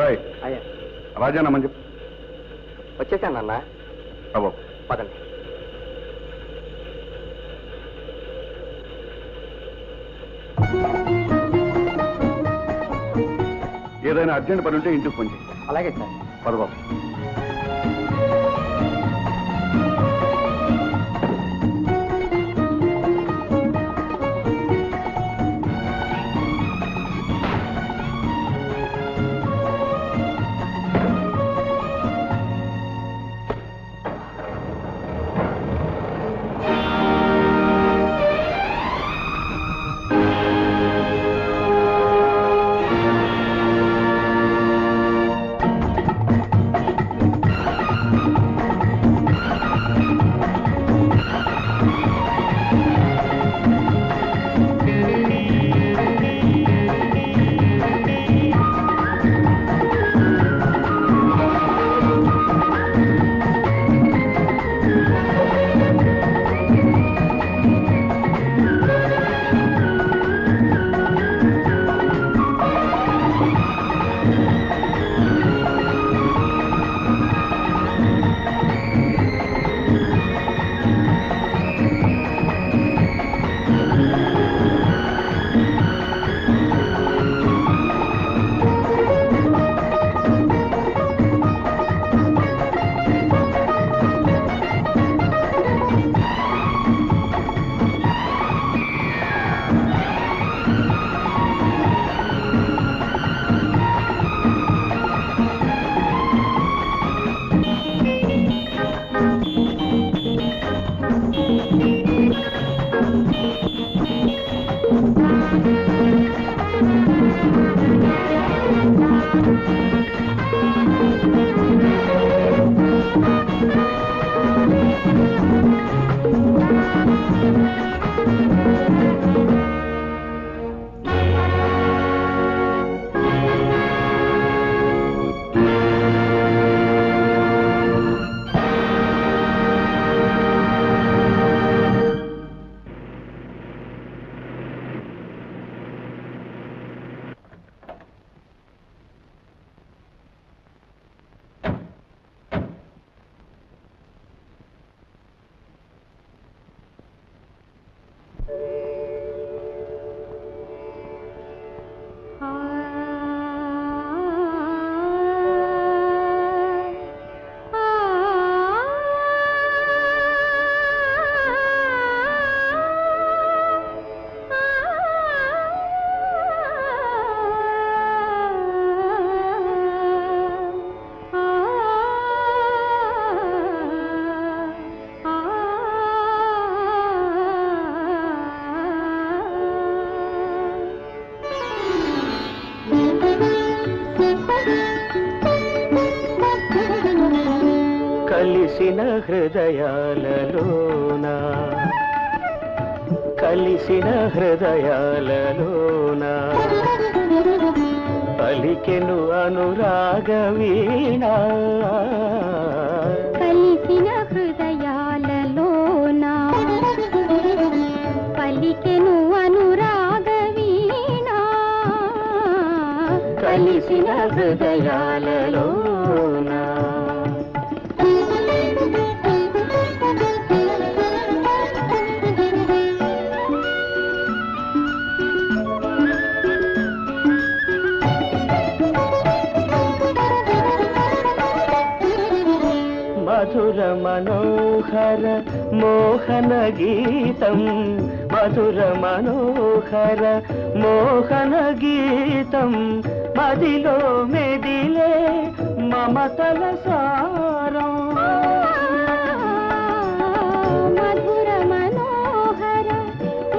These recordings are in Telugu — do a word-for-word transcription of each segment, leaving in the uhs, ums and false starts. రాయ్ రాజానా మంజు వచ్చేసాను అన్న అబ్బో పదండి. ఏదైనా అర్జెంట్ పని ఉంటే ఇంటికి పోండి. అలాగే సార్. పదబాబు హృదయాలలోనా కలిసిన హృదయాలలోనా పలికెను అనురాగ వీణా కలిసిన హృదయాలలోనా పలికెను అనురాగ వీణా కలిసిన హృదయాలలోనా మధుర మనోహర మోహన గీతం మధుర మనోహర మోహన గీతం మదిలో మెదిలే మమతల సారం మధుర మనోహర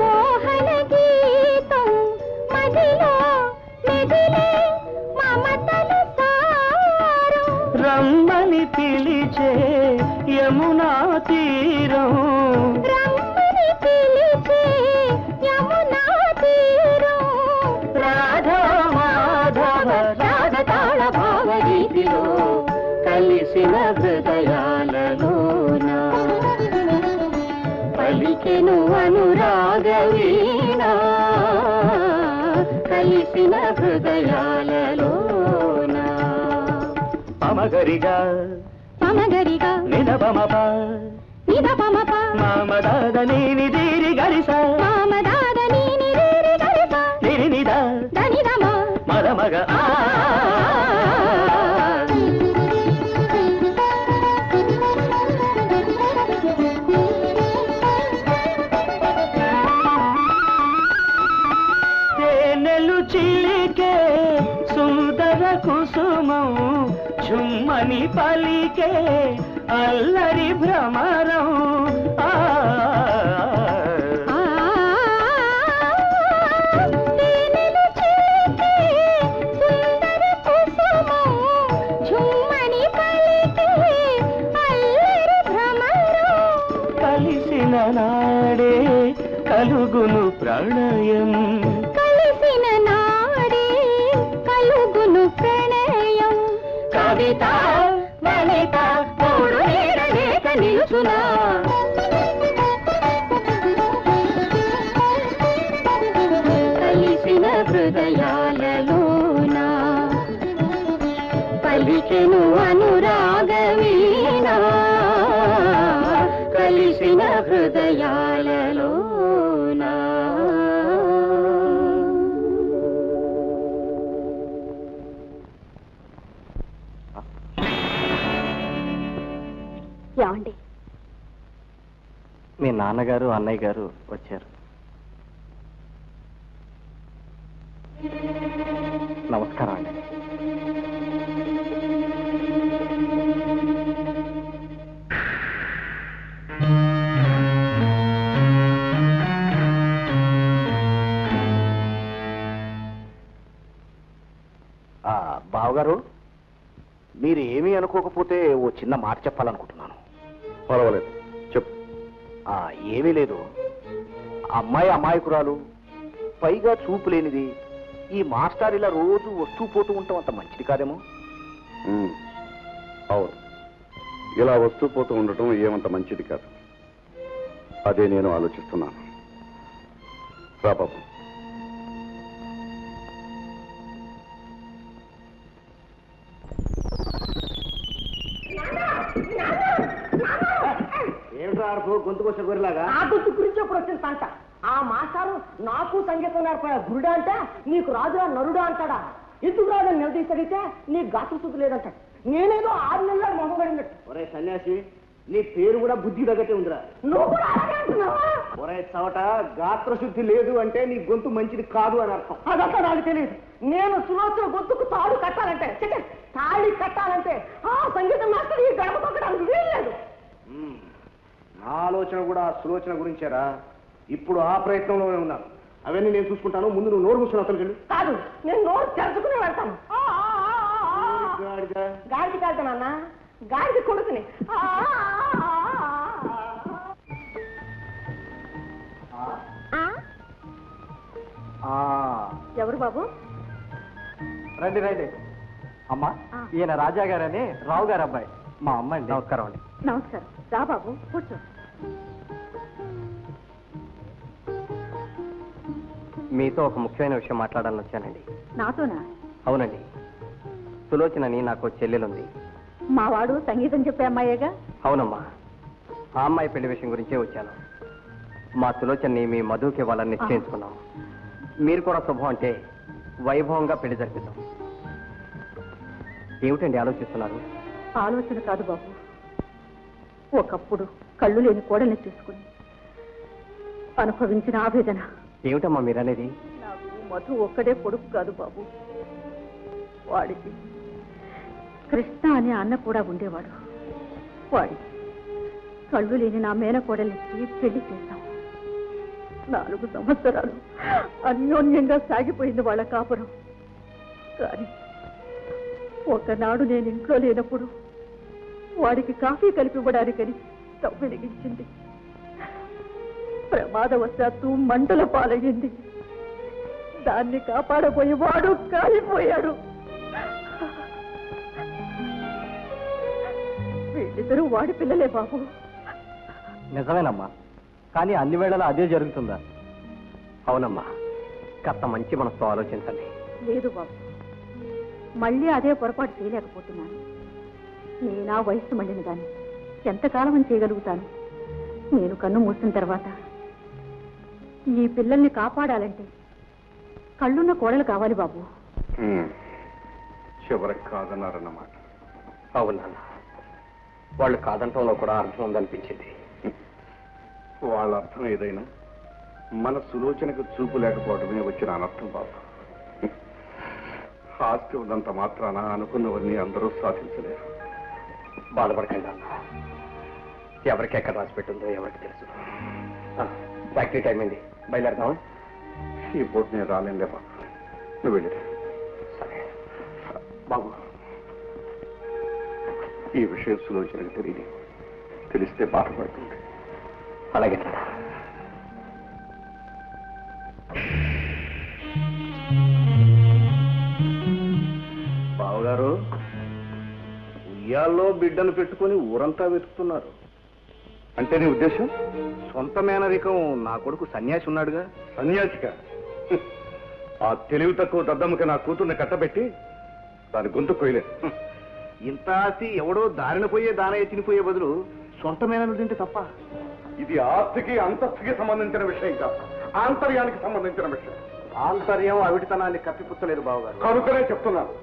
మోహన గీతం మదిలో మెదిలే మమతల సారం రమ్మని పిలిచే యమునా తీరం రమ్మని పిలిచే యమునా తీరం రాధా మాధవ రాగతాళ భావగీతిలో కలిసిన హృదయాలలోన పలికెను అనురాగ వీణ కలిసిన హృదయాలలోన గరిగా పమ గరిగా నిద పమప నిద పమప మామ దాద నీ నిదిరి గరిస మామ దాద నీ నిదిరి గరిస నిరి నిద దని దమ మద మగ ఆ झुम्मनी पाली के अल्लरी भ्रमरौ झुम्मनी पाली के अल्लरी भ्रमरौ कलिसिन नाडे कलुगुनु प्रणयम कलिसिन नाडे कलुगुनु कविता वनिता मूडु नीडलेक निल्सुना कलिसिन हृदयाललोना पलिकेनु अनुरागवीना कलिसिन हृदयाललोना మీ నాన్నగారు అన్నయ్య గారు వచ్చారు. నమస్కారం అండి. ఆ బావగారు మీరు ఏమీ అనుకోకపోతే ఓ చిన్న మాట చెప్పాలనుకుంటున్నాను. పర్వాలేదు చెప్పు. ఏమీ లేదు, అమ్మాయి అమాయకురాలు, పైగా చూపు లేనిది. ఈ మాస్టర్ ఇలా రోజు వస్తూ పోతూ ఉంటాం అంత మంచిది కాదేమో. అవును, ఇలా వస్తూ పోతూ ఉండటం ఏమంత మంచిది కాదు, అదే నేను ఆలోచిస్తున్నాను. రా బాబు. గొంతుకొచ్చే గురిలాగా ఆటొచ్చు గురించి ఎప్పుడు వచ్చింది పంట. ఆ మాస్టారు నాకు సంగీతం నేర్పడా గురుడా అంటే నీకు రాజురా నరుడా అంటాడా. ఎందుకు రాదు నిలదీసడితే నీకు గాతృశుద్ధి లేదంటాడు. నేనేదో ఆరు నెలల మొహబడినట్టు. ఒరే సన్యాసి, నీ పేరు కూడా బుద్ధి తగ్గట్టే ఉందిరా. నువ్వు కూడా అలాగే అంటున్నావు. ఒరే చవట, గాత్రశుద్ధి లేదు అంటే నీ గొంతు మంచిది కాదు అని అర్థం. అదంతా నాకు తెలియదు. నేను సులోచన గొంతుకు తాళి కట్టాలంటే తాళి కట్టాలంటే ఆ సంగీత మాస్టర్ ఈ గడప తొక్కడానికి వీల్లేదు. నా ఆలోచన కూడా సులోచన గురించేరా. ఇప్పుడు ఆ ప్రయత్నంలోనే ఉన్నాను. అవన్నీ నేను చూసుకుంటాను. ముందు నువ్వు నోరు కూర్చున్నావు. అసలు కాదు, నేను నోరు తెరుచుకునే వెళ్తాను. గాడికి వెళ్తాను అన్న, గాడికి కొడుకుని. ఎవరు బాబు? రండి రండి. అమ్మా, ఈయన రాజా గారని, రావు గారు అబ్బాయి, మా అమ్మాయి. నమస్కారం అండి. నమస్కారం. రా బాబు, కూర్చో. మీతో ఒక ముఖ్యమైన విషయం మాట్లాడాలని వచ్చానండి. నాతోనా? అవునండి. సులోచనని నాకు చెల్లెలుంది. మా వాడు సంగీతం చెప్పే అమ్మాయేగా? అవునమ్మా, ఆ అమ్మాయి పెళ్లి విషయం గురించే వచ్చాను. మా సులోచనని మీ మధుకి వాళ్ళని నిశ్చయించుకున్నాం. మీరు కూడా శుభం అంటే వైభవంగా పెళ్లి జరిపిద్దాం. ఏమిటండి ఆలోచిస్తున్నారు? ఆలోచన కాదు బాబు, ఒకప్పుడు కళ్ళు లేని కోడల్ని చూసుకుని అనుభవించిన ఆవేదన. ఏమిటమ్మా మీరనేది? నాకు మధు ఒక్కడే కొడుకు కాదు బాబు, వాడికి కృష్ణ అనే అన్న కూడా ఉండేవాడు. వాడికి కళ్ళు లేని నా మేనకోడలికి పెళ్లి చేశాం. నాలుగు సంవత్సరాలు అన్యోన్యంగా సాగిపోయింది వాళ్ళ కాపురం. కానీ ఒకనాడు నేను ఇంట్లో లేనప్పుడు వాడికి కాఫీ కలిపివ్వడానికని స్టవ్ వెలిగించింది. ప్రమాదవశాత్తు మంటల పాలయ్యింది. దాన్ని కాపాడబోయి వాడు కాలిపోయాడు. వీళ్ళిద్దరూ వాడి పిల్లలే బాబు. నిజమేనమ్మా, కానీ అన్ని వేళలా అదే జరుగుతుందా? అవునమ్మా, కథ మంచి మనసుతో ఆలోచించండి. లేదు బాబు, మళ్ళీ అదే పొరపాటు చేయలేకపోతున్నాను. నేనా వయసు మండిన దాన్ని ఎంతకాలం అని చేయగలుగుతాను? నేను కన్ను మూసిన తర్వాత ఈ పిల్లల్ని కాపాడాలంటే కళ్ళున్న కోడలు కావాలి బాబు. చివరికి కాదన్నారన్నమాట. అవునా, వాళ్ళు కాదంటంలో కూడా అర్థం ఉందనిపించింది. వాళ్ళ అర్థం ఏదైనా మన సులోచనకు చూపు లేకపోవడమే వచ్చిన అనర్థం బాబు. ఆస్తి ఉన్నంత మాత్రాన అనుకున్నవన్నీ అందరూ సాధించలేరు. బాధపడకండి అన్న, ఎవరికి ఎక్కడ రాసి పెట్టిందో ఎవరికి తెలుసు. ఫ్యాక్టరీ టైం అయింది, బయలుదేరదామా? ఈ పూట నేను రాలేనులే బాబు, నువ్వు వెళ్ళి. సరే బాబు, ఈ విషయం సులోచనకు తెలియదు, తెలిస్తే బాధపడుతుంది. అలాగే. బావగారు, ఉయ్యాల్లో బిడ్డను పెట్టుకుని ఊరంతా వెతుకుతున్నారు. అంటే నీ ఉద్దేశం? సొంత మేనరికం నా కొడుకు సన్యాసి ఉన్నాడుగా. సన్యాసిగా? ఆ తెలివి తక్కువ దద్దమ్మకి నా కూతుర్ని కట్టబెట్టి దాని గొంతు కోయలేదు. ఇంత ఆస్తి ఎవడో దారిన పోయే దానయ్య తినిపోయే బదులు సొంత మేనరుడు తింటే తప్ప. ఇది ఆస్తికి అంతస్తుకి సంబంధించిన విషయం కాదు, ఆంతర్యానికి సంబంధించిన విషయం. ఆంతర్యం అవిటితనాన్ని కప్పిపుచ్చలేదు బావగారు, కనుకనే చెప్తున్నాను.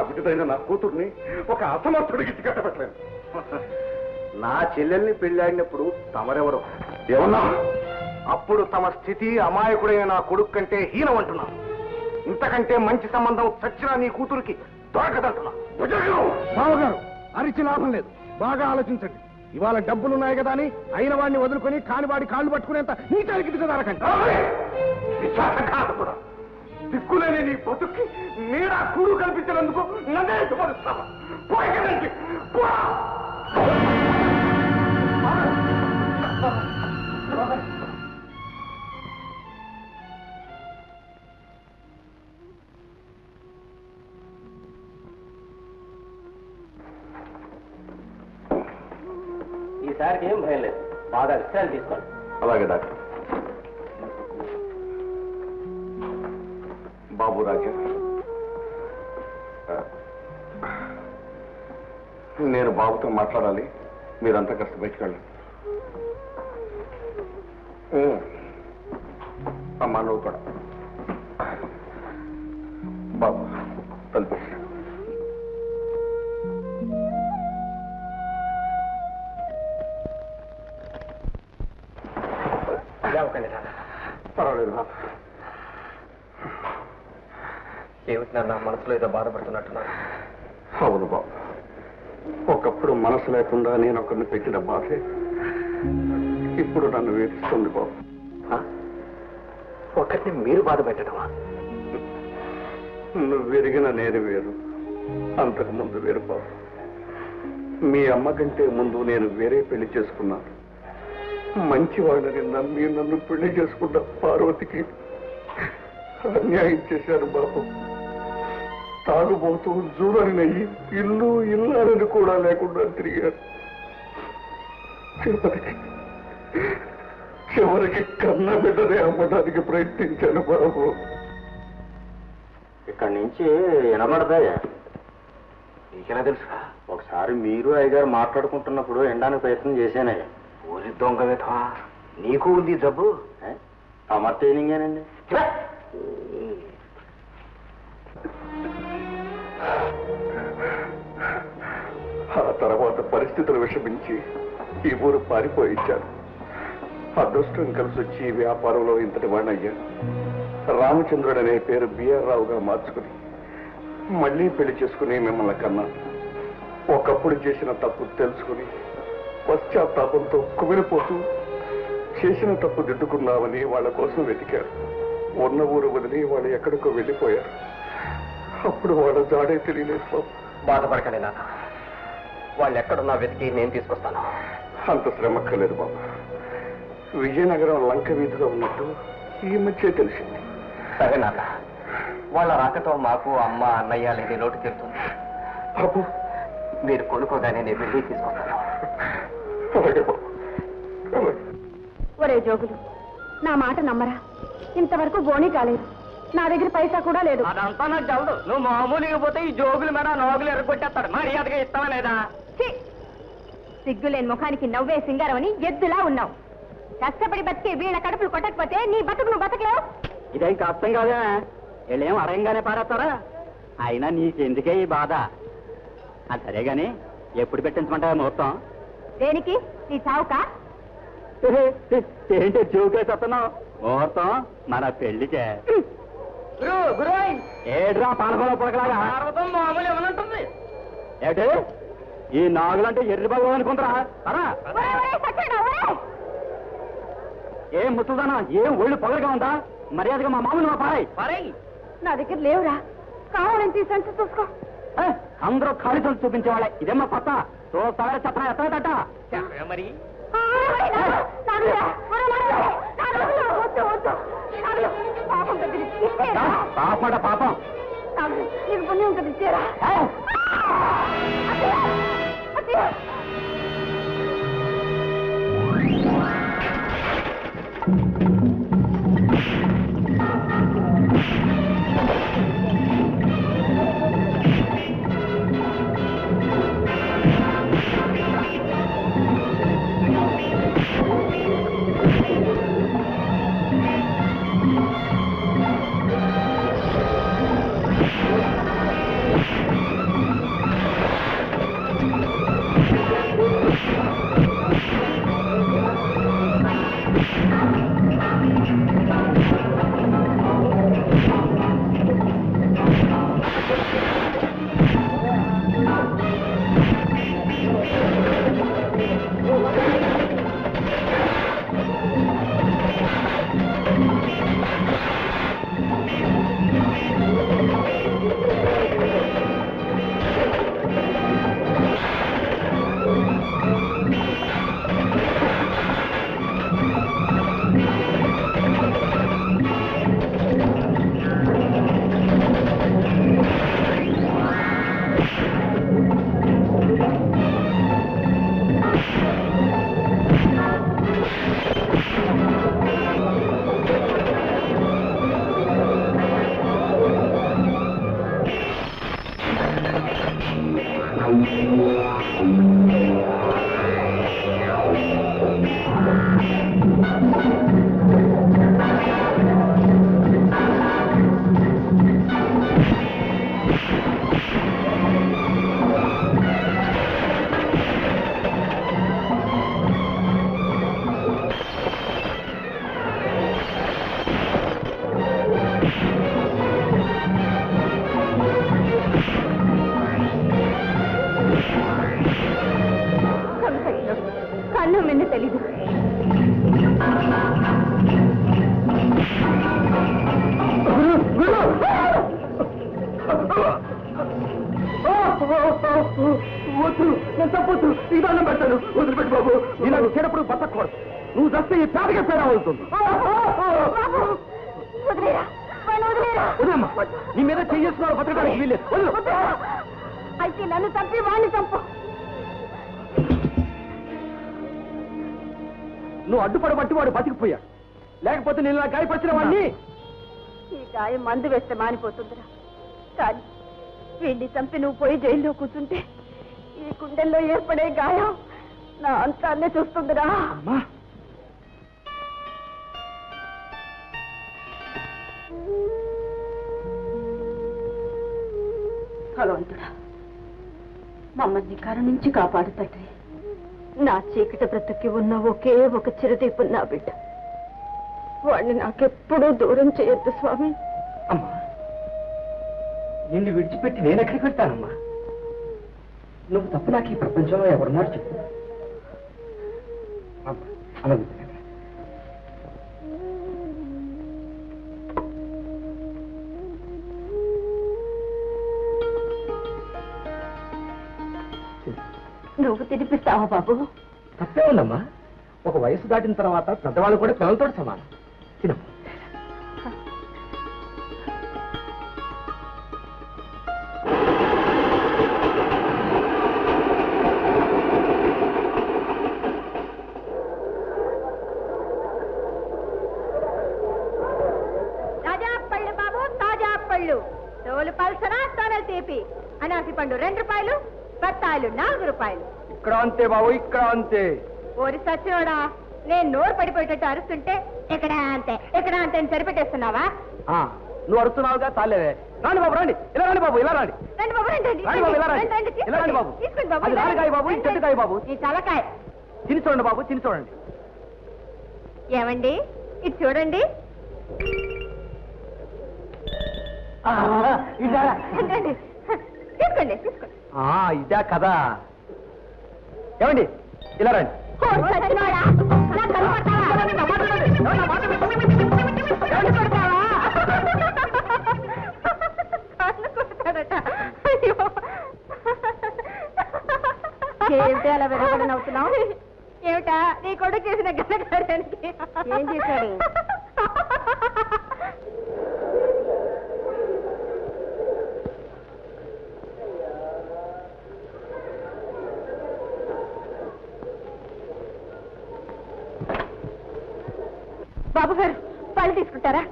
అవిటిదైన నా కూతుర్ని ఒక అసమర్థుడికి ఇచ్చి కట్టబెట్టలేదు. నా చెల్లెల్ని పెళ్ళాడినప్పుడు తమరెవరు ఏమన్నా అప్పుడు తమ స్థితి అమాయకుడైన నా కొడుకు కంటే హీనం అంటున్నా. ఇంతకంటే మంచి సంబంధం చచ్చినా నీ కూతురికి దొరకదంటున్నా. బావగారు, అరిచి లాభం లేదు, బాగా ఆలోచించండి. ఇవాళ డబ్బులున్నాయి కదా అని అయిన వాడిని వదులుకొని కానివాడి కాళ్ళు పట్టుకునేంత నీ తరికి దిగదారకండి. దిక్కులేని నీ బతుక్కి నీడ కూడు కల్పించినందుకు నన్నే ఎదుపరుస్తావా? ఈసారికి ఏం భయం లేదు, బాగా విషయాలు తీసుకోండి. అలాగే డాక్టర్. బాబు రాజా, నేను బాబుతో మాట్లాడాలి, మీరంతా కాస్త బయటకు వెళ్ళండి. అమ్మా నువ్వు కూడా. బాబు తలుపు. పర్వాలేదు బాబు. ఏమిటి నా మనసులో ఏదో బాధపడుతున్నట్టున్నారు? అవును బాబు, ఒకప్పుడు మనసు లేకుండా నేను ఒకరిని పెట్టిన బాధే ఇప్పుడు నన్ను వేధిస్తుంది బాబు. ఒకరిని మీరు బాధ పెట్టడమా? నువ్వు ఎరిగిన నేను వేరు, అంతకు ముందు వేరు బాబు. మీ అమ్మ కంటే ముందు నేను వేరే పెళ్లి చేసుకున్నాను. మంచి వాళ్ళని నమ్మి నన్ను పెళ్లి చేసుకున్న పార్వతికి అన్యాయం చేశారు బాబు. తాగుబోతూ జూరనయ్యి ఇల్లు ఇల్లాలని కూడా లేకుండా తిరిగారు. చివరికి చివరికి కన్న బిడ్డనే అమ్మడానికి ప్రయత్నించాను బాబు. ఇక్కడి నుంచి వినబడతాయా? నీకెలా తెలుసుగా? ఒకసారి మీరు అయ్యగారు మాట్లాడుకుంటున్నప్పుడు ఎండడానికి ప్రయత్నం చేశానయ్యా. ఊరి దొంగ విధవా, నీకు ఉంది జబ్బు. అమర్తేనింగేనండి. ఆ తర్వాత పరిస్థితులు విషమించి ఈ ఊరు పారిపోయించారు. అదృష్టం కలిసి వచ్చి వ్యాపారంలో ఇంతటి వాణ్ణయ్యాను. రామచంద్రుడు అనే పేరు బిఆర్ రావుగా మార్చుకుని మళ్ళీ పెళ్లి చేసుకుని మిమ్మల్ని కన్నా. ఒకప్పుడు చేసిన తప్పు తెలుసుకుని పశ్చాత్తాపంతో కుమిలిపోతూ చేసిన తప్పు దిద్దుకున్నామని వాళ్ళ కోసం వెతికారు. ఉన్న ఊరు వదిలి వాళ్ళు ఎక్కడికో వెళ్ళిపోయారు. అప్పుడు వాళ్ళ జాడే తెలియలేదు. బాధపడకండి నాన్న, వాళ్ళు ఎక్కడున్నా వెతికి నేను తీసుకొస్తాను. అంత శ్రమ అక్కర్లేదు బాబా. విజయనగరం లంక వీధిలో ఉన్నట్టు ఈ మధ్య తెలిసింది. సరే నాన్న, వాళ్ళ రాకతో మాకు అమ్మ అన్నయ్య లేని లోటు తెలుస్తుంది. బాబు మీరు కొనుక్కోగానే నేను వెళ్ళి తీసుకొస్తాను. ఒరే జోగులు, నా మాట నమ్మరా? ఇంతవరకు బోనీ కాలేదు, నా దగ్గర పైసా కూడా లేదు. అదంతా నాకు జల్దు. నువ్వు మామూలుగా పోతే ఈ జోగుల మీద నోగులు ఎరగొట్టేస్తాడు. మర్యాదగా ఇస్తావా లేదా? సిగ్గులేని ముఖానికి నవ్వే సింగారమని ఎద్దులా ఉన్నావు. కష్టపడి బతికే వీళ్ళ కడుపులు కొట్టకపోతే నీ బతుకు నువ్వు బతకలేవు. ఇదేం కష్టం కాదా? వీళ్ళేం అడగంగానే పారేస్తారా? అయినా నీకెందుకే ఈ బాధ? అది సరే గాని ఎప్పుడు పెట్టించమంటావా మొత్తం? దేనికి? నీ చావుకా? ఏంటో జోకేసి వస్తున్నావు. ముహూర్తం మన పెళ్లికే. ఏడ్రా పాలకొల పొలకలాగా మామూలు ఏమనంటుంది ఏమిటి? ఈ నాగులంటే ఎర్రి బాబు అనుకుంటారా? ఏం ముసలుదానా, ఏం ఒళ్ళు పొగలుగా ఉందా? మర్యాదగా మా మామూలు మా పారాయి పారాయి. నా దగ్గర లేవురా, కావాలని తీసి చూసుకో. అందరూ ఖాళీ తోలు చూపించేవాళ్ళే. ఇదేమ్మా పత్త చూస్తాగా చెప్పరా? ఎత్తట మరి పాపడ పాపం పుణ్యం. మందు వేస్తే మానిపోతుందిరా, కానీ వీడిని చంపి నువ్వు పోయి జైల్లో కూర్చుంటే ఈ గుండెల్లో ఏర్పడే గాయం నా అంతాన్నే చూస్తుందిరా. భగవంతుడా మమ్మల్ని కరుణించి కాపాడు తండ్రి. నా చీకటి బ్రతుక్కి ఉన్న ఒకే ఒక చిరదీపున్న నా బిడ్డ, వాడిని నాకెప్పుడూ దూరం చేయొద్దు స్వామి. అమ్మా, నిన్ను విడిచిపెట్టి నేను ఎక్కడికి వెళ్తానమ్మా? నువ్వు తప్పు నాకు ఈ ప్రపంచంలో ఎవరున్నారు చెప్పు. నువ్వు తినిపిస్తావా బాబు? తప్పే ఉందమ్మా, ఒక వయసు దాటిన తర్వాత పెద్దవాళ్ళు కూడా పిల్లలతో సమానం. తినమ్మా. రాజా పళ్ళు బాబు रूपयू तोल पलसरा तोल तीपी अनासी पंडु रेंडु रूपयू बत्तायलु नालुगु रूपयू इक्कड़ा अंते बाबू इक्कड़ा अंते ओरि सच्चिनोडा नेनु नोरु पडिपोयेटट्टु अरुस्तुंटे इक्कड़ा अंते इक्कड़ा अंते अनि सरिपेट्टेस्तुन्नावा आ नुव्वु अरुस्तुन्नावुगा तालेवे रांडि बाबू रांडि ఇలా రాండి బాబు ఇలా రాండి రాండి బాబు రాండి రాండి బాబు ఇలా రాండి ఇలా రాండి బాబు తీసుకోండి బాబు ఇలా రాండి బాబు ఈ చెట్టుకాయ బాబు ఈ తలకాయ తిని చూడండి బాబు తిని చూడండి ఏమండి ఇది చూడండి ఆ ఇదా రండి తీసుకోండి తీసుకోండి ఆ ఇదా కదా ఏమండి ఇలా రండి ఓ సత్యనారా నా కనపడతావా నా మాట విను నా మాట విను కనపడతావా బాబుగారు పళ్ళు తీసుకుంటారా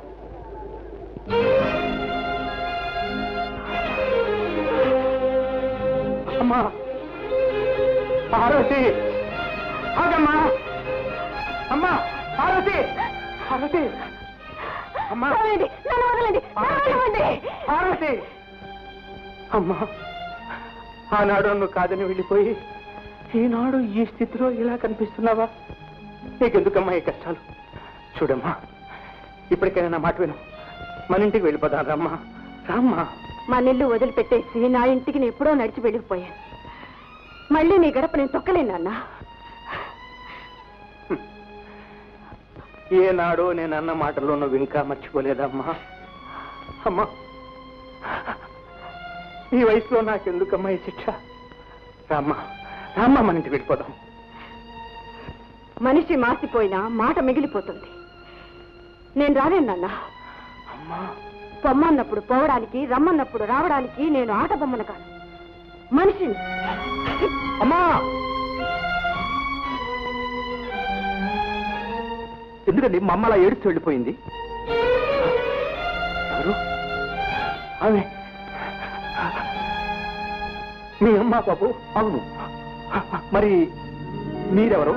అమ్మా पार्वती अम्मा अम्मा पार्वती पार्वती अम्मा पार्वती अम्मा आनाडु नु कादनी వెళ్ళిపోయి ఈనాడు ఈ స్థితిలో ఇలా కనిపిస్తున్నావా నీకెందుకమ్మా ఈ కష్టాలు చూడమ్మా ఇప్పటికైనా నా మాట విను మన ఇంటికి వెళ్ళిపోదాం అమ్మా రామ్మా మన ఇల్లు వదిలిపెట్టేసి నా ఇంటికి నేను ఎప్పుడో నడిచి వెళ్ళిపోయాను మళ్ళీ నీ గడప నేను తొక్కలేనా ఏనాడో నేను అన్న మాటలో నువ్వు ఇంకా మర్చిపోలేదమ్మా అమ్మా ఈ వయసులో నాకెందుకమ్మా ఈ శిక్ష రామ్మా రామ్మా మన ఇంటికి వెళ్ళిపోదాం మనిషి మాసిపోయినా మాట మిగిలిపోతుంది నేను రాలేను నాన్న అమ్మా పొమ్మన్నప్పుడు పోవడానికి రమ్మన్నప్పుడు రావడానికి నేను ఆట బొమ్మను కాను మనిషి అమ్మా ఎందుకండి మా అమ్మ అలా ఏడుస్తూ వెళ్ళిపోయింది ఆమె మీ అమ్మ బాబు అవును మరి మీరెవరు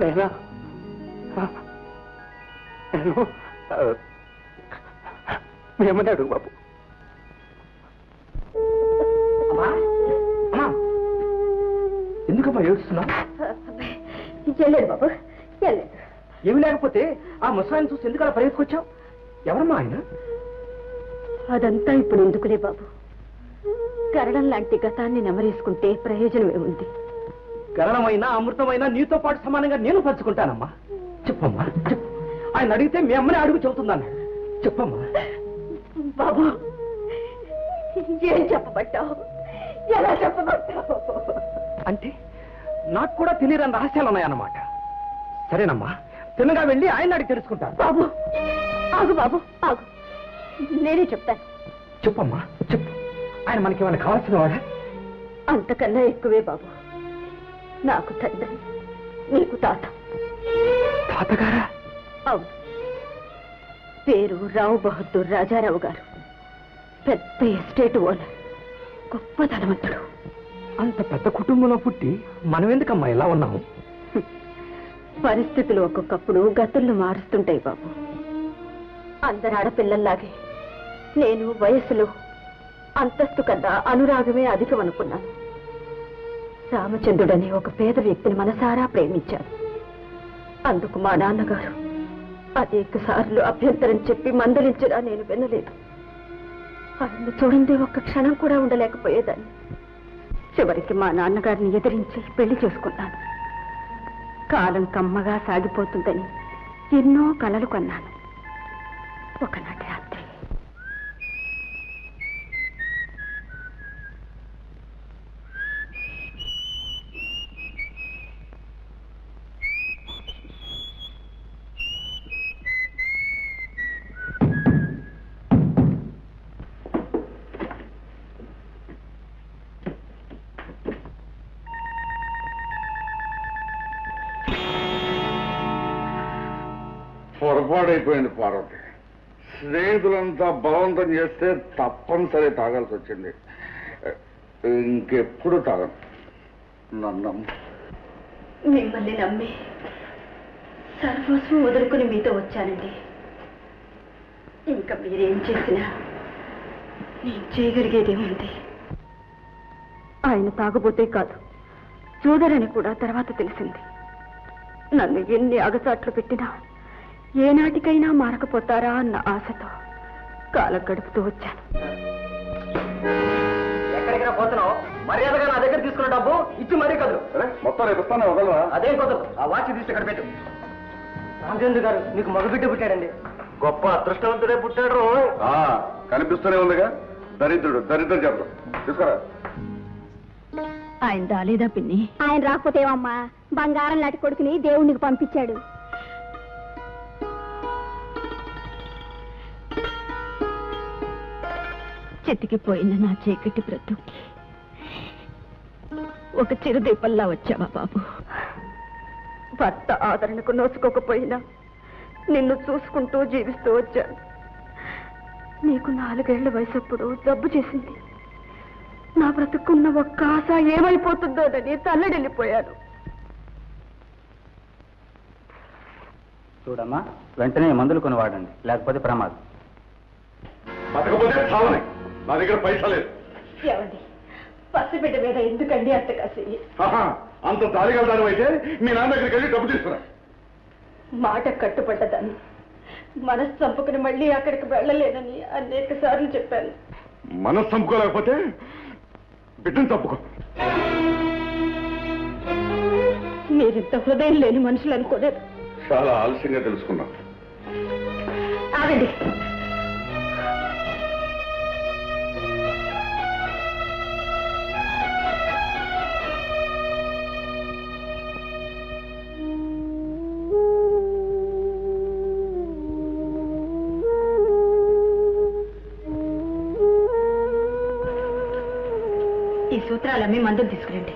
నేనా నేను మీ అమ్మని అడుగు బాబు ఎందుకమ్మా ఏడుస్తున్నా చేయలేదు బాబు చేయలేదు ఏమి లేకపోతే ఆ ముసలాన్ని చూసి ఎందుకు అలా పరిగెత్తుకొచ్చావు ఎవరమ్మా ఆయన అదంతా ఇప్పుడు ఎందుకులే బాబు కరణం లాంటి గతాన్ని నెమరేసుకుంటే ప్రయోజనమే ఉంది కరణమైనా అమృతమైనా నీతో పాటు సమానంగా నేను పంచుకుంటానమ్మా చెప్పమ్మా ఆయన అడిగితే మీ అమ్మని అడుగు చెబుతున్నాను చెప్పమ్మా బాబు ఏం చెప్పబట్టావు ఎలా చెప్పబట్టావు అంటే నాకు కూడా తెలియని రహస్యాలు ఉన్నాయన్నమాట సరేనమ్మా తిన్నగా వెళ్ళి ఆయన అడిగి తెలుసుకుంటాను బాబు ఆగు బాబు ఆగు నేనే చెప్తాను చెప్పమ్మా చెప్పు ఆయన మనకేమైనా కావాల్సిన వాడా అంతకన్నా ఎక్కువే బాబు నాకు తండ్రి నీకు తాత తాతగారా అవును పేరు రావు బహదూర్ రాజారావు గారు పెద్ద ఎస్టేట్ ఓనర్ గొప్ప ధనవంతుడు అంత పెద్ద కుటుంబంలో పుట్టి మనం ఎందుకమ్మా ఇలా ఉన్నాము పరిస్థితులు ఒక్కొక్కప్పుడు గతులు మారుస్తుంటాయి బాబు అందరు ఆడపిల్లల్లాగే నేను వయసులో అంతస్తు కన్నా అనురాగమే అధికం అనుకున్నాను రామచంద్రుడని ఒక పేద వ్యక్తిని మనసారా ప్రేమించాను అందుకు మా నాన్నగారు అనేకసార్లు అభ్యంతరం చెప్పి మందలించడా నేను వినలేదు ఆయన చూడండి ఒక్క క్షణం కూడా ఉండలేకపోయేదాన్ని చివరికి మా నాన్నగారిని ఎదిరించి పెళ్లి చేసుకున్నాను కాలం కమ్మగా సాగిపోతుందని ఎన్నో కలలు కన్నాను ఒకనాటి రాత్రి పొరపాడైపోయింది పార్వతి స్నేహితులంతా బలవంతం చేస్తే తప్పనిసరి తాగాల్సి వచ్చింది. ఇంకెప్పుడు తాగను. నన్ను మిమ్మల్ని నమ్మి సర్వస్వం వదులుకుని మీతో వచ్చానండి. ఇంకా మీరేం చేసినా నేను చేయగలిగేదేముంది? ఆయన తాగబోతే కాదు చూదరని కూడా తర్వాత తెలిసింది. నన్ను ఎన్ని అగసాట్లు పెట్టినా ఏనాటికైనా మారకపోతారా అన్న ఆశతో కాలం గడుపుతూ వచ్చాను. ఎక్కడికైనా పోతున్నావు, మర్యాదగా నా దగ్గర తీసుకున్న డబ్బు ఇచ్చి మరీ కదలు. మొత్తం రేపుస్తాను ఒకళ్ళు అదే కుదరదు. ఆ వాచ్ తీసి ఇక్కడ పెట్టు. రామచంద్ర గారు మీకు మగబిడ్డ పుట్టాడండి. గొప్ప అదృష్టవంతుడే పుట్టాడు. కనిపిస్తూనే ఉందిగా దరిద్రుడు. దరిద్ర చెప్పడం తీసుకురా. ఆయన రాలేదా పిన్ని? ఆయన రాకపోతేవమ్మా, బంగారం లాంటి కొడుకుని దేవునికి పంపించాడు. చెతికి పోయిన నా చీకటి బ్రతుక్కి ఒక చిరుదీపల్లా వచ్చావా బాబు. భర్త ఆదరణకు నోచుకోకపోయినా నిన్ను చూసుకుంటూ జీవిస్తూ వచ్చాను. నీకు నాలుగేళ్ల వయసప్పుడు జబ్బు చేసింది. నా బ్రతుకున్న ఒక్క ఆశ ఏమైపోతుందోనని తల్లడిల్లిపోయాను. చూడమ్మా, వెంటనే మందులు కొని వాడండి, లేకపోతే ప్రమాదం. నా దగ్గర పైసా లేదు. పసిబిడ్డ మీద ఎందుకండి అంత కాసి? అంత దారిగలదాను అయితే మీ నాన్న దగ్గరికి వెళ్ళి డబ్బు తీసుకురా. మాట కట్టుబడ్డదాన్ని, మనసు చంపుకుని మళ్ళీ అక్కడికి వెళ్ళలేనని అనేక సార్లు చెప్పాను. మనసు చంపుకోలేకపోతే బిడ్డను చంపుకో. మీరింత హృదయం లేని మనుషులు అనుకోలేదు. చాలా ఆలస్యంగా తెలుసుకున్నా. ఆగండి, సూత్రాలమ్మి మందులు తీసుకురండి.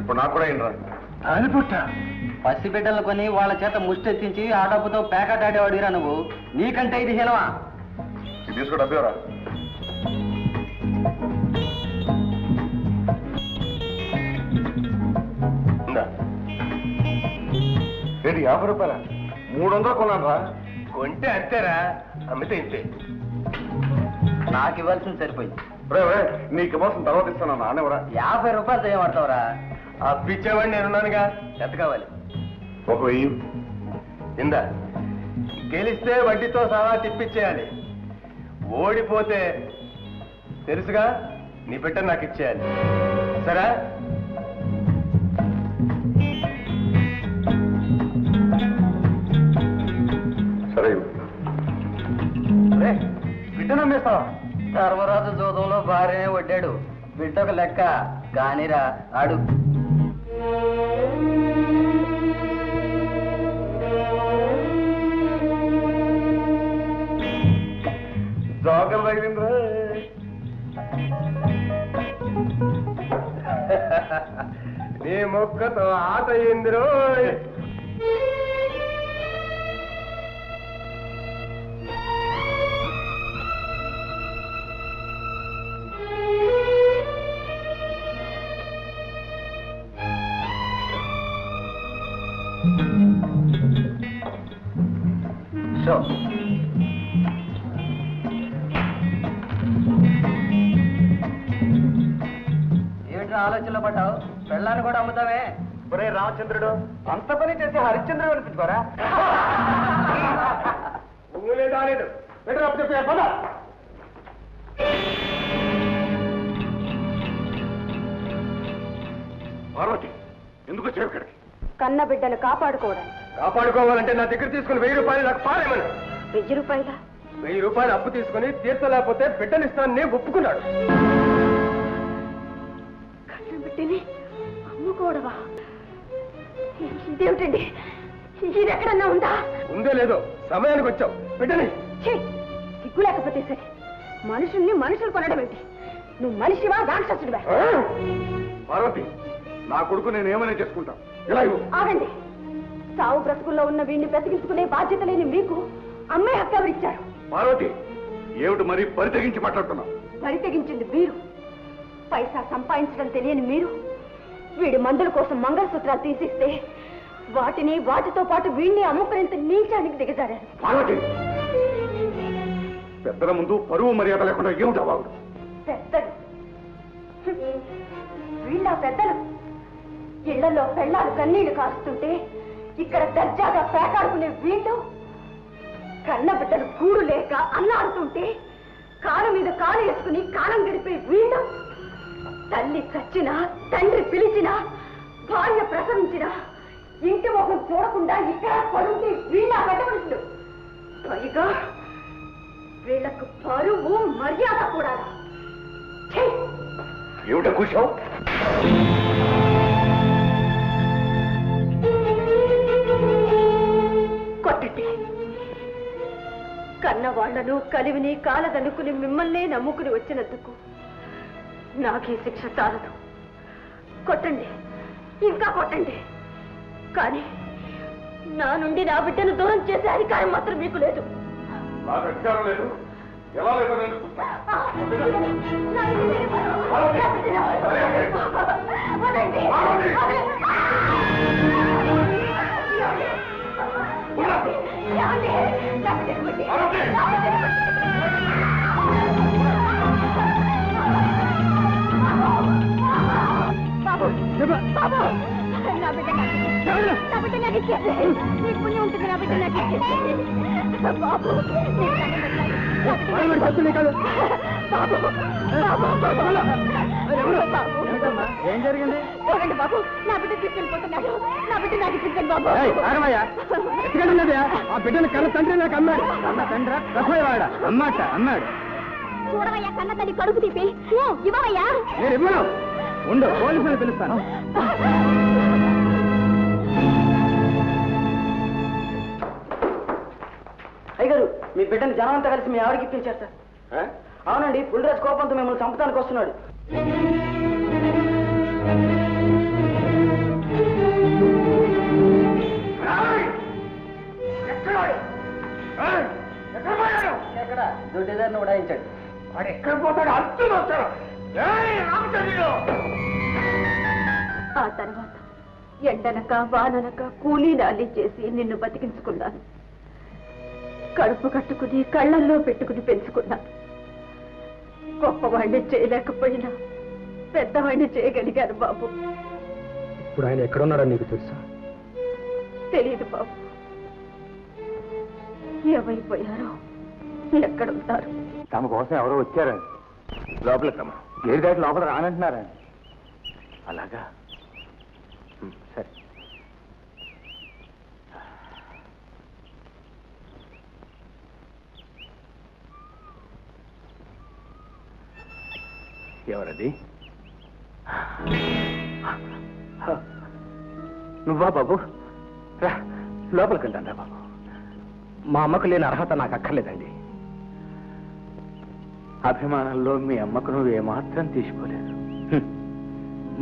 ఇప్పుడు నాకు కూడా అనిపుట్ట పసిబిడ్డలు కొని వాళ్ళ చేత ముష్టెత్తించి ఆ డబ్బుతో ప్యాకెట్ ఆడేవాడిరా నువ్వు. నీకంటే ఇది హీనమా? తీసుకో డబ్బేవరా. ఏంటి యాభై రూపాయల? మూడు వందలు కొన్నాను రా. కొంటే అంతేరా, అమ్మితే ఇంతే. నాకు ఇవ్వాల్సింది సరిపోయింది. నీకు ఇవ్వాల్సిన తర్వాత ఇస్తాను నాన్నవరా. యాభై రూపాయలు చేయమంటావురా? ఆ పిచ్చేవాడిని నేనున్నానుగా. ఎంత కావాలి? ఒక వెయ్యి ఇందా. గెలిస్తే వడ్డీతో సహా తిప్పిచ్చేయాలి, ఓడిపోతే తెలుసుగా నీ బిడ్డ నాకు ఇచ్చేయాలి. సరే సరే. బిడ్డ నమ్మేస్తావా? సర్వరాజు జోదంలో భార్యనే వడ్డాడు, బిడ్డ ఒక లెక్క కానిరా. ఆడు జోకం తగిలిందిరా. నీ మొక్కతో ఆట అయ్యిందిరో. ఏమిటి ఆలోచనలో పడ్డావు? పెళ్ళాన్ని కూడా అమ్ముతావే. ఒరే రామచంద్రుడు, అంత పని చేసి హరిశ్చంద్రుడు అనిపించుకోరా. పార్వతి, ఎందుకు వచ్చావు ఇక్కడికి? కన్న బిడ్డను కాపాడుకోవడానికి. కాపాడుకోవాలంటే నా దగ్గర తీసుకుని వెయ్యి రూపాయలు నాకు పారేమను. వెయ్యి రూపాయల? వెయ్యి రూపాయలు అప్పు తీసుకుని తీర్చలేకపోతే బిడ్డనిస్తాను నేను ఒప్పుకున్నాడు. కన్న బిడ్డని అమ్ముకోవడవా? ఇదేమిటండి, ఇది ఎక్కడన్నా ఉందా? ఉందో లేదో సమయానికి వచ్చావు. బిడ్డని సిగ్గు లేకపోతే సరే, మనుషుల్ని మనుషులు కొనడం ఏంటి? నువ్వు మనిషివా రాక్షసుడివా? పార్వతి, నా కొడుకు నేనేమైనా చేసుకుంటా. ఆగండి, సావు బ్రతుకుల్లో ఉన్న వీడిని బ్రతికించుకునే బాధ్యత లేని మీకు అమ్మే హక్కు ఎవరు ఇచ్చారు? పార్వతి ఏమిటి మరి పరితగించి మాట్లాడుతున్నావు? పరితగించింది మీరు. పైసా సంపాదించడం తెలియని మీరు వీడి మందుల కోసం మంగళసూత్రాలు తీసిస్తే వాటిని వాటితో పాటు వీడిని అమ్ముకునేంత నీచానికి దిగజారారు. పార్వతి పెద్దల ముందు పరువు మర్యాద లేకుండా ఏమిటా వాడు? పెద్దలు వీళ్ళ పెద్దలు ఇళ్లలో పెళ్ళాలు కన్నీళ్లు కాస్తుంటే ఇక్కడ దర్జాగా పేకాడుకునే వీళ్ళు కన్న బిడ్డలు గూడు లేక అల్లాడుతుంటే కాలు మీద కాలు వేసుకుని కాలం గడిపే వీళ్ళు తల్లి చచ్చినా తండ్రి పిలిచినా భార్య ప్రసవించినా ఇంటి మొహం చూడకుండా ఇక్కడ పడుంటే వీళ్ళ కట్టవలసింది. పైగా వీళ్లకు పరువు మర్యాద కూడా. కొట్టండి. కన్నవాళ్లను కలివిని కాలదనుకుని మిమ్మల్నే నమ్ముకుని వచ్చినందుకు నాకీ శిక్ష చాలదు. కొట్టండి, ఇంకా కొట్టండి. కానీ నా నుండి నా బిడ్డను దూరం చేసే అధికారం మాత్రం మీకు లేదు. ఎలా లేదా నేను ఉంటుంది నా బిడ్డ నాకు బాబు ఏం జరిగింది? బాబు నా బిడ్డ తీసుకెళ్ళిపోతున్నాడు. నా బిడ్డ నాకు ఇచ్చింది బాబు. ఎక్కడున్నదా ఆ బిడ్డను? కన్న తండ్రి నాకు అమ్మాడు. అమ్మ తండ్రి రసవాడ అమ్మాట అమ్మాడు. చూడవయ్యా కన్న తల్లి కడుపు తీపి ఇవ్వవయ్యా. నేను ఇవ్వను. ఉండు పోలీసులు పిలుస్తాను. అయ్యగారు మీ బిడ్డను జనం అంతా కలిసి మీ ఆవిడకి ఇప్పించారు సార్. అవునండి, పుల్రాజ్ కోపంతో మిమ్మల్ని చంపడానికి వస్తున్నాడు. దుడ్డిదారిని ఉడాయించాడు. వాడు ఎక్కడ పోతాడు? అర్థం వస్తాడు. ఆ తర్వాత ఎండనక వాననక కూలీ నాలి చేసి నిన్ను బతికించుకున్నాను. కడుపు కట్టుకుని కళ్ళల్లో పెట్టుకుని పెంచుకున్నాను. గొప్పవాడిని చేయలేకపోయినా పెద్దవాడిని చేయగలిగాను బాబు. ఇప్పుడు ఆయన ఎక్కడున్నాడో నీకు తెలుసా? తెలియదు బాబు. ఏమైపోయారో, ఎక్కడుంటారు? తమ కోసం ఎవరో వచ్చారని లోపల తమ ఏడు దాటి లోపల రానంటున్నారని. అలాగా, సరే. ఎవరది? నువ్వా బాబు? రా లోపలికి వెళ్తాను. రా బాబు, మా అమ్మకు లేని అర్హత నాకు అక్కర్లేదండి. అభిమానంలో మీ అమ్మకు నువ్వు ఏమాత్రం తీసుకోలేదు.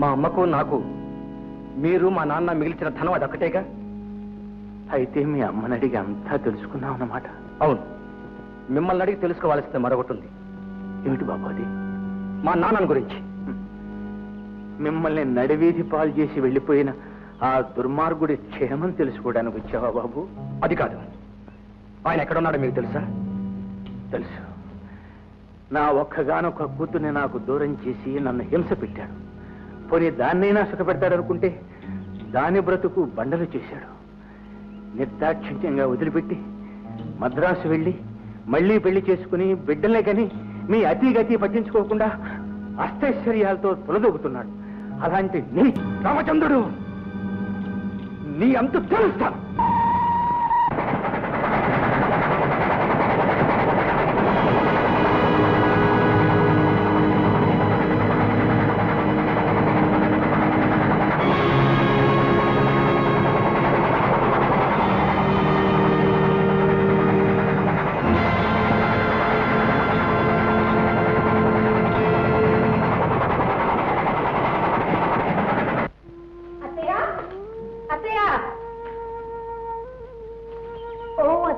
మా అమ్మకు నాకు మీరు మా నాన్న మిగిల్చిన ధనం అదొక్కటేగా. అయితే మీ అమ్మని అడిగి అంతా తెలుసుకున్నావు అన్నమాట. అవును, మిమ్మల్ని అడిగి తెలుసుకోవాల్సింది మరొకటి ఉంది. ఏమిటి బాబు అది? మా నాన్న గురించి. మిమ్మల్ని నడివీధి పాలు చేసి వెళ్ళిపోయిన ఆ దుర్మార్గుడి క్షేమం తెలుసుకోవడానికి వచ్చావా బాబు? అది కాదు, ఆయన ఎక్కడున్నాడో మీకు తెలుసా? తెలుసు. నా ఒక్కగానొక్క కూతుర్ని నాకు దూరం చేసి నన్ను హింస పెట్టాడు. పోనీ దాన్నైనా సుఖపెడతాడనుకుంటే దాని బ్రతుకు బండలు చేశాడు. నిర్దాక్షిణ్యంగా వదిలిపెట్టి మద్రాసు వెళ్ళి మళ్లీ పెళ్లి చేసుకుని బిడ్డలే కానీ మీ అతి గతి పట్టించుకోకుండా అష్టైశ్వర్యాలతో తొలదొక్కుతున్నాడు. అలాంటి నీ రామచంద్రుడు నీ అంత తెలుస్తాను.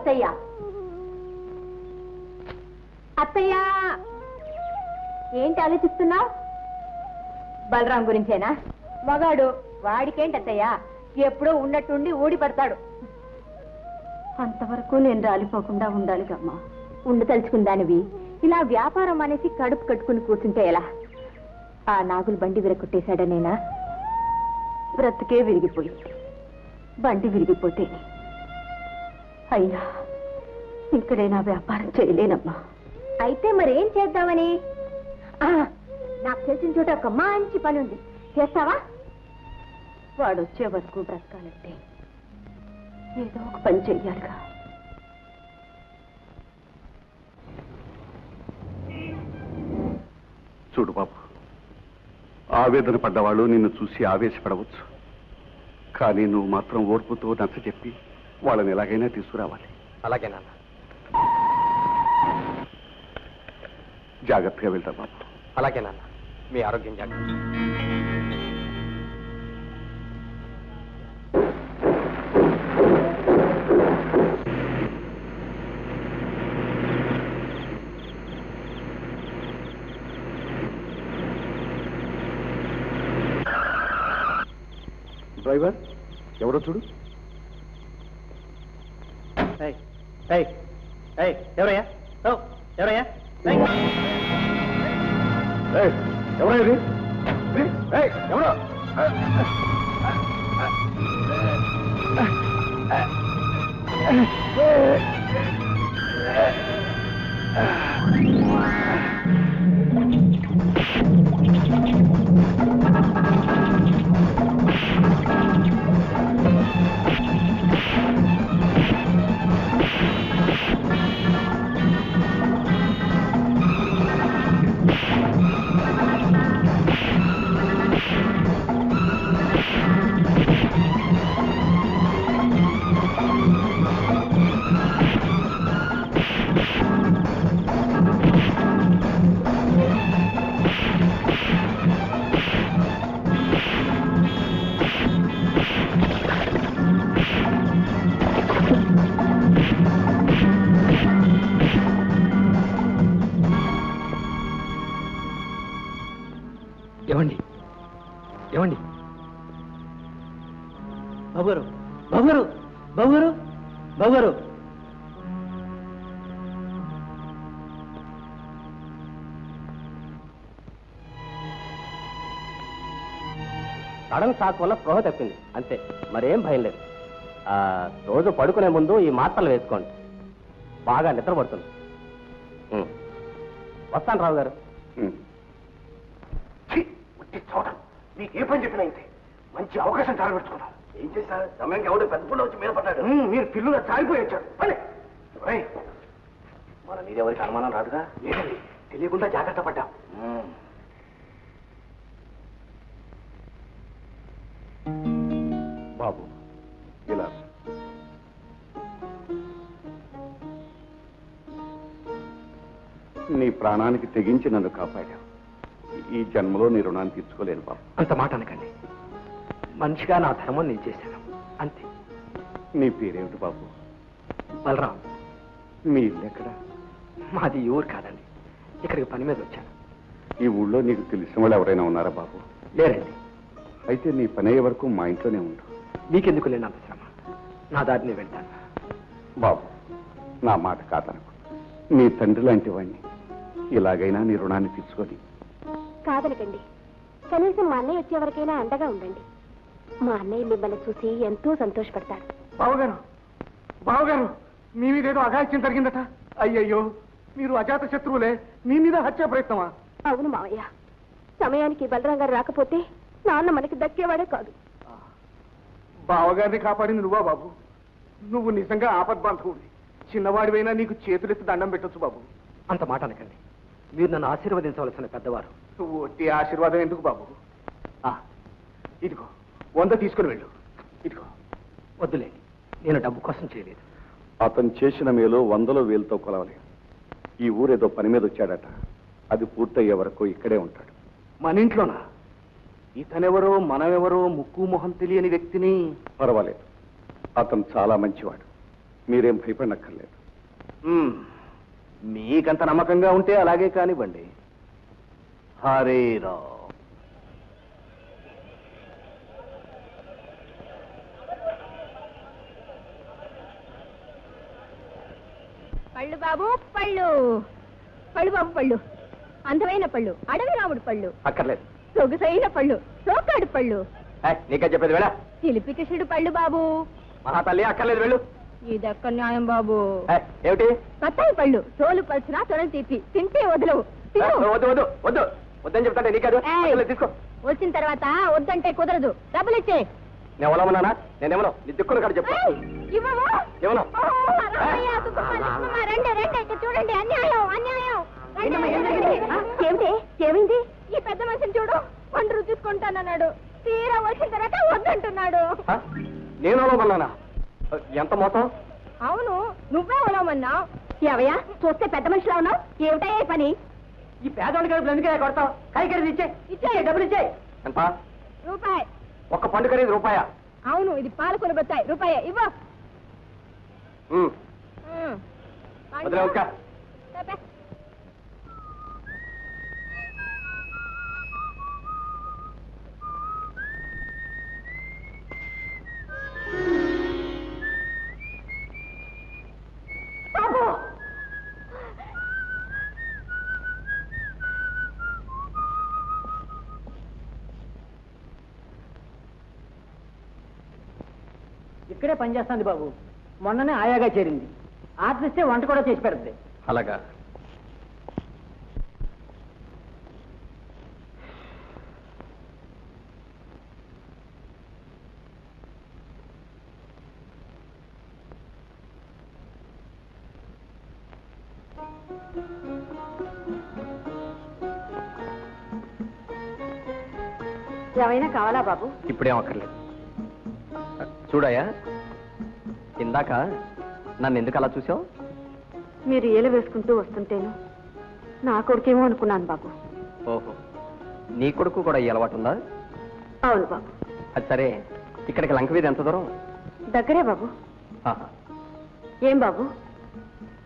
अत्तय्या अत्तय्या ఏంటి ఆలోచిస్తున్నావ్ బలరాం గురించేనా మగాడు వాడికేంటి అత్తయ్య ఎప్పుడో ఉన్నట్టుండి ఊడిపడతాడు అంతవరకు నేను రాలిపోకుండా ఉండాలి అమ్మా ఉండ తెలుసుకుందానివి ఇలా వ్యాపారం అనేసి కడుపు కట్టుకుని కూర్చుంటే ఎలా ఆ నాగుల బండి విరగొట్టేశాడనేనా బ్రతుకే విరిగిపోయింది బండి విరిగిపోతే అయినా ఇంకడైనా వ్యాపారం చేయలేనమ్మా అయితే మరేం చేద్దామని నాకు తెలిసిన చోట ఒక మంచి పని ఉంది చేస్తావా వాడు వచ్చే వరకు బ్రతకాలంటే ఏదో ఒక పని చెయ్యాలిగా చూడు బాబు ఆవేదన పడ్డవాళ్ళు నిన్ను చూసి ఆవేశపడవచ్చు కానీ నువ్వు మాత్రం ఓర్పుతో నచ్చ చెప్పి వాళ్ళని ఎలాగైనా తీసుకురావాలి అలాగే నాన్న జాగ్రత్తగా వెళ్తా బాబు అలాగే నాన్న మీ ఆరోగ్యం జాగ్రత్త డ్రైవర్ ఎవరో చూడు ఏయ్ ఏయ్ ఏయ్ ఎవరయ్యా ఓ ఎవరయ్యా ఎవరైంది ఎవరో సాకు వల్ల ప్రోహ తప్పింది అంతే మరేం భయం లేదు రోజు పడుకునే ముందు ఈ మాత్రలు వేసుకోండి బాగా నిద్రపడుతుంది వస్తాను రావు గారు నీకే పని చెప్పిన మంచి అవకాశం చాలా పెట్టుకున్నాం ఏం చేశారు సమయంగా ఎవడో పెద్ద పుల్ల వచ్చి మీద పడ్డాడు మీరు పిల్లలు తాగిపోయి వచ్చారు మన నీదెవరికి అనుమానం రాదుగా లేదండి తెలియకుండా జాగ్రత్త పడ్డాం బాబు ఇలా నీ ప్రాణానికి తెగించి నన్ను కాపాడావు ఈ జన్మలో నీ రుణాన్ని తీర్చుకోలేను బాబు అంత మాట అనకండి మనిషిగా నా ధర్మం నేను చేశాను అంతే నీ పేరేమిటి బాబు బలరాం మీ ఇల్లు ఎక్కడ మాది ఊరు కాదండి ఇక్కడికి పని మీద వచ్చాను ఈ ఊళ్ళో నీకు తెలిసిన వాళ్ళు ఎవరైనా ఉన్నారా బాబు లేరండి అయితే నీ పని అయ్యే వరకు మా ఇంట్లోనే ఉండు నీకెందుకు లేని అంత శ్రమ నా దారిని వెళ్తాను బాబు నా మాట కాదనకు నీ తండ్రి లాంటి వాడిని ఇలాగైనా నీ రుణాన్ని తీర్చుకొని కాదనకండి కనీసం మా అన్నయ్య వచ్చేవరకైనా అండగా ఉండండి మా అన్నయ్య మిమ్మల్ని చూసి ఎంతో సంతోషపడతాడు బావగారు బావగారు మీ మీదేదో అఘాయిత్యం జరిగిందట అయ్యయ్యో మీరు అజాత శత్రువులే మీ మీద హత్యా ప్రయత్నమా అవును మావయ్య సమయానికి బలరాం గారు రాకపోతే నాన్న మనకి దక్కేవాడే కాదు బావగారిని కాపాడింది నువ్వా బాబు నువ్వు నిజంగా ఆపద్బాంధవుడి చిన్నవాడివైనా నీకు చేతులెత్తి దండం పెట్టొచ్చు బాబు అంత మాట అనకండి మీరు నన్ను ఆశీర్వదించవలసిన పెద్దవారు నువ్వు ఒట్టి ఆశీర్వాదం ఎందుకు బాబు ఇదిగో వంద తీసుకుని వెళ్ళు ఇదిగో వద్దులే నేను డబ్బు కోసం చేయలేదు అతను చేసిన మేలో వందలో వేలుతో కొలవలేదు ఈ ఊరేదో పని మీద వచ్చాడట అది పూర్తయ్యే వరకు ఇక్కడే ఉంటాడు మన ఇంట్లోనా ఇతనెవరో మనమెవరో ముక్కు మొహం తెలియని వ్యక్తిని పర్వాలేదు అతను చాలా మంచివాడు మీరేం భయపడనక్కర్లేదు. మీకంత నమ్మకంగా ఉంటే అలాగే కానివ్వండి. హరే రామ్. పళ్ళు బాబు, పళ్ళు పళ్ళు బాబు, పళ్ళు అందమైన పళ్ళు, అడవి రాముడు పళ్ళు అక్కర్లేదు, సొగసైన పళ్ళు, సోకాడు పళ్ళు, నీకే చెప్పేది వేళ చిలిపి కృష్ణుడు పళ్ళు బాబు, మహాతల్లి అక్కర్లేదు వెళ్ళు. ఇది అక్క న్యాయం బాబు. ఏమిటి? కత్తాయి పళ్ళు, తోలు పలుచునా తొడలు తీపి, తింటే వదలవు. వద్దు వద్దు వద్దని చెప్తాంటే నీకు తీసుకో, వచ్చిన తర్వాత వద్దంటే కుదరదు, డబ్బులు ఇచ్చే. నేను ఎవరమ్మన్నానా? నేనేమన్నా నీ దిక్కును కాదు చెప్పు. చూడండి అన్యాయం అన్యాయం. ఏమిటి? ఏమైంది? ఈ పెద్ద మనిషిని చూడు, పండు రుచుకుంటానన్నాడు, తీరా వచ్చిన తర్వాత వద్దంటున్నాడు. నేను ఒలవమన్నానా? ఎంత మోసం? అవును, నువ్వే ఒలవమన్నావు. ఏవయ్యా చూస్తే పెద్ద మనిషిలో ఉన్నావు, ఏమిటయ్యే పని? ఈ పేదవాడికి ఎందుకే కొడతావు? కైకరి ఇచ్చే, ఇచ్చే డబ్బులు ఇచ్చే. ఎంత? రూపాయి. ఒక్క పండు ఖరీదు రూపాయా? అవును, ఇది పాలకులు బత్తాయి రూపాయ ఇవ్వ. ఇక్కడే పనిచేస్తుంది బాబు, మొన్ననే ఆయాగా చేరింది, ఆర్టిస్తే వంట కూడా చేసి పెడుతుంది. అలాగా? ఏమైనా కావాలా బాబు? ఇప్పుడేం అక్కర్లేదు. చూడాయా, ఇందాక నన్ను ఎందుకు అలా చూసావు? మీరు ఏలు వేసుకుంటూ వస్తుంటేను నా కొడుకేమో అనుకున్నాను బాబు. ఓహో, నీ కొడుకు కూడా ఈ అలవాటు ఉందా? అవును బాబు. అది సరే, ఇక్కడికి లంక వీధి ఎంత దూరం? దగ్గరే బాబు. ఏం బాబు,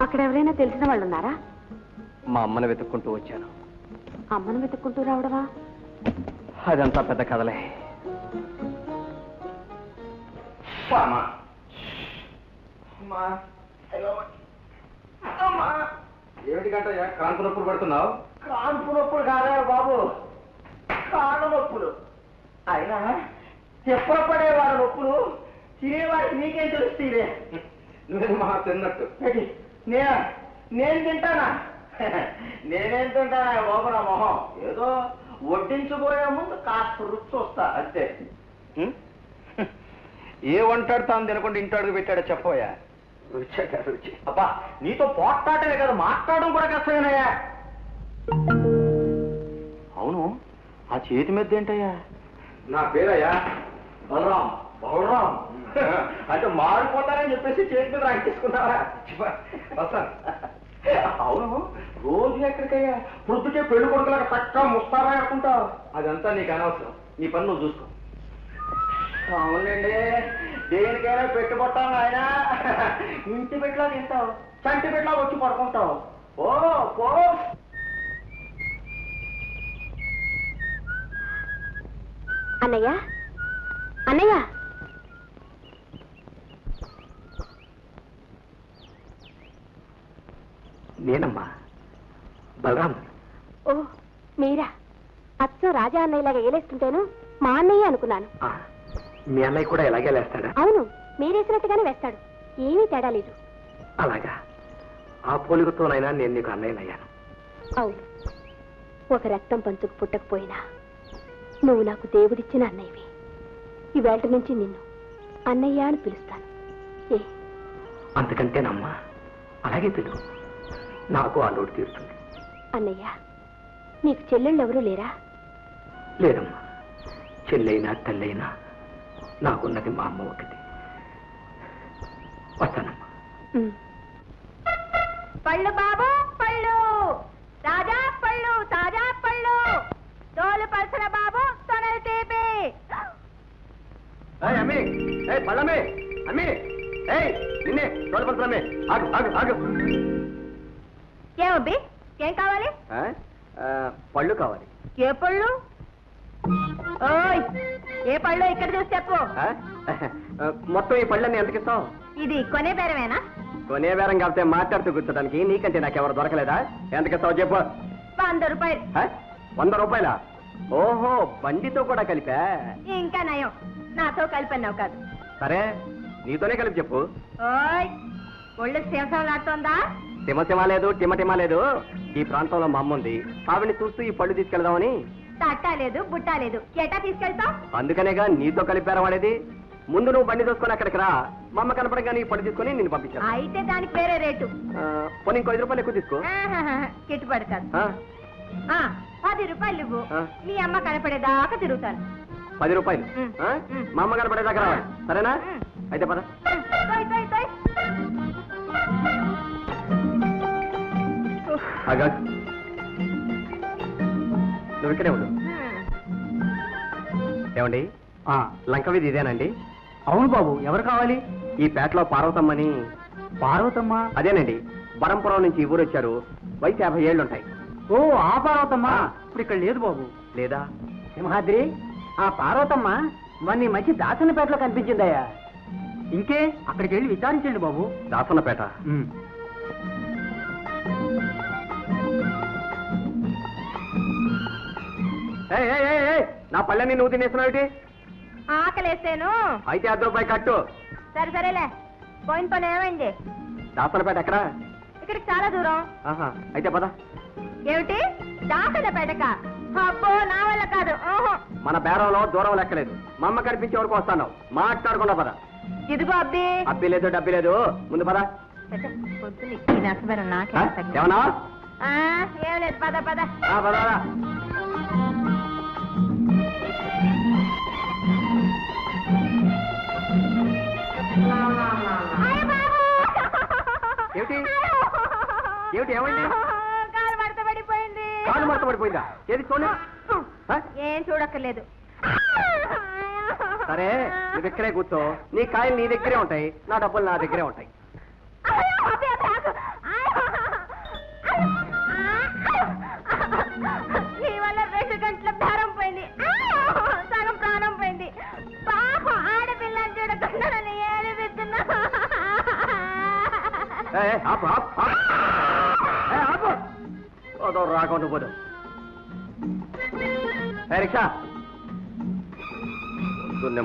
అక్కడ ఎవరైనా తెలిసిన వాళ్ళు ఉన్నారా? మా అమ్మను వెతుక్కుంటూ వచ్చాను. అమ్మను వెతుక్కుంటూ రావడమా? అదంతా పెద్ద కథలే. ఏమిటి గంటయ్యా కాన్పు నొప్పులు పడుతున్నావు? కాన్పు నొప్పులు కాదా బాబు, కాళ్ళ నొప్పులు. అయినా చెప్ప పడేవాళ్ళ నొప్పులు తినేవాడికి నీకేం తెలుస్తుంది? నువ్వు మా తిన్నట్టు నేను నేను తింటానా? నేనేం తింటానా బాబు, నా మొహం. ఏదో వడ్డించబోయే ముందు కాస్త రుచి వస్తా అంతే. ఏ వంటాడు తాను తినకుండా ఇంటాడుకు పెట్టాడో చెప్పబోయా? రుచక రుచి. అబ్బా, నీతో పోట్లాటమే కదా, మాట్లాడడం కూడా కష్టమేనయ్యా. అవును, ఆ చేతి మీద ఏంటయ్యా? నా పేరయ్యా బలరాం. బలరాం అంటే మారిపోతానని చెప్పేసి చేతి మీద రాయి తీసుకున్నారా? అవును, రోజు ఎక్కడికయ్యా? పొద్దుకే పెళ్లి కొడుకులాగా చక్కగా ముస్తారా అనుకుంటావు. అదంతా నీకు అనవసరం, నీ పని నువ్వు చూసుకో. అవునండి, దేనికైనా పెట్టుబట్టాను ఆయన. ఇంటి పెట్టలా తింటావు, చంటి పెట్టలా వచ్చి పడుకుంటావు. ఓ పో అన్నయ్య, అన్నయ్య. నేనమ్మా బలరామ్. ఓ మీరా? అచ్చ రాజా అన్నయ్యలాగా ఏలేస్తుంటేను మా అన్నయ్య అనుకున్నాను. మీ అన్నయ్య కూడా ఎలాగే లేస్తాడా? అవును, మీరేసినట్టుగానే వేస్తాడు, ఏమీ తేడా లేదు. అలాగా? ఆ పోలికతోనైనా నేను నీకు అన్నయ్యనయ్యాను. అవును, ఒక రక్తం పంచుకు పుట్టకపోయినా నువ్వు నాకు దేవుడిచ్చిన అన్నయ్యవి. ఈవేళ నుంచి నిన్ను అన్నయ్య అని పిలుస్తాను. ఏ అంతకంటేనమ్మా? అలాగే పిలువు, నాకు ఆ లోటు తీరుతుంది. అన్నయ్య, నీకు చెల్లెళ్ళు ఎవరూ లేరా? లేదమ్మా, చెల్లైనా తల్లైనా నాకున్నది మా అమ్మ ఒకటి. వస్తానమ్మా. పళ్ళు బాబు, పళ్ళు, తాజా పళ్ళు, తాజా పళ్ళు, తోలు పలసన బాబు, తొనలు తీపి. పళ్ళమ్మే, అమ్మే पళ్ళు కావాలి ఏ పళ్ళు ఓయ్ ఏ పళ్ళు ఇక్కడ చూసి చెప్పు మొత్తం ఈ పళ్ళని ఎందుకు ఇస్తావు ఇది కొనే బేరమేనా కొనే బేరం కాస్తే మాట్లాడుతూ కూర్చోడానికి నీకంటే నాకు ఎవరు దొరకలేదా ఎందుకు ఇస్తావు చెప్పు వంద రూపాయలు వంద రూపాయల ఓహో బండితో కూడా కలిపా ఇంకా నయం నాతో కలిపన్నావు కాదు సరే నీతోనే కలిపి చెప్పు ఓయ్ ఒళ్ళు సేవసాలాడుతోందా टिमटिमा लेदु टिमटिमा लेदु ई ప్రాంతంలో మా అమ్మ ఉంది ఆవిని చూస్తూ ఈ పళ్ళు తీసుకెళ్దామని తట్టా లేదు బుట్టా లేదు ఏటా తీసుకెళ్తాం అందుకనేగా నీతో కలిపారు వాడేది ముందు నువ్వు బండి తీసుకొని అక్కడికి రా మా అమ్మ కనపడగానే ఈ పళ్ళు తీసుకొని నిన్ను పంపించాను అయితే దానికి వేరే రేటు పోనీ ఇంకో ఐదు రూపాయలు ఎక్కువ తీసుకో కిట్టుపడి కాదు ఆ పది రూపాయలు ఇవ్వు మీ అమ్మ కనపడేదాకా తిరుగుతాను పది రూపాయలు మా అమ్మ కనపడేదాకా రా సరేనా అయితే పద పోయి పోయి పోయి అగట్ దొరికినే ఉండు ఏమండి ఆ లంకవిది ఇదేనండి అవును బాబు ఎవరు కావాలి ఈ పేటలో పార్వతమ్మని పార్వతమ్మ అదేనండి బరంపురం నుంచి ఊరు వచ్చారు వయసు యాభై ఏళ్ళు ఉంటాయి ఓ ఆ పార్వతమ్మ ఇప్పుడు ఇక్కడ లేదు బాబు లేదా సింహాద్రి ఆ పార్వతమ్మ మన మధ్య దాసనపేటలో కనిపించిందయ్యా ఇంకే అక్కడికి వెళ్ళి విచారించండి బాబు దాసనపేట ना पल्लनी नुव्वु तिनेस्तुन्नावुटी आकलेसानु अयिते आधा रूपायि कट्टु सरे सरेले पोयिन पने एमैंदि दासनपेट एक्कड़ा इक्कडिकि चाला दूरं आहा अयिते पद एमटि दासनपेटका अब्बो ना वल्ल कादु ओहो मन बेरंलो दूरं लेक्कलेदु మా అమ్మ కనిపించే వరకు వస్తాను మాట్లాడుకున్నా పద ఇదిగో అబ్బి అబ్బి లేదు డబ్బి లేదు ముందు పద పొద్దుని ఈ నసబెన నాకే ఏమన్నా ఆ ఏం లేదు పద పద ఆ పద పద సరే నువ్వు ఇక్కడే కూర్చో నీ కాయలు నీ దగ్గరే ఉంటాయి నా డబ్బులు నా దగ్గరే ఉంటాయి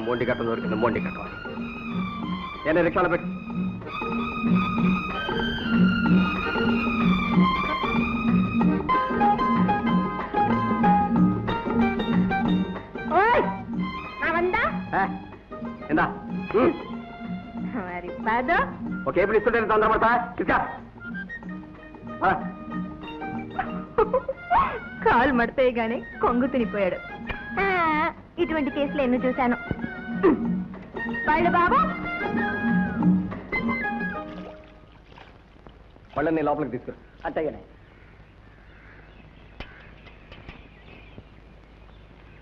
मोंडी कट दूर मोंडी कट रिक्षा ओके तौंद पड़ता కాల్ మడతేగానే కొంగు తినిపోయాడు ఇటువంటి కేసులు ఎన్నో చూశాను పళ్ళు బాబు పళ్ళని లోపలికి తీసుకురా అట్టగానే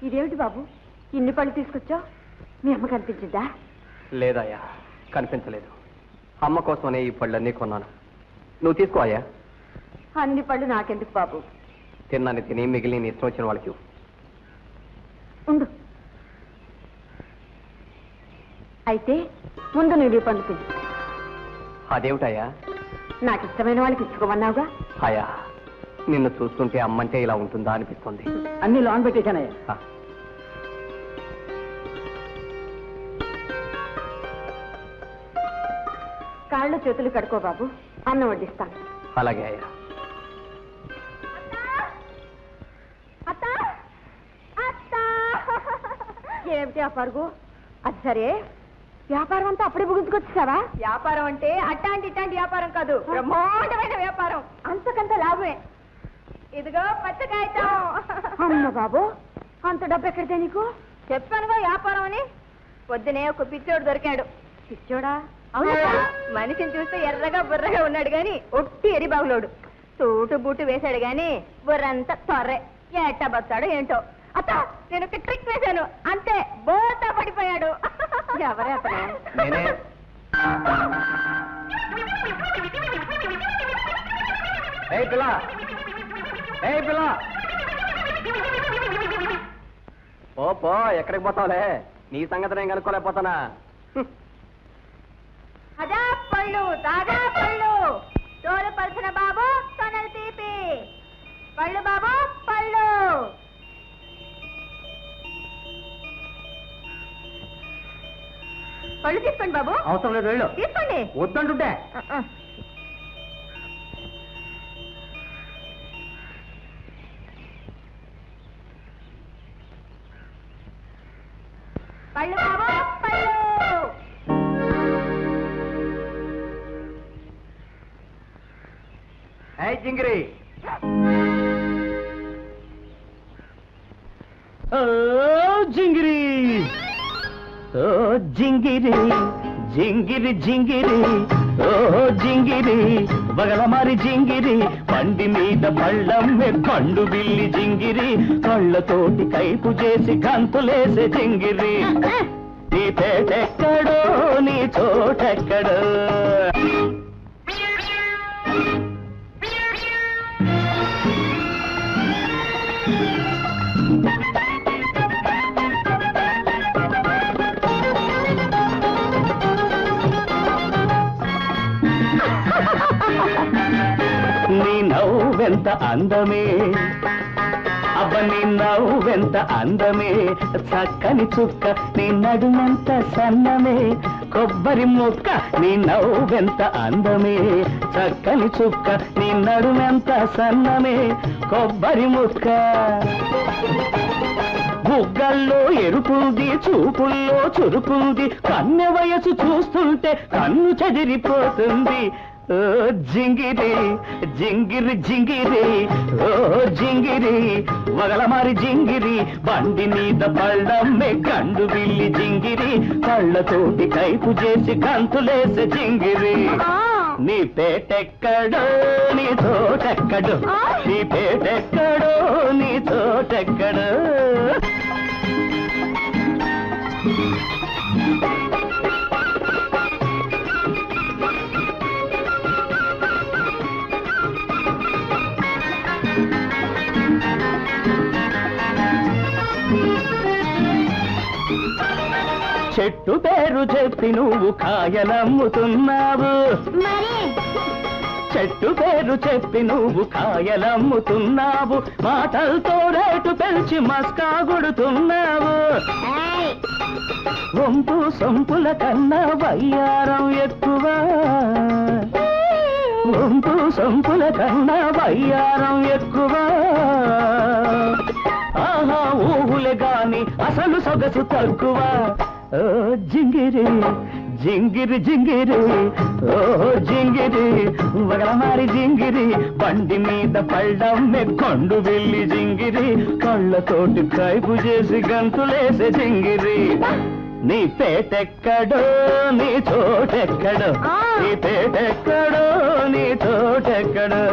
ఇదేమిటి బాబు ఇన్ని పళ్ళు తీసుకొచ్చా మీ అమ్మ కనిపించిందా లేదయ్యా కనిపించలేదు అమ్మ కోసమనే ఈ పళ్ళన్నీ కొన్నాను నువ్వు తీసుకో అయ్యా అన్ని పళ్ళు నాకెందుకు బాబు తిన్నాను తిని మిగిలిన ఇష్టం వచ్చిన వాళ్ళకి ఉండు అయితే ముందు నువ్వు పండు తిని అదేమిటయ్యా నాకు ఇష్టమైన వాళ్ళకి ఇచ్చుకోమన్నావుగా అయ్యా నిన్ను చూస్తుంటే అమ్మంటే ఇలా ఉంటుందా అనిపిస్తుంది అన్ని లోన్ పెట్టేశానయ్యా కాళ్ళు చేతులు కడుకో బాబు అన్నం వడ్డిస్తాను అలాగే అయ్యా ఏమిటి ఆ పరుగు అది సరే వ్యాపారం అంతా అప్పుడే ముగించుకొచ్చేసావా వ్యాపారం అంటే అట్లాంటి ఇట్లాంటి వ్యాపారం కాదు బ్రహ్మాండమైన వ్యాపారం అంతకంత లాభమే ఇదిగో పచ్చకాయతం అమ్మ బాబు అంత డబ్బు ఎక్కడితే నీకు చెప్పానుగా వ్యాపారం అని పొద్దునే ఒక పిచ్చోడు దొరికాడు పిచ్చోడా అవునా మనిషిని చూస్తే ఎర్రగా బుర్రగా ఉన్నాడు గాని ఒట్టి ఎరి బాగులోడు తూటు బూటు వేశాడు గాని బుర్రంతా తొర్రే ఎట్టా బతాడో ఏంటో అత్త నేను ఒక ట్రిక్ వేశాను అంతే బోతా పడిపోయాడు ఎవరే అతను ए पिला, ए पिला। पो पो एक्कडिकी पोतावुले नी संगति नेनु कनुक्कोलेपोताना। अदा पल्लू दादा पल्लू तोरु पर्सन बाबू तोनल तीपी पल्लू बाबू पल्लू पल्लू तीसुकोंडि बाबू अवसरम लेदु हेळ्ळु तीसुकोंडि ओद्दंटुंटे पल्लू बाबू पल्लू है जिंगरी ओ जिंगरी ओ जिंगरी जिंगरी जिंगरी ओ जिंगरी बगल मारी जिंगरी पंडी मीद पल्लम में पंडु बिल्ली जिंगरी कल्ल तोटी कैपु चेसी गंतुलेसे जिंगरी नी पेटेक्कडो नी चोटेक्कडो नीनवेंत अंदमे अब नीनवेंत अंदमे चक्कनि चुक्क नी नडुमंत सन्नमे कोब्बरि मुक्क नीनवेंत अंदमे चक्कनि चुक्क नी नडुमंत सन्नमे कोब्बरि मुक्क బుగ్గల్లో ఎరుపుంది చూపుల్లో చురుపుంది కన్నె వయసు చూస్తుంటే కన్ను చెదిరిపోతుంది ఓ జింగిరి జింగిరి జింగిరి ఓ జింగిరి వగలమారి జింగిరి బండి మీద పళ్ళమ్మే కండు బిల్లి జింగిరి కళ్ళతోటి కైపు చేసి గంతులేసే జింగిరి నీ పేటెక్కడో నీ తోటెక్కడో నీ పేటెక్కడో నీ తోటెక్కడో చెట్టు పేరు చెప్పి నువ్వు కాయలమ్ముతున్నావు చెట్టు పేరు చెప్పి నువ్వు కాయలమ్ముతున్నావు మాటలతో రేటు పెంచి మస్కా కొడుతున్నావు వంపు సొంపుల కన్నా వయ్యారం ఎక్కువ వంపు సొంపుల కన్నా వయ్యారం ఎక్కువ ఆహా ఊహులే గాని అసలు సొగసు తక్కువ ओ जिंगिरी जिंगिरी जिंगिरी ओ जिंगिरी बगल मारी जिंगिरी बंडी मीद पल्लमे कंडु बिल्ली जिंगिरी कళ్ళతోటి కైపు చేసి గంతులేసే जिंगिरी నీ పేటెక్కడో నీ తోటెక్కడో నీ పేటెక్కడో నీ తోటెక్కడో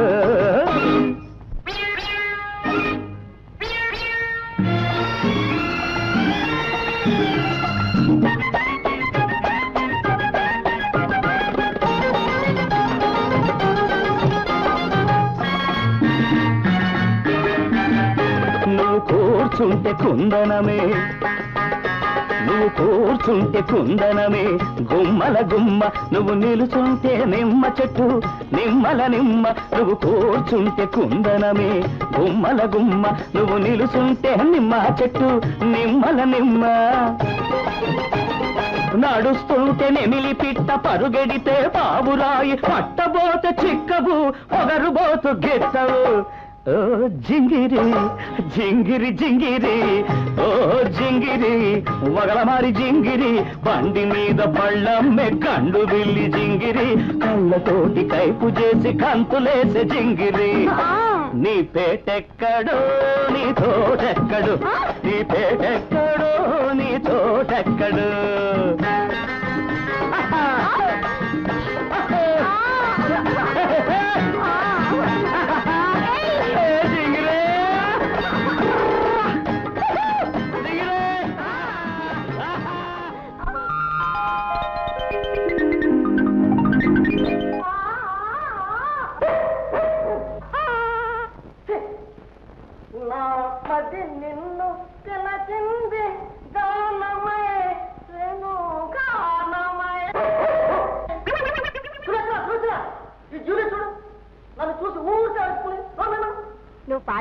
కూర్చుంటే కుందనమే నువ్వు కూర్చుంటే కుందనమే గుమ్మల గుమ్మ నువ్వు నిలుచుంటే నిమ్మ చెట్టు నిమ్మల నిమ్మ నువ్వు కూర్చుంటే కుందనమే గుమ్మల గుమ్మ నువ్వు నిలుచుంటే నిమ్మ చెట్టు నిమ్మల నిమ్మ నడుస్తుంటే నెమిలి పిట్ట పరుగెడితే పావురాయి పట్టబోత చిక్కవు పొగరుబోతు గెత్తవు ओ जिंगिरी जिंगिरी जिंगिरी ओ जिंगिरी वगलमारी जिंगिरी बंडी मीद पल्लमे कंडु बिल्ली जिंगिरी कళ్ళతోటి కైపు చేసి గంతులేసే జింగిరి నీ పేటెక్కడో నీ తోటెక్కడో నీ పేటెక్కడో నీ తోటెక్కడో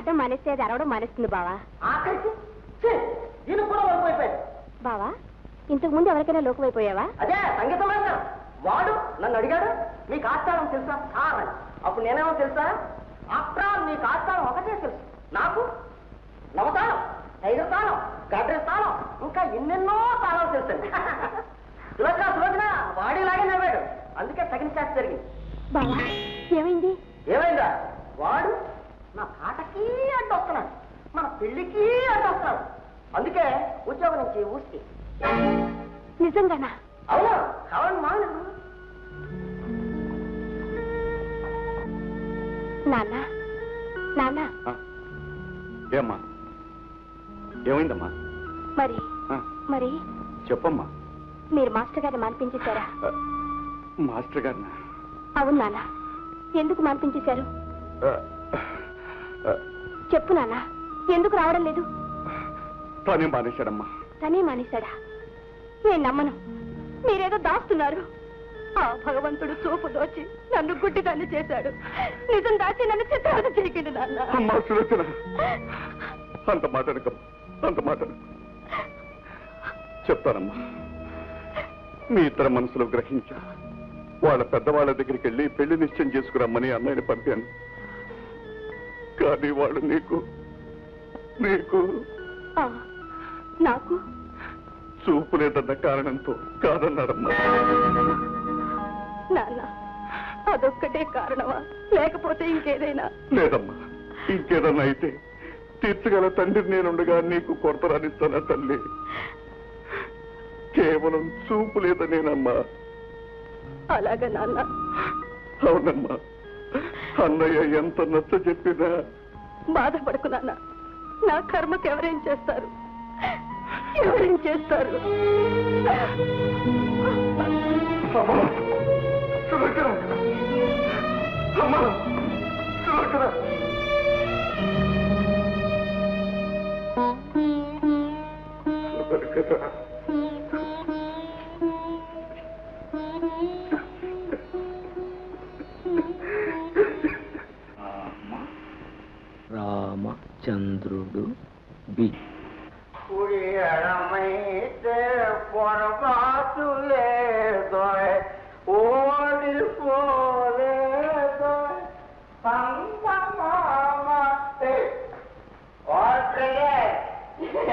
ಆಟ ಮನಸ್ಸೇ ಅದು ಅರೋಡ ಮನಸ್ಸು ಬಾವ ಆಕೈತು ಛೆ ನೀನು ಕೂಡ ಹೋಗ್ಬಿಟ್ಟೆ బావా ఇంతకు ముందు ఎవరికైనా లోకమైపోయావా అదే సంగీతమైన వాడు నన్ను అడిగాడు మీకు ఆస్తారం తెలుసా కావాలి అప్పుడు నేనేమో తెలుసా ఆస్తారం మీకు ఆస్తారం ఒకటే తెలుసు నాకు నవతారం ఐదు తాళం గాడ్రే తాళం ఇంకా ఎన్నెన్నో తాళాలు తెలుసు సులోచన సులోచన వాడిలాగే నవ్వాడు అందుకే తగిన శాస్త్రం జరిగింది బావా ఏమైంది ఏమైందా వాడు నా పాటకి అడ్డొస్తున్నాడు మన పెళ్ళికి అడ్డొస్తాడు అందుకే ఉద్యోగం నుంచి ఊసి నిజంగానా అవునా కావాలి మా నాన్న నాన్న ఏమ్మా ఏమైందమ్మా మరి మరి చెప్పమ్మా మీరు మాస్టర్ గారిని మాన్పించేశారా మాస్టర్ గారినా అవును నాన్న ఎందుకు మాన్పించేశారు చెప్పు నాన్న ఎందుకు రావడం లేదు తనే మానేశాడమ్మా తనే మానేశాడా నేను నమ్మను మీరేదో దాస్తున్నారు ఆ భగవంతుడు చూపు దోచి నన్ను గుడ్డిదాన్ని చేశాడు నిజం దాచి నన్ను చిత్రవద చేయకండి నాన్న అంత మాట్లాడకమ్మ అంత మాట్లాడు చెప్తానమ్మా మీ ఇతర మనసులో గ్రహించా వాళ్ళ పెద్దవాళ్ళ దగ్గరికి వెళ్ళి పెళ్లి నిశ్చయం చేసుకురమ్మని అన్నయ్యని పంపాను కానీ వాడు నీకు నీకు నాకు చూపు లేదన్న కారణంతో కాదన్నారమ్మా నాన్న అదొక్కటే కారణమా లేకపోతే ఇంకేదైనా లేదమ్మా ఇంకేదన్నా అయితే తీర్చగల తండ్రి నేనుండగా నీకు కొరత రానిస్తానా తల్లి కేవలం చూపు లేదనేనమ్మా అలాగా నాన్న అవునమ్మా అన్నయ్య ఎంత నచ్చ చెప్పినా బాధపడకు నాన్న నా కర్మకి ఎవరేం చేస్తారు ఎవరేం చేస్తారు రామచంద్రుడు బి కుడియడమైతే పొరపాటులే దొయ్ ఓడిపోలే దొయ్ సంగమామ తే ఓట్రే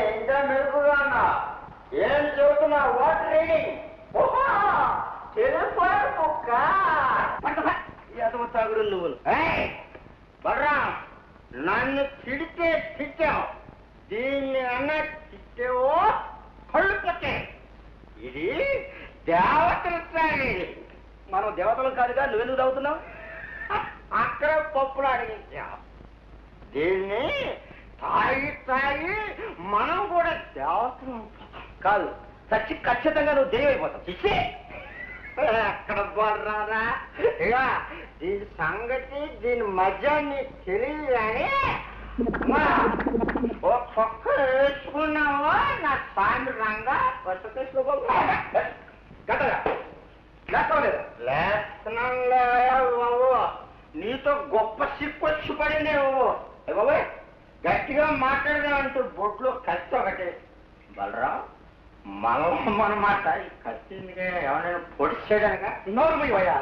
ఎంత మెరుగున్నా ఏం చెబుతున్నా ఓట్ రీడింగ్ ఓహా తెలిపారు కుక్క సాగుడు నువ్వు బడ్రా నన్ను తిడితే తిట్టావు దీన్ని అన్న తిట్టేవో కళ్ళు పట్టాయి ఇది దేవతల స్థాయి మనం దేవతలు కాదుగా నువ్వెందుకు తాగుతున్నావు అక్కడ పప్పులు అడిగించావు దీన్ని తాగి తాగి మనం కూడా దేవతలు కాదు చచ్చి ఖచ్చితంగా నువ్వు దేవి అయిపోతావు చిచ్చే అక్కడ బర్రారా ఇక దీని సంగతి దీని మధ్యాన్ని తెలియదు అని ఓ పక్క వేసుకున్నావో నా పాండురంగా పసుపు తీసుకోలేదు నీతో గొప్ప సిక్కు వచ్చి పడింది బాబు గట్టిగా మాట్లాడదామంటూ బొట్లో కత్తి ఒకటి బలరావు మనం మనమాట కత్తి ఎవరైనా పొడి చేయడానిక నోరు పోయా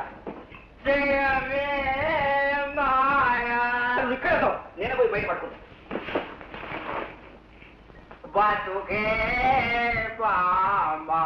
ఇక్కడ నేనే పోయి బయట పడుకుంటా బతుకే బామా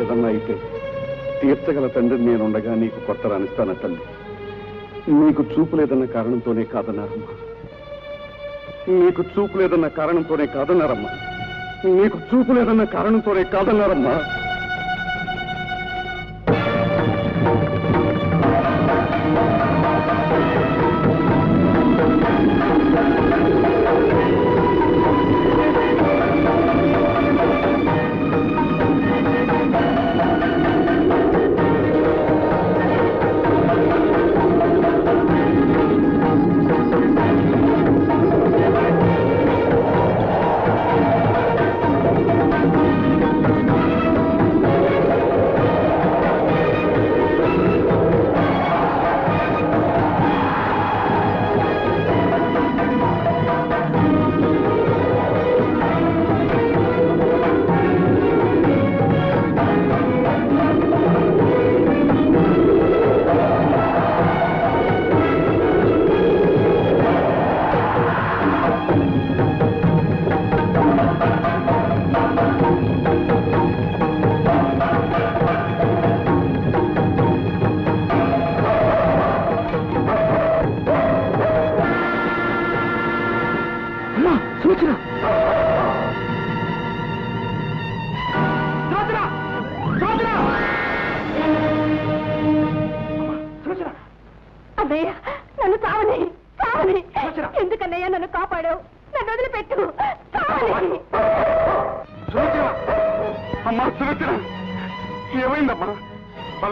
ఏదన్నా అయితే తీర్చగల తండ్రి నేనుండగా నీకు కొత్త రానిస్తాను తల్లి నీకు చూపు లేదన్న కారణంతోనే కాదన్నారమ్మా నీకు చూపు లేదన్న కారణంతోనే కాదన్నారమ్మా నీకు చూపు లేదన్న కారణంతోనే కాదన్నారమ్మా Thank you.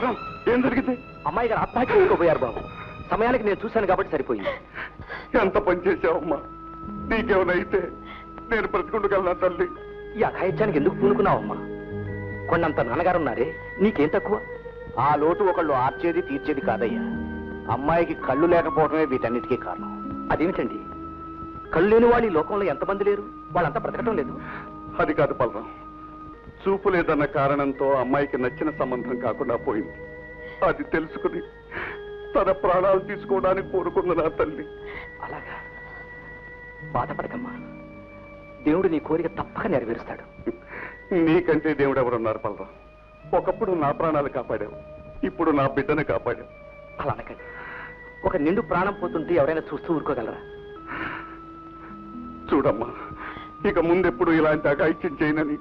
बलराम अम्मा इधर आत्महत्या बाबू समया की चूसा सरपो अंत पचावम्मा नीकेवनते नैन ब्रतकना तल्ली अघाइचा पूनुकनावम्मा कोगारे नीकें तक आ लोटू आर्चेदी तीर्चेदी कादय्या अम्मा की कल्लू लेकपोवडमे वीटन्निटिकी कारणं अदेमिटंडी కళ్ళు లేని వాళ్ళ లోకంలో ఎంత మంది లేరు వాళ్ళంతా బ్రతకటం లేదు అది కాదు బలరాం చూపు లేదన్న కారణంతో అమ్మాయికి నచ్చిన సంబంధం కాకుండా పోయింది అది తెలుసుకుని తన ప్రాణాలు తీసుకోవడానికి కోరుకున్న నా తల్లి అలాగా బాధపడకమ్మా దేవుడు నీ కోరిక తప్పక నెరవేరుస్తాడు నీకంటే దేవుడు ఎవరు ఉన్నారు బలరాం ఒకప్పుడు నా ప్రాణాలు కాపాడావు ఇప్పుడు నా బిడ్డను కాపాడావు అలా అనకండి ఒక నిండు ప్రాణం పోతుంటే ఎవరైనా చూస్తూ ఊరుకోగలరా చూడమ్మా ఇక ముందెప్పుడు ఇలాంటి అఘాయిత్యం చేయనని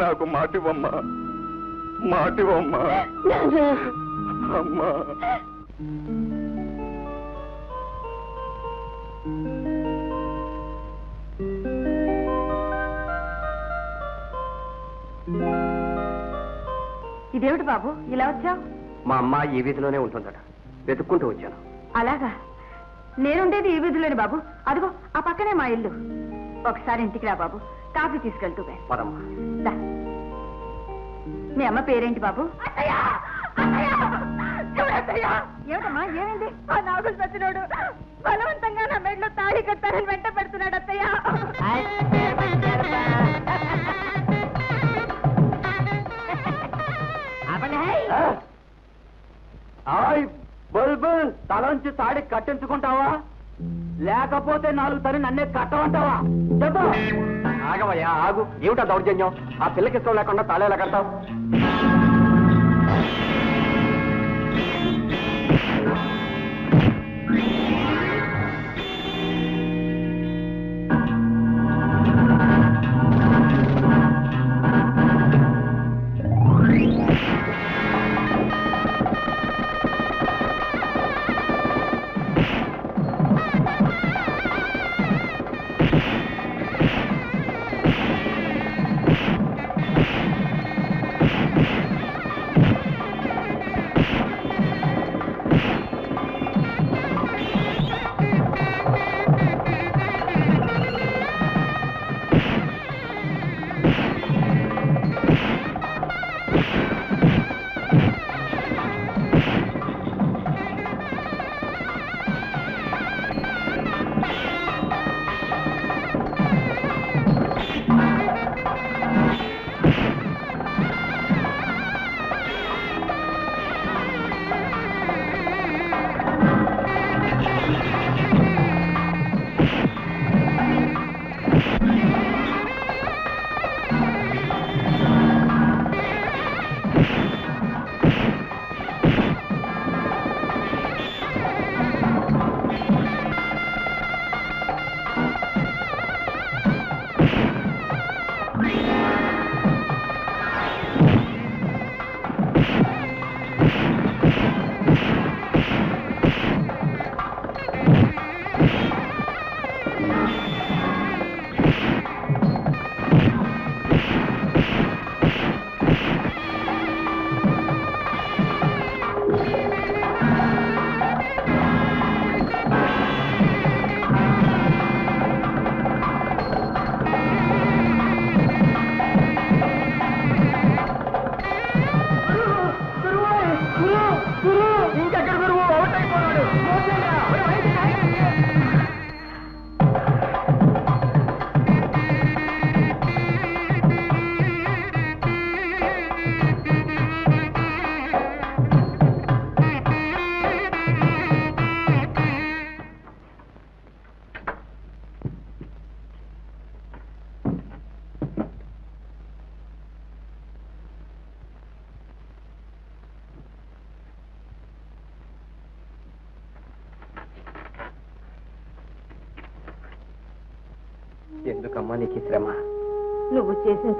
నాకు మాటివమ్మా మాటివమ్మా అమ్మా ఇదేమిటి బాబు ఇలా వచ్చావు మా అమ్మ ఈ వీధిలోనే ఉంటుందట వెతుక్కుంటూ వచ్చాను అలాగా నేనుండేది ఈ వీధిలోనే బాబు అదిగో ఆ పక్కనే మా ఇల్లు ఒకసారి ఇంటికి రా బాబు కాఫీ తీసుకెళ్తూ మీ అమ్మ పేరేంటి బాబు ఏమిటమ్మా ఏమైంది ఆ నాగులు సచ్చినోడు బలవంతంగా నా మెడలో తాళి కట్టాలని వెంట పెడుతున్నాడు అత్తయ్య బుల్బుల్ తలంచి తాడి కట్టించుకుంటావా లేకపోతే నాలుగు తరి నన్నే కట్టమంటావా చెప్పు ఆగవయ్యా ఆగు ఏమిటా దౌర్జన్యం ఆ పిల్లకి ఇష్టం లేకుండా తాళేలా కడతావు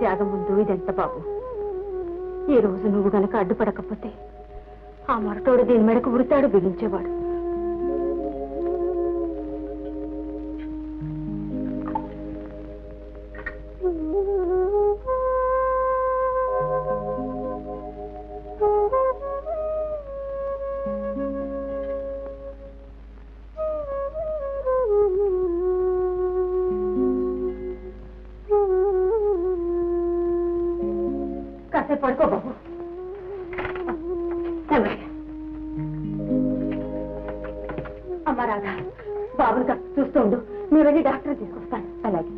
త్యాగం ముందు ఇదంత బాబు ఈ రోజు నువ్వు గనక అడ్డుపడకపోతే ఆ మరటోడు దీని మెడకు ఉరితాడు బిగించేవాడు అమ్మ రాధా బాబుని చూస్తూ ఉండు నేను వెళ్ళి డాక్టర్ తీసుకొస్తాను అలాగే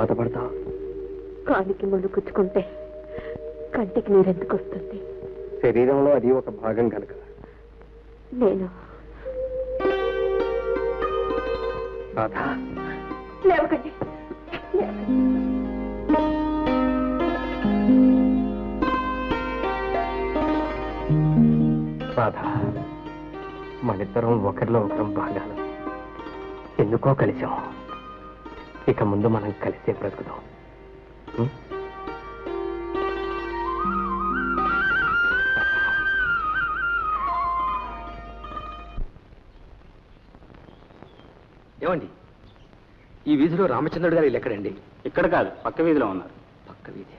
బాధపడతా కాలికి ముళ్ళుకుచ్చుకుంటే కంటికి నీరెందుకు వస్తుంది శరీరంలో అది ఒక భాగం కనుక నేను రాధా లేవకండి రాధా మనిద్దరం ఒకరిలో ఒకరం భాగాలు ఎందుకో కలిసాం ఇక ముందు మనం కలిసే బ్రతుకుదాం ఏమండి ఈ వీధిలో రామచంద్రుడు గారు వీళ్ళు ఎక్కడండి ఇక్కడ కాదు పక్క వీధిలో ఉన్నారు పక్క వీధి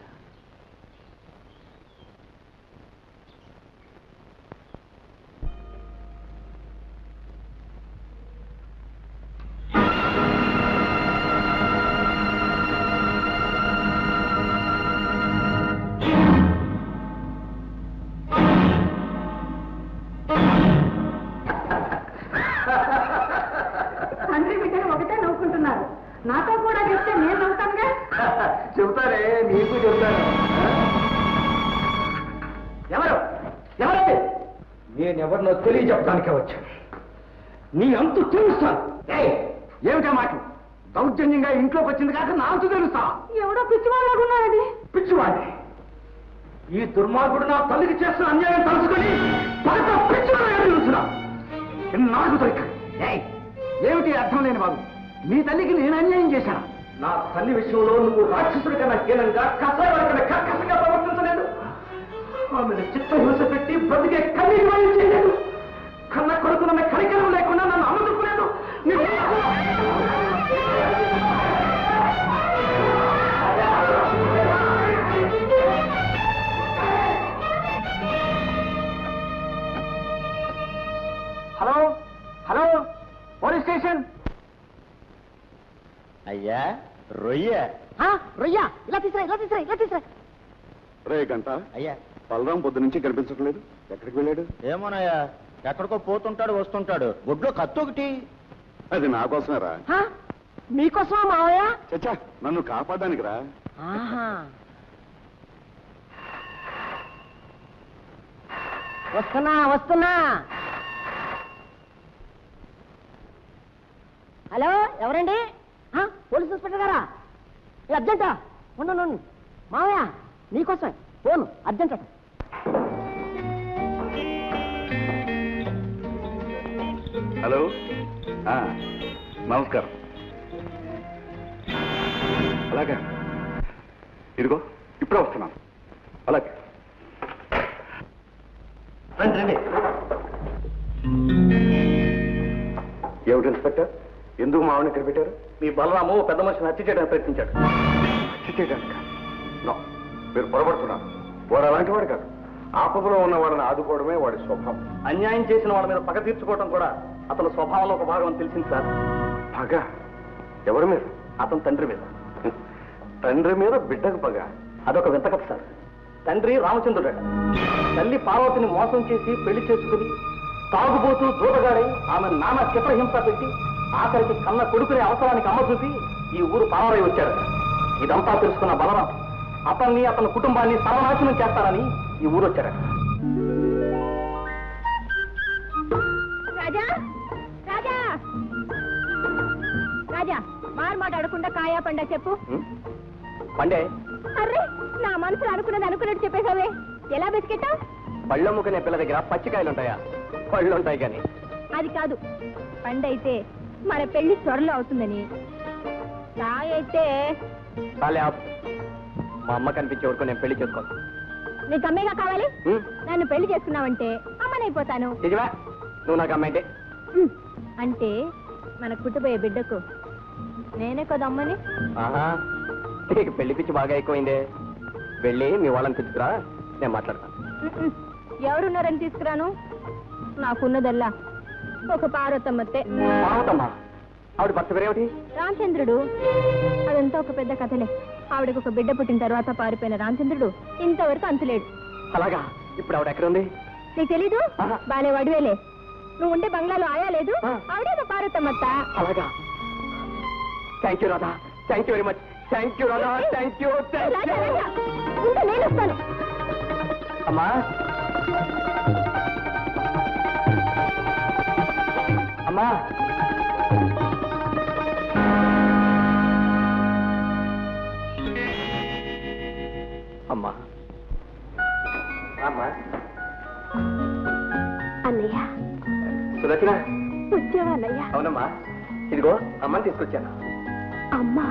ఏమోనయ్యా ఎక్కడికో పోతుంటాడు వస్తుంటాడు ఒడ్లో కత్తి ఒకటి అది నా కోసమే రా మీకోసమా మావయ్య చచ్చా నన్ను కాపాడడానికి రా వస్తున్నా వస్తున్నా హలో ఎవరండి పోలీస్ ఇన్స్పెక్టర్ గారా అర్జెంటా ఉండు మావయ్య నీకోసమే పోను అర్జెంట్ అట హలో నమస్కారం అలాగే ఇదిగో ఇప్పుడే వస్తున్నాను అలాగే రండి ఏమిటి ఇన్స్పెక్టర్ ఎందుకు మామని ఇక్కడ పెట్టారు మీ బలరాము పెద్ద మనిషిని హత్య చేయడానికి ప్రయత్నించాడు హత్య చేయడానికి మీరు పొరపడుతున్నారు వాడు అలాంటి వాడు కాదు ఆపదలో ఉన్న వాళ్ళని ఆదుకోవడమే వాడి స్వభావం అన్యాయం చేసిన వాళ్ళ మీద పగ తీర్చుకోవడం కూడా అతను స్వభావంలో ఒక భాగం తెలిసింది సార్ పగ ఎవరి మీద అతను తండ్రి మీద తండ్రి మీద బిడ్డకు పగ అదొక వింత కథ సార్ తండ్రి రామచంద్రుడట తల్లి పార్వతిని మోసం చేసి పెళ్లి చేసుకుని తాగుబోతూ దూరగాడై ఆమె నాన్న చిత్రహింస పెట్టి ఆఖరికి కన్న కొడుకునే అవసరానికి అమ్మ చూసి ఈ ఊరు పారాయి వచ్చాడు ఇదంతా తెలుసుకున్న బలరాం అతన్ని అతని కుటుంబాన్ని సర్వనాశనం చేస్తారని ఈ ఊరు వచ్చారట మాట అడగకుండా కాయా పండ చెప్పు పండే అరే నా మనసులో అనుకున్నది అనుకున్నట్టు చెప్పేసావే ఎలా బతికెట్టావు పళ్ళమ్ముకునే పిల్ల దగ్గర పచ్చికాయలుంటాయా పళ్ళుంటాయి కానీ అది కాదు పండైతే మన పెళ్లి త్వరలో అవుతుందని కాయైతే మా అమ్మ కనిపించే వరకు నేను పెళ్లి చేసుకోను నీకు అమ్మేగా కావాలి నన్ను పెళ్లి చేసుకున్నావంటే అమ్మనైపోతాను నిజమా నువ్వు నాకు అమ్మ అంటే అంటే మన కుటుంబ బిడ్డకు నేనే కదా అమ్మని నీకు పెళ్లి పిచ్చి బాగా అయిపోయింది. వెళ్ళి మీ వాళ్ళని తీసుకురా, నేను మాట్లాడతాను. ఎవరున్నారని తీసుకురాను? నాకున్నదల్లా ఒక పార్వతమ్మతే. పార్వతమ్మ? ఆవిడ భర్త పేరేమిటి? రామచంద్రుడు. అదంతా ఒక పెద్ద కథలే. ఆవిడకు ఒక బిడ్డ పుట్టిన తర్వాత పారిపోయిన రామచంద్రుడు ఇంతవరకు అంతులేడు. అలాగా? ఇప్పుడు ఆవిడ ఎక్కడుంది నీకు తెలీదు? బాలే వడివేలే, నువ్వు ఉండే బంగ్లాలో ఆయా లేదు. ఆవిడే ఒక పార్వతమ్మత్త. అలాగా? Thank you Radha, thank you very much. Thank you Radha, thank you. నేను వస్తాను అమ్మా. అమ్మా అమ్మా అమ్మా అన్నయ్య సులక్షణ వచ్చావా? అన్నయ్య. అవునమ్మా, ఇదిగో అమ్మని తీసుకొచ్చాను. అమ్మా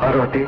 పార్వతి,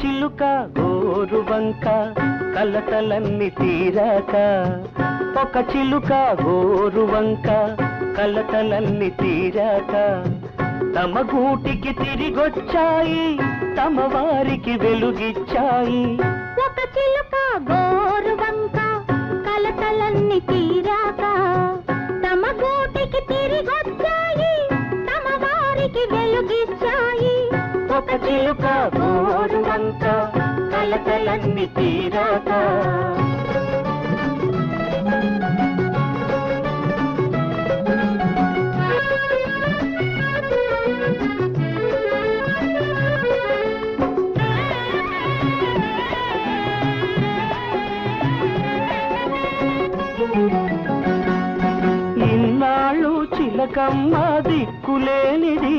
చిలుక గోరువంక కలతలన్నీ తీరాక, ఒక చిలుక గోరువంక కలతలన్నీ తీరాక, తమ గూటికి తిరిగొచ్చాయి, తమ వారికి వెలుగిచ్చాయి. ఒక చిలుక గోరువంక కలతలన్నీ తీరాక, తమ గూటికి తిరిగొచ్చాయి, తమ వారికి వెలుగిచ్చాయి. ఒక చిలుక గోరువంక కలతలన్నీ తీరాక. ఇన్నాళ్ళు చిలకమ్మ దిక్కులేనిది,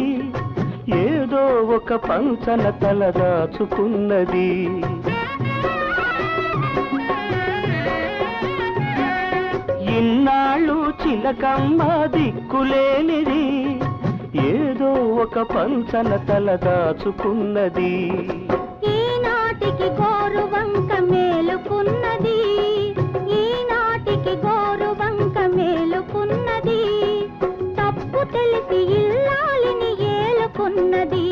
ఏదో ఒక పంచన తలదాచుకున్నది. ఇన్నాళ్ళు చిలకమ్మ దిక్కులేనిది, ఏదో ఒక పంచన తలదాచుకున్నది. ఈ నాటికి గోరువంక మేలుకున్నది, ఈ నాటికి గోరువంక మేలుకున్నది. తప్పు తెలిసి ఇల్లాలిని ఏలుకున్నది.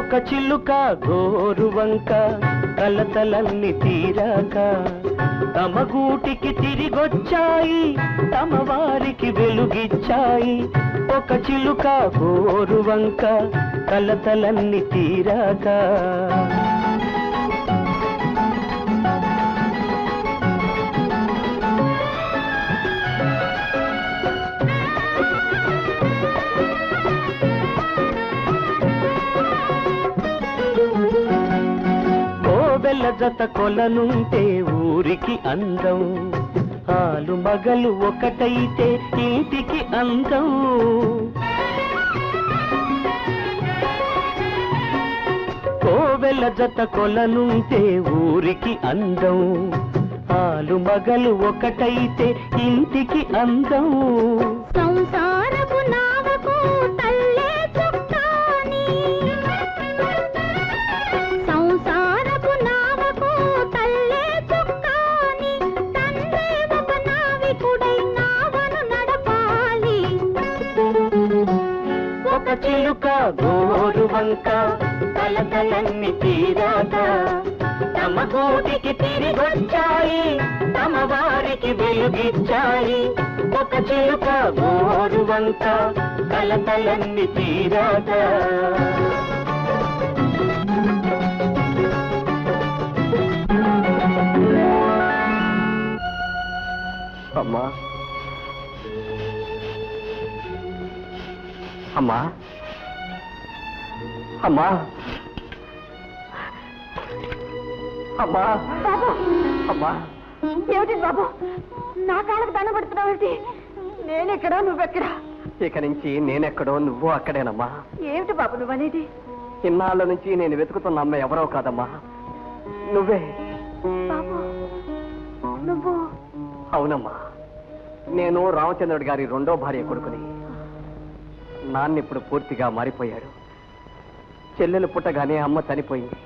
ఒక చిలుక గోరువంక కలతలన్నీ తీరాక, తమ గూటికి తిరిగొచ్చాయి, తమ వారికి వెలుగిచ్చాయి. ఒక చిలుక గోరువంక కలతలన్నీ తీరాక. కోబెల్ల జత కొలనుంటే ఊరికి అందం, ఆలు మగలు ఒకటైతే ఇంటికి అందం. కోబెల్ల జత కొలనుంటే ఊరికి అందం, ఆలు మగలు ఒకటైతే ఇంటికి అందం. సంసారపు నావకు తల్లే చుక్కాని, చిలుక గోరువంక కలతలన్నీ తీరాక, తమ గూటికి తిరిగొచ్చాయి, తమ వారికి వెలుగిచ్చాయి. ఒక చిలుక గోరువంక కలతలన్నీ తీరాక. அம்மா அம்மா அம்மா பாபு அம்மா ఏమిటి బాబు నా కాళ్ళకు దండం పెడుతున్నావేంటి నేనెక్కడా నువ్వెక్కడా ఇక నుంచి నేనెక్కడో నువ్వు అక్కడేనమ్మా ఏమిటి బాబు నువ్వనేది ఇన్నాళ్ళ నుంచి నేను వెతుకుతున్న అమ్మ ఎవరో కాదమ్మా నువ్వే బాబు నువ్వు అవునమ్మా నేను రామచంద్రుడి గారి రెండో భార్య కొడుకుని నాన్న ఇప్పుడు పూర్తిగా మారిపోయాడు చెల్లెలు పుట్టగానే అమ్మ చనిపోయింది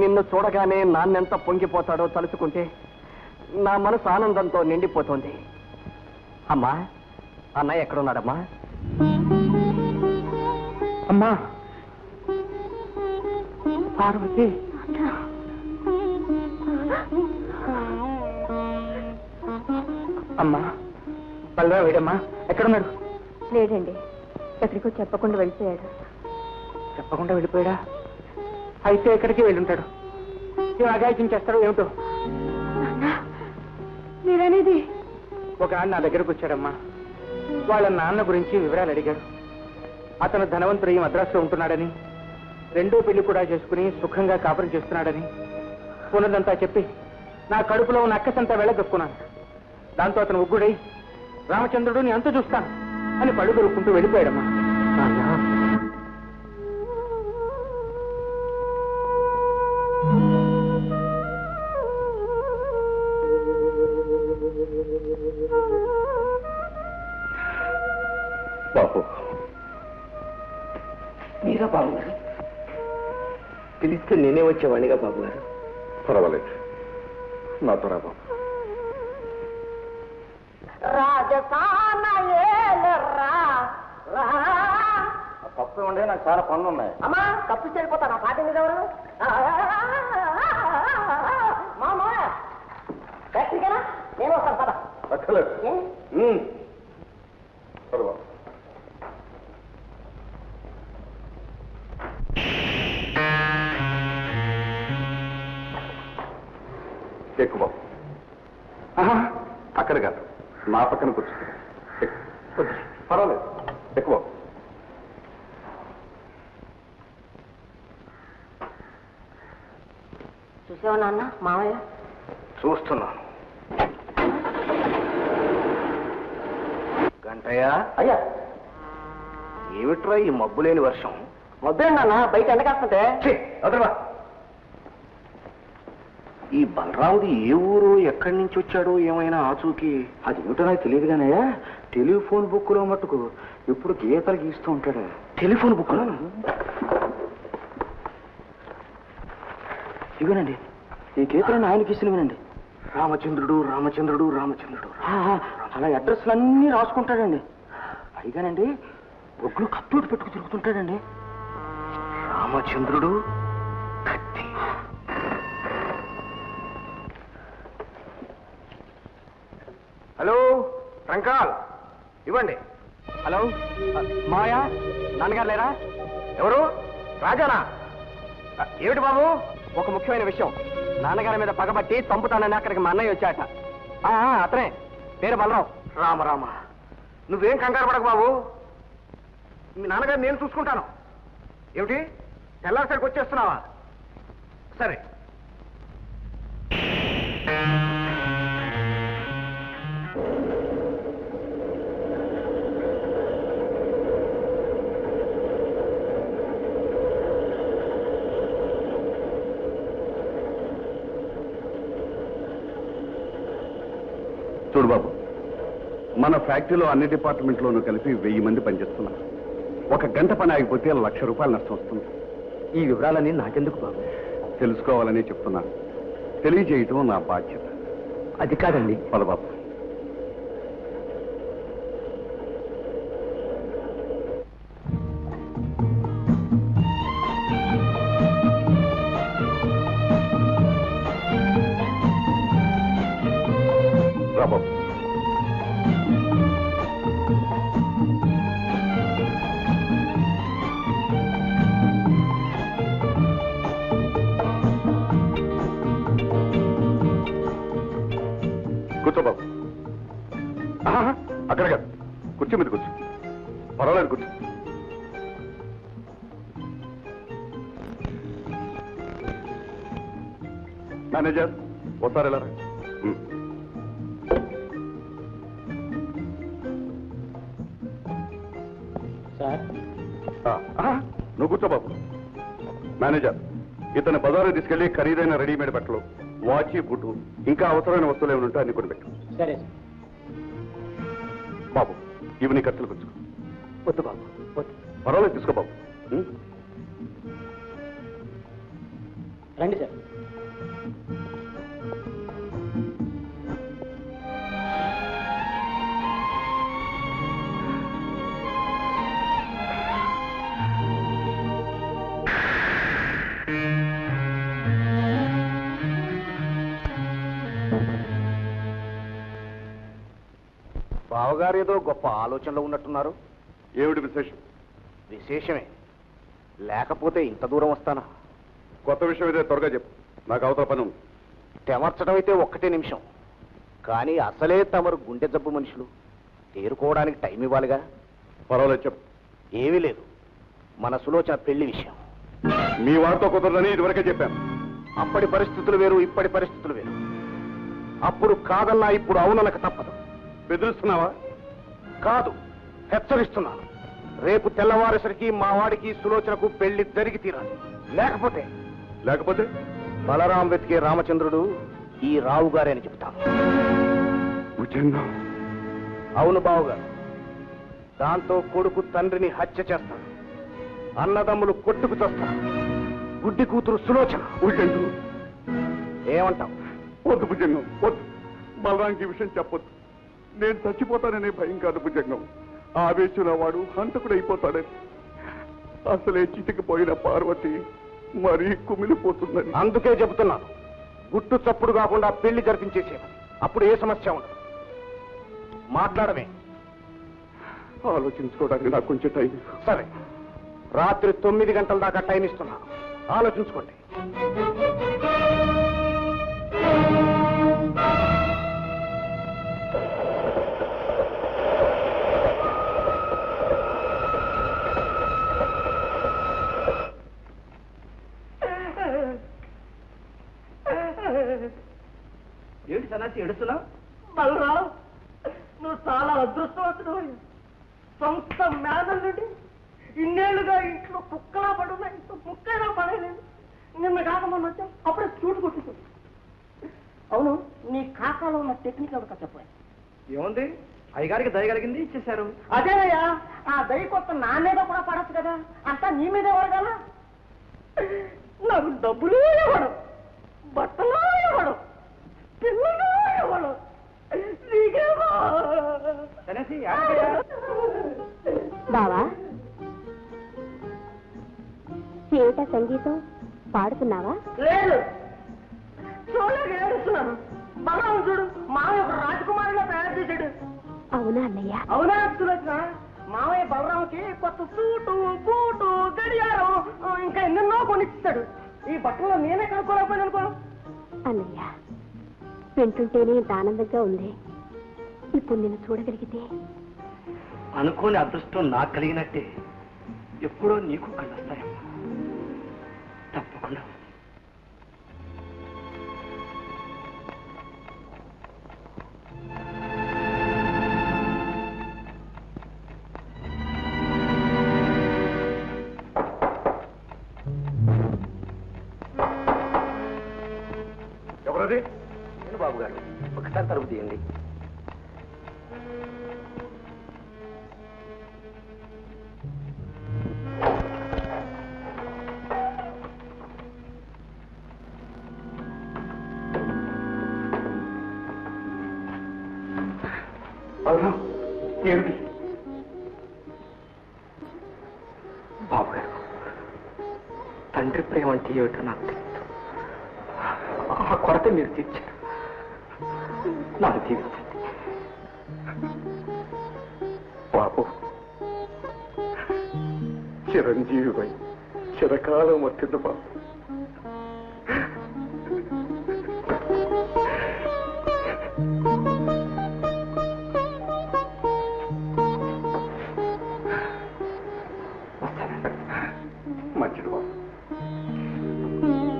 నిన్ను చూడగానే నాన్నెంత పొంగిపోతాడో తలుచుకుంటే నా మనసు ఆనందంతో నిండిపోతుంది అమ్మా అన్నయ్య ఎక్కడున్నాడమ్మా అమ్మా పార్వతి అమ్మా పల్లవ వీడమ్మా ఎక్కడున్నాడు లేదండి ఎక్కడికో చెప్పకుండా వెళ్ళిపోయాడు చెప్పకుండా వెళ్ళిపోయాడా అయితే ఎక్కడికి వెళ్ళుంటాడు ఏం ఆగాయచం చేస్తాడో ఏమిటో మీరనేది ఒక ఆయన నా దగ్గరకు వచ్చాడమ్మా వాళ్ళ నాన్న గురించి వివరాలు అడిగాడు అతను ధనవంతుడు ఈ మద్రాసులో ఉంటున్నాడని రెండో పెళ్లి కూడా చేసుకుని సుఖంగా కాపురం చేస్తున్నాడని ఉన్నదంతా చెప్పి నా కడుపులో ఉన్న అక్కసంతా వెళ్ళగక్కున్నాను దాంతో అతను ఉగ్గుడై రామచంద్రుడిని అంత చూస్తాను అని పళ్ళు దొరుకుంటూ వెళ్ళిపోయాడమ్మా బాబు మీరా బాబు గారు పిలిస్తే నేనే వచ్చేవాడిగా బాబు గారు పర్వాలేదు నాతో రా బాబు తప్పు ఉండే నాకు చాలా పనులు ఉన్నాయి అమ్మా తప్పు చేరిపోతా నా పాట మీద ఎవరు గట్టిగా నేను వస్తాను పద అక్కలేదు పర్వాలేదు ఎక్కువ అక్కడ కాదు నా పక్కన కూర్చుంది పర్వాలేదు ఎక్కువ చూసావా నాన్న మామయ్య చూస్తున్నాను గంటయ్యా అయ్యా ఏమిట్రా ఈ మబ్బు లేని వర్షం వద్దే నాన్న బయట ఎండ కాస్తుంటే వదలవా ఈ బలరాముడు ఏ ఊరు ఎక్కడి నుంచి వచ్చాడో ఏమైనా ఆచూకి అది ఏమిటో నాకు తెలియదు కానీ టెలిఫోన్ బుక్ లో మట్టుకు ఇప్పుడు గీతలు గీస్తూ ఉంటాడు టెలిఫోన్ బుక్ లో ఇవేనండి ఈ గీతలను ఆయన గీసినవేనండి రామచంద్రుడు రామచంద్రుడు రామచంద్రుడు అలా అడ్రస్లు అన్నీ రాసుకుంటాడండి అయిగానండి బొగ్గులు కత్తుడు పెట్టుకు తిరుగుతుంటాడండి రామచంద్రుడు కత్తి హలో రంకాల్ ఇవ్వండి హలో మాయా నాన్నగారు లేరా ఎవరు రాజానా ఏమిటి బాబు ఒక ముఖ్యమైన విషయం నాన్నగారి మీద పగబట్టి చంపుతానని అక్కడికి మా అన్నయ్య వచ్చాట అతనే పేరు బలరావు రామ రామ నువ్వేం కంగారు పడకు బాబు మీ నాన్నగారు నేను చూసుకుంటాను ఏమిటి తెల్లారిసరికి వచ్చేస్తున్నావా సరే చూడు బాబు మన ఫ్యాక్టరీలో అన్ని డిపార్ట్మెంట్లోనూ కలిపి వెయ్యి మంది పనిచేస్తున్నారు ఒక గంట పని ఆగిపోతే లక్ష రూపాయలు నష్టం వస్తుంది ఈ వివరాలని నాకెందుకు బాబు తెలుసుకోవాలని చెప్తున్నాను తెలియజేయటం నా బాధ్యత అది కాదండి పదబాబు అక్కడ కాదు కూర్చో మీద కూర్చో పర్వాలేదు కూర్చో मैनेजर वो सारे ला रहे नुकूचो बाबू मैनेजर इतने बजार तस्के खरीदन रेडीमेड बटल वाची बूट इंका अवसर वस्तु अभी को बाबू इवन खर्चल को बाबू पर्वे तस्को बाबू रही सर బావగారేదో గొప్ప ఆలోచనలో ఉన్నట్టున్నారు ఏవిడి విశేషం విశేషమే లేకపోతే ఇంత దూరం వస్తానా కొత్త విషయం ఏదో త్వరగా చెప్పు నాకు అవతల పని ఉంది తెమర్చడం అయితే ఒక్కటే నిమిషం కానీ అసలే తమరు గుండె జబ్బు మనుషులు తీరుకోవడానికి టైం ఇవ్వాలిగా పరవాలేదు చెప్పు ఏమీ లేదు మన సులోచన పెళ్లి విషయం మీ వారితో కుదరదని ఇదివరకే చెప్పాను అప్పటి పరిస్థితులు వేరు ఇప్పటి పరిస్థితులు వేరు అప్పుడు కాదన్నా ఇప్పుడు అవుననక తప్పదు बेदुरुस्तुन्नावा कादु हेच्चरिस्तुन्नानु रेपु तेल्लवारेसरिकी मा वाडिकी सुलोचनकु पेल्लि जरिगि तीराली लेकपोते लेकपोते बलराम वेत्के रामचंद्रुडु ई रावु गारे अनि चेप्तानु उजन्ना अवुनु बावगारु दांतो कोडुकु तंड्रिनि हत्य चेस्तानु अन्नदम्मुलु कोट्टुकु चस्तानु गुड्डि कूतुरु सुलोचन उजन्नु एमंटावु वद्दु उजन्नु वद्दु बलरांकी विषयं चेप्पोद्दु నేను చచ్చిపోతాననే భయం కాదు భుజంగం ఆవేశంలో వాడు హంతకుడైపోతాడు అసలే చితికిపోయిన పార్వతి మరీ కుమిలిపోతుందని అందుకే చెప్తున్నాను గుట్టు చప్పుడు కాకుండా పెళ్లి జరిపించేసే అప్పుడు ఏ సమస్య ఉండదు మాట్లాడమే ఆలోచించుకోవడానికి నాకు కొంచెం టైం సరే రాత్రి తొమ్మిది గంటల దాకా టైం ఇస్తున్నాను ఆలోచించుకోండి बलराव चाला अदृष्टवंतुडिవి संस्थ मेदल नुंडी इन्नेळ्लुगा इंट्लो कुक्कला पडुना इंत मुक्कैना पडलेदु निन्न काक मोन्न वच्चा अप्पुडे चूट कोट्टेसु अवुनु नी काकालो उन्न टेक्निकल का चेप्पु एमुंदी अयगारिकि दय कलिगिंदी इच्चेशारु अदेनय्या आ दय कोत्त ना मीद कूडा पडొచ్చు कदा अंता नी मीद वरगाला नाकु डब्बुलु इव्वडु बट्टलु इव्वडु బావా ఏట సంగీతం పాడుతున్నావా లేదు చూడలేక ఏడుస్తున్నాను బలరాం చూడు మావయ్య ఒక రాజకుమారిగా తయారు చేశాడు అవునా అన్నయ్య అవునా సులోచన మావయ్య బలరాంకి కొత్త సూటు బూటు గడియారం ఇంకా ఎన్నెన్నో కొనిచ్చాడు ఈ బట్టలు నేనే కనుక్కోలేకపోయాను అనుకో అన్నయ్య వింటుంటేనే ఇంత ఆనందంగా ఉంది ఇప్పుడు నిన్ను చూడగలిగితే అనుకోని అదృష్టం నాకు కలిగినట్టే ఎప్పుడో నీకు కలుస్తాయమ్మా తప్పకుండా ఎవరది నేను బాబు గారు ఒకసారి తలుపు తీయండి చిరంజీవి చిరకాలం వర్తిద్దు బాబు మంచిది బాబు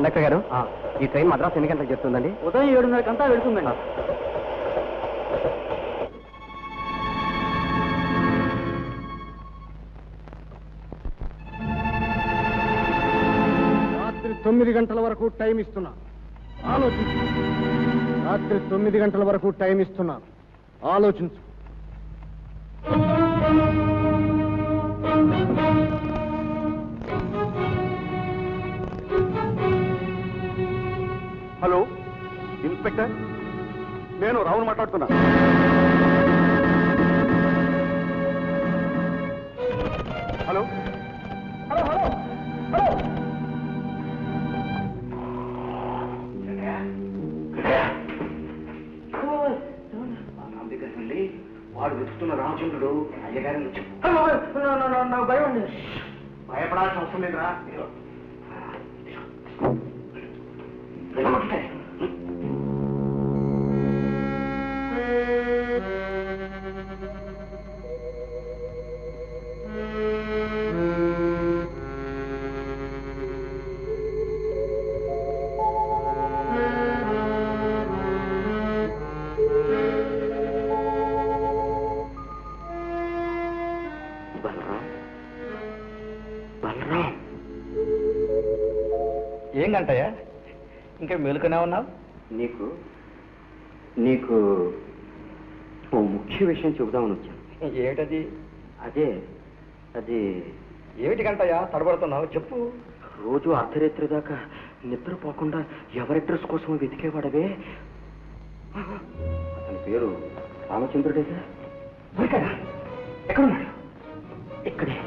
कंडक्टर गारू ट्रैन मद्रास एन्नि गंटलकु चेरुतुंदंडी उदयं सात गंटलकंता वेळ्तुंदंडी रात्रि नौ గంటల వరకు టైం ఇస్తున్నా ఆలోచించు రాత్రి नौ గంటల వరకు టైం ఇస్తున్నా ఆలోచించు हेलो इंस्पेक्टर नैन राहुल माट్లాడుతున్నా हेलो हेलो हेलो हेलो कौन మనం దగ్గరికి వాడు వస్తున్న రామచంద్రుడు అయ్యగారిని వచ్చి hello no no no no భయం లేదు భయపడాల్సిన అవసరం లేదురా ఏంటయ్యా ఇంకా మెలుకనే ఉన్నావు నీకు నీకు ఓ ముఖ్య విషయం చెబుదామని వచ్చాను ఏంటది అదే అది ఏమిటి గంటయ్యా తడబడుతున్నావు చెప్పు రోజు అర్ధరాత్రి దాకా నిద్రపోకుండా ఎవరి అడ్రస్ కోసం వెతికేవాడవే అతని పేరు రామచంద్రుడేగా ఎక్కడున్నాడు ఇక్కడే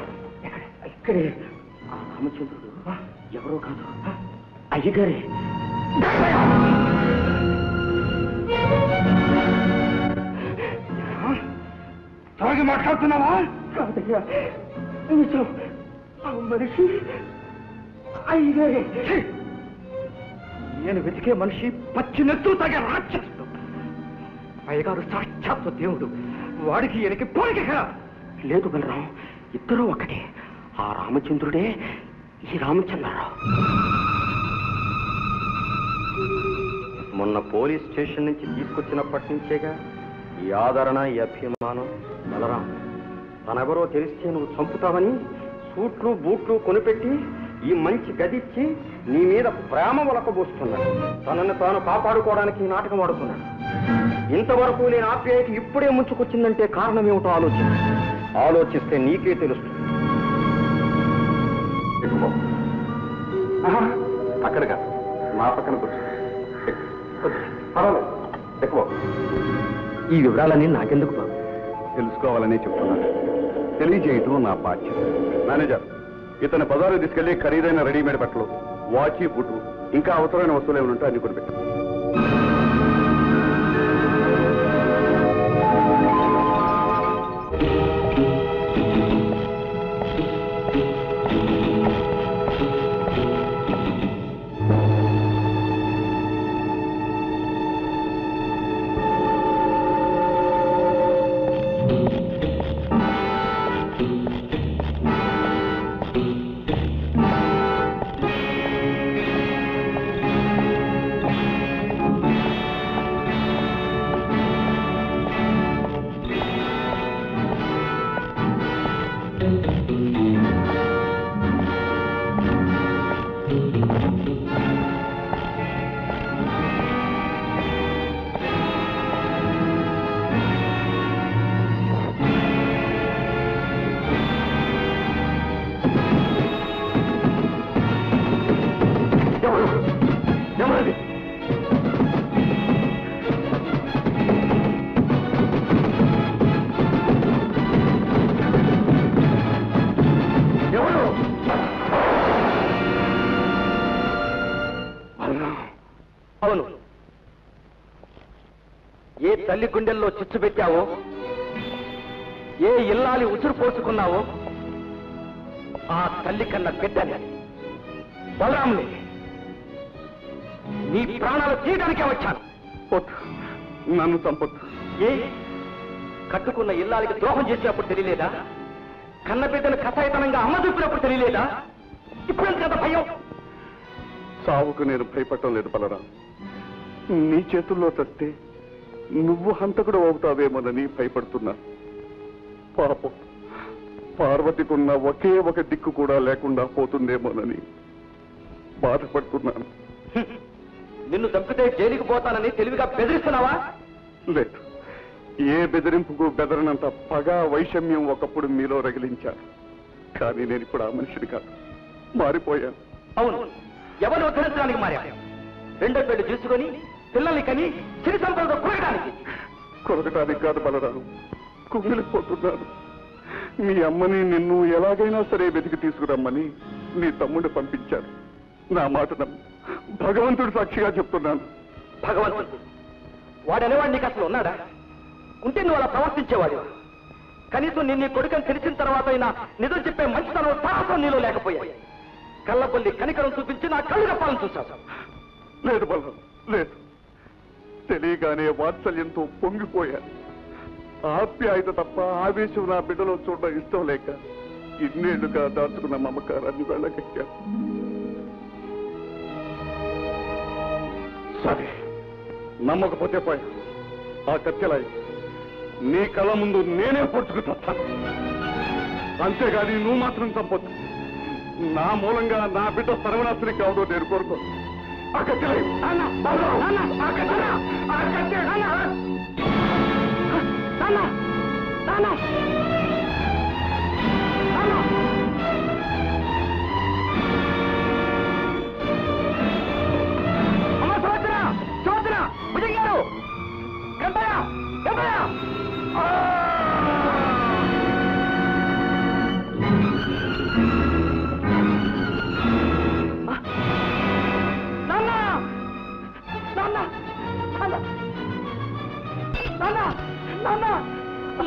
ఇక్కడే ఆ రామచంద్రుడు ఎవరో కాదు అయ్యగారే త్వరగా మాట్లాడుతున్నావా కాదయ్యా నిజం ఆ మనిషి అయ్యగారే నేను వెతికే మనిషి పచ్చి నెత్తురు తాగే రాక్షసుడు అయ్యగారు సాక్షాత్తు దేవుడు వాడికి వెనక్కి పోలిక లేదు బలరాం ఇద్దరూ ఒకటే ఆ రామచంద్రుడే ఈ రామచంద్రరావు మొన్న పోలీస్ స్టేషన్ నుంచి తీసుకొచ్చినప్పటి నుంచేగా ఈ ఆదరణ ఈ అభిమానం బలరాం తనెవరో తెలిస్తే నువ్వు చంపుతావని సూట్లు బూట్లు కొనిపెట్టి ఈ మంచి గదిచ్చి నీ మీద ప్రేమ వలకబోస్తున్నాడు తనను తాను కాపాడుకోవడానికి నాటకం ఆడుతున్నాడు ఇంతవరకు నేను ఆప్యాయత ఇప్పుడే ముంచుకొచ్చిందంటే కారణం ఏమిటో ఆలోచన ఆలోచిస్తే నీకే తెలుస్తుంది అక్కడగా నా పక్కన కూర్చో ఈ వివరాలన్నీ నాకెందుకు బాబు తెలుసుకోవాలని చెప్తున్నాను తెలియజేయటం నా బాధ్యత మేనేజర్ ఇతను బజారు తీసుకెళ్లి ఖరీదైన రెడీమేడ్ బట్టలు వాచి బుట్టు ఇంకా అవసరమైన వస్తువులు ఏమైనా ఉంటే అన్ని కొనిపెట్టాను తల్లి గుండెల్లో చిచ్చు పెట్టావో ఏ ఇల్లాలి ఉసురు పోసుకున్నావో ఆ తల్లి కన్న బిడ్డని బలరాముని నీ ప్రాణాలు తీయడానికే వచ్చాను నన్ను చంపొద్దు ఏ కట్టుకున్న ఇల్లాలికి ద్రోహం చేసినప్పుడు తెలియలేదా కన్న బిడ్డను కథాయితనంగా అమ్మ చూపినప్పుడు తెలియలేదా ఇప్పుడు కదా భయం సావుకు నేను భయపడటం లేదు బలరాం. నీ చేతుల్లో చస్తే నువ్వు హంతకుడు అవుతావేమోనని భయపడుతున్నా. పాపం, పార్వతికున్న ఒకే ఒక దిక్కు కూడా లేకుండా పోతుందేమోనని బాధపడుతున్నాను. నిన్ను చంపితే జైలుకి పోతానని తెలివిగా బెదిరిస్తున్నావా? లేదు, ఏ బెదిరింపుకు బెదరనంత పగ, వైషమ్యం ఒకప్పుడు మీలో రగిలించారు. కానీ నేను ఇప్పుడు ఆ మనిషిని కాదు, మారిపోయాను. అవును, ఎవరు ఉద్ధరించడానికి మారా? రెండో పెళ్లి చూసుకొని పిల్లల్ని కని చిరు సంపదతో కొరగడానికి. కొరగటానికి కాదు బలరాను, కుంగిలిపోతున్నాను. మీ అమ్మని నిన్ను ఎలాగైనా సరే వెతికి తీసుకురమ్మని నీ తమ్ముడు పంపించారు. నా మాట నమ్ము, భగవంతుడు సాక్షిగా చెప్తున్నాను. భగవంతుడు వాడనేవాడు నీకు అసలు ఉన్నాడా? ఉంటే నువ్వు అలా ప్రవర్తించేవాడు. కనీసం నిన్ను కొడుకని తెలిసిన తర్వాత అయినా నిజం చెప్పే మంచితనం సాహసం నీలో లేకపోయాయి. కళ్ళబొల్లి కనికరం చూపించి నా కళ్ళు కప్పాలని చూశాను. లేదు బలరాం, లేదు. తెలియగానే వాత్సల్యంతో పొంగిపోయాను. ఆప్యాయత తప్ప ఆవేశం నా బిడ్డలో చూడడం ఇష్టం లేక ఇన్నేళ్లుగా దాచుకున్న మమకారాన్ని వెళ్ళగక్కాను. సరే, నమ్మకపోతే పోయి ఆ కత్తిలాయి నీ కళ ముందు నేనే పొడుచుకుతాను. అంతేగాని నువ్వు మాత్రం చంపొద్దు. నా మూలంగా నా బిడ్డ సర్వనాశని కావడం నేను కోరుకో. ఆ కత్తిలాయి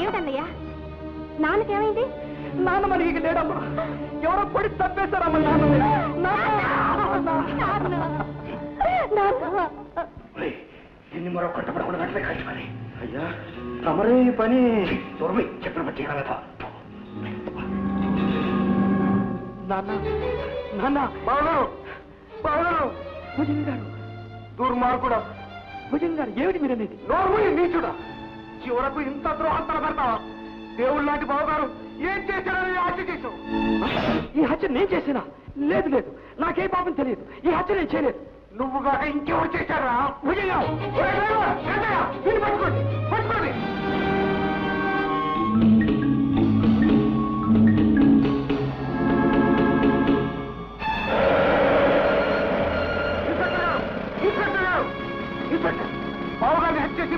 ఏమిటన్నయ్యా, నాన్నకేమైంది? నాన్న మరి ఇక లేడమ్మా, ఎవరో పొడి తప్పేశారమ్మా. నాన్న మరో కొట్ట పడకుండా గంటలే కలిసిపోయి అయ్యా తమరైన పని దొరబై చక్రపతి కదా. నాన్న నాన్న బావగారు, బావగారు భుజం గారు దూర్మార్గుడా. భుజం గారు ఏమిటి మీరనేది? నోర్మల్ నీచుడా, చివరకు ఇంత ద్రోహంతర పెడతావా? దేవుడు లాంటి బావగారు ఏం చేశారని హత్య చేశావు. ఈ హత్య నేను చేసినా? లేదు లేదు, నాకే పాపం తెలియదు. ఈ హత్య నేను చేయలేదు. నువ్వు కాక ఇంకెవరు చేశారా? పట్టుకోండి పట్టుకోండి. బావగారిని హెల్ప్ చేసి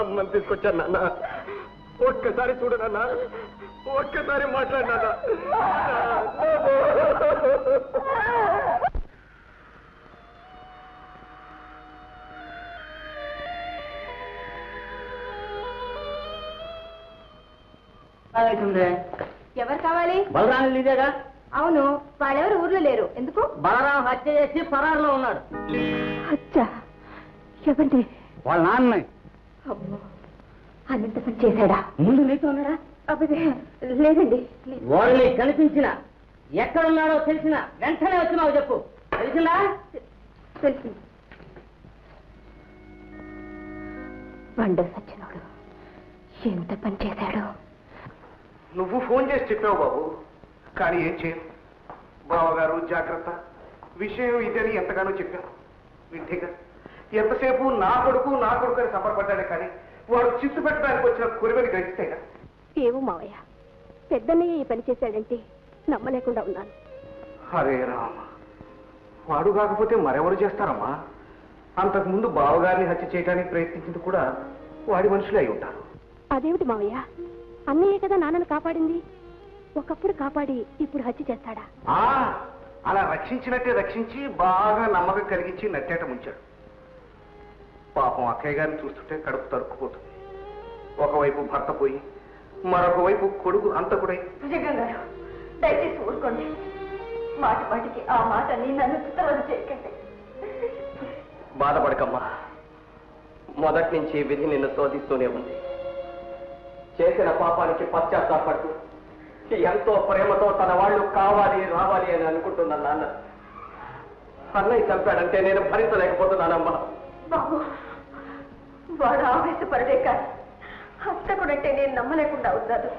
అమ్మని తీసుకొచ్చాను నాన్న, ఒక్కసారి చూడు నాన్న, ఒక్కసారి మాట్లాడు నాన్న. ఎవరు కావాలి? బలరాం లీదేగా? అవును, వాళ్ళెవరు ఊర్లో లేరు. ఎందుకు? బలరాం హత్య చేసి పరారులో ఉన్నాడు. హత్య? ఎవరిని? వాళ్ళ నాన్నే. అబ్బో, అన్నంత పని చేశాడా? ముందు నీతో ఉన్నాడా? అబ్బే లేదండి. వాళ్ళని కనిపించినా ఎక్కడున్నాడో తెలిసినా వెంటనే వచ్చినావు చెప్పు. తెలిసిందా? తెలిసింది. వండ సచ్చినోడు ఎంత పని చేశాడు. నువ్వు ఫోన్ చేసి చెప్పావు బాబు, కానీ ఏం చేయను. బావగారు జాగ్రత్త, విషయం ఇదని ఎంతగానో చెప్పాను. వింటేగా ఎంతసేపు నా కొడుకు నా కొడుకు అని సంబరపడ్డాడే కానీ వాడు చిత్తు పెట్టడానికి వచ్చిన కురిమని గ్రహిస్తేగా. ఏమో మావయ్య, పెద్దన్నయ్య ఈ పని చేశాడంటే నమ్మలేకుండా ఉన్నాను. అరే రామ, వాడు కాకపోతే మరెవరు చేస్తారమ్మా? అంతకుముందు బావగారిని హత్య చేయడానికి ప్రయత్నించింది కూడా వాడి మనుషులు అయి ఉంటారు. అదేమిటి మావయ్య, అన్నయ్యే కదా నాన్నను కాపాడింది. ఒకప్పుడు కాపాడి ఇప్పుడు హత్య చేస్తాడా? అలా రక్షించినట్టే రక్షించి బాగా నమ్మకం కలిగించి నట్టేట ముంచాడు. పాపం అక్కయ్య గారిని చూస్తుంటే కడుపు తరుక్కుపోతుంది. ఒకవైపు భర్త పోయి మరొక వైపు కొడుకు హంతకుడై. విజయ్ గారు దయచేసి ఊరుకోండి. మాట మాటికి ఆ మాటని నన్ను చిత్తవద్దు చేయకండి. బాధపడకమ్మా, మొదటి నుంచి విధి నిన్ను శోధిస్తూనే ఉంది. చేసిన పాపానికి పశ్చాత్తాపడుతూ ఎంతో ప్రేమతో తన వాళ్ళు కావాలి రావాలి అని అనుకుంటున్నాను. నాన్న అన్నయ్య చంపాడంటే నేను భరించలేకపోతున్నానమ్మా. బాబు, వాడు ఆవేశపడలే కాదు, హస్తకుడంటే నేను నమ్మలేకుండా ఉన్నాను.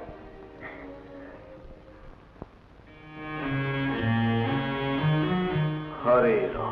హరే రామ.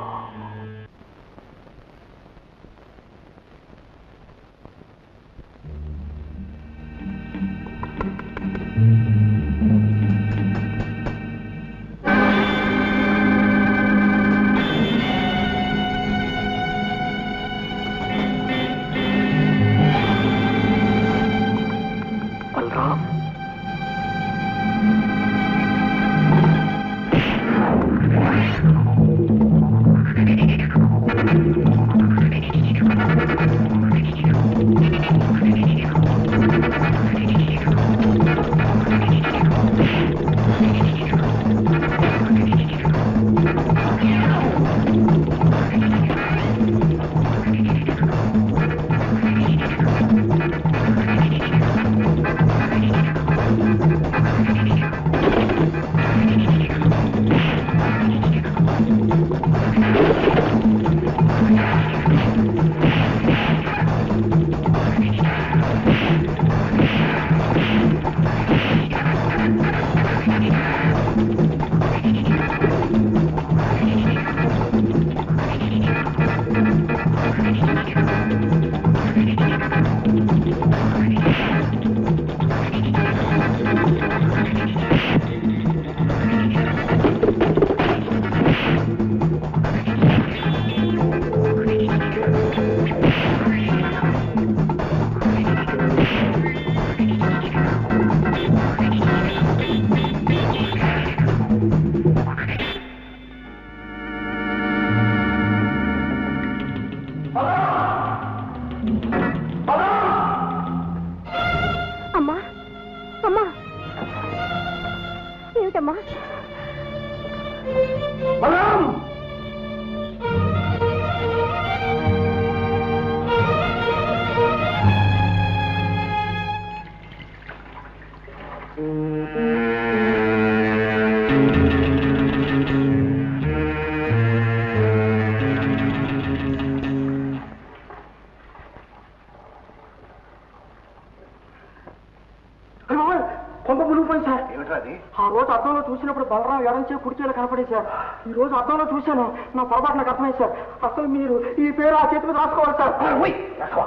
ఈ రోజు అర్థంలో చూశాను. నా పొరపాటు నాకు అర్థమైంది సార్. అసలు మీరు ఈ పేరు ఆ చేతి మీద రాసుకోవాలి సార్.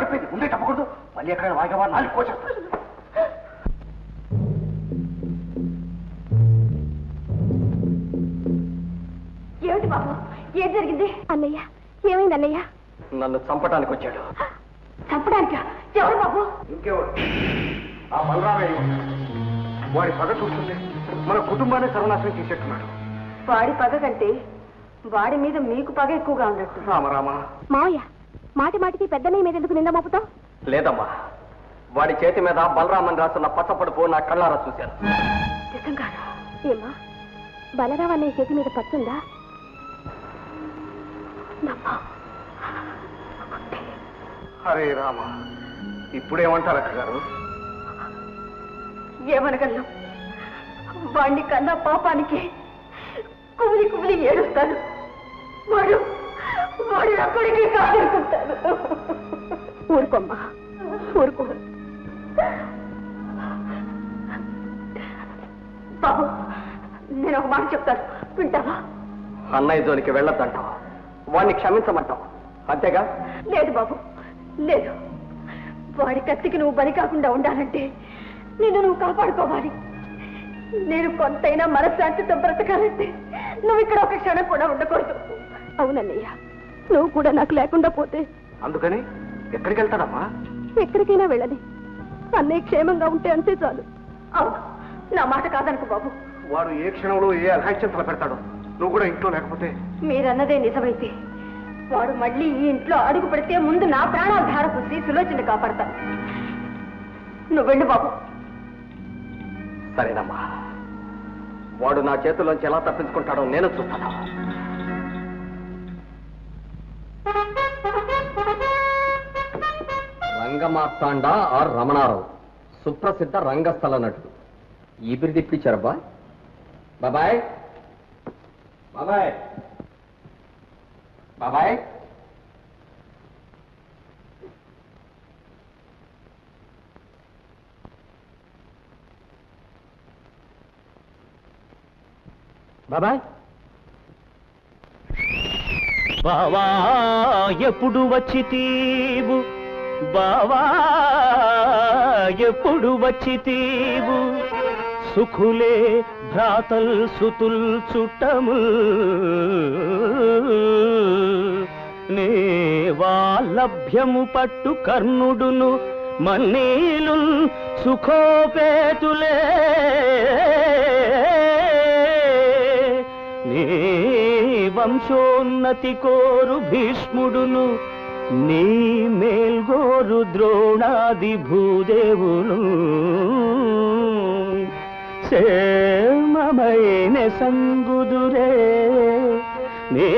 చెప్పేది ముందే చెప్పకూడదు, మళ్ళీ ఎక్కడైనా వాయిగా నాలుగు కోసారు. ఏమిటి బాబు, ఏం జరిగింది? అన్నయ్య ఏమైంది? అన్నయ్య నన్ను చంపడానికి వచ్చాడు. చంపడానికి? ఎవరు బాబు? ఇంకెవరు? ఆ బలరామయ్య. వాడి పగ చూస్తుంటే మన కుటుంబాన్ని సర్వనాశనం చేసేట్టున్నాడు. వాడి పగ కంటే వాడి మీద మీకు పగ ఎక్కువగా ఉండదు. రామరామా మావయ్య, మాటి మాటికి పెద్దనే మీద ఎందుకు నింద మోపుతావు? లేదమ్మా, वाड़ी चेति मीद बलरामन रासुन्न पच्चपड़ुपु ना कल्लारा चूसानु निजंगाना एम्मा बलराम अन्न चेति मीद पच्चुंदा नम्मा हरे राम इप्पुडेमंटारु अक्कगारु ఏమనగలను వాణ్ణి కన్నా పాపానికి కుమిలి కుమిలి ఏడుస్తాను వాడు వాడి అక్కడికి కాదనుకుంటాను ఊరుకోమ్మా ఊరుకో బాబు నేను ఒక మాట చెప్తాను వింటావా అన్నయ్య జోలికి వెళ్ళొద్దంటావా వాణ్ణి క్షమించమంటావు అంతేగా లేదు బాబు లేదు వాడి కత్తికి నువ్వు బలి కాకుండా ఉండాలంటే నిన్ను నువ్వు కాపాడుకోవాలి నేను కొంతైనా మనశ్శాంతితో బ్రతకాలంటే నువ్వు ఇక్కడ ఒక క్షణం కూడా ఉండకూడదు అవునన్నయ్య నువ్వు కూడా నాకు లేకుండా పోతే అందుకని ఎక్కడికి వెళ్తాడమ్మా ఎక్కడికైనా వెళ్ళని అన్నయ్య క్షేమంగా ఉంటే అంతే చాలు అవును నా మాట కాదనుకో బాబు వాడు ఏ క్షణంలో ఏ అలహాస్యం తలపెడతాడు నువ్వు కూడా ఇంట్లో లేకపోతే మీరన్నదే నిజమైతే వాడు మళ్ళీ ఈ ఇంట్లో అడుగు పెడితే ముందు నా ప్రాణాలు ధారపోసి సులోచన కాపాడతాను నువ్వు వెళ్ళు బాబు సరేనమ్మా వాడు నా చేతుల్లోంచి ఎలా తప్పించుకుంటాడో నేను చూస్తాను రంగమార్తాండ ఆర్ రమణారావు సుప్రసిద్ధ రంగస్థల నటుడు ఈ బిర్దిప్పిచారబ్బా బాబాయ్ బాబాయ్ బాబాయ్ బాబాయ్ బావా ఎప్పుడు వచ్చితీవు బావా ఎప్పుడు వచ్చితీవు సుఖులే భ్రాతల్ సుతుల్ చుట్టముల్ నే వాలభ్యము పట్టు కర్ణుడును మన్నేలుల్ సుఖోపేతులే నీ వంశోన్నతి కోరు భీష్ముడును నీ మేల్గోరు ద్రోణాది భూదేవులు సేమమైన సంగుదురే నీ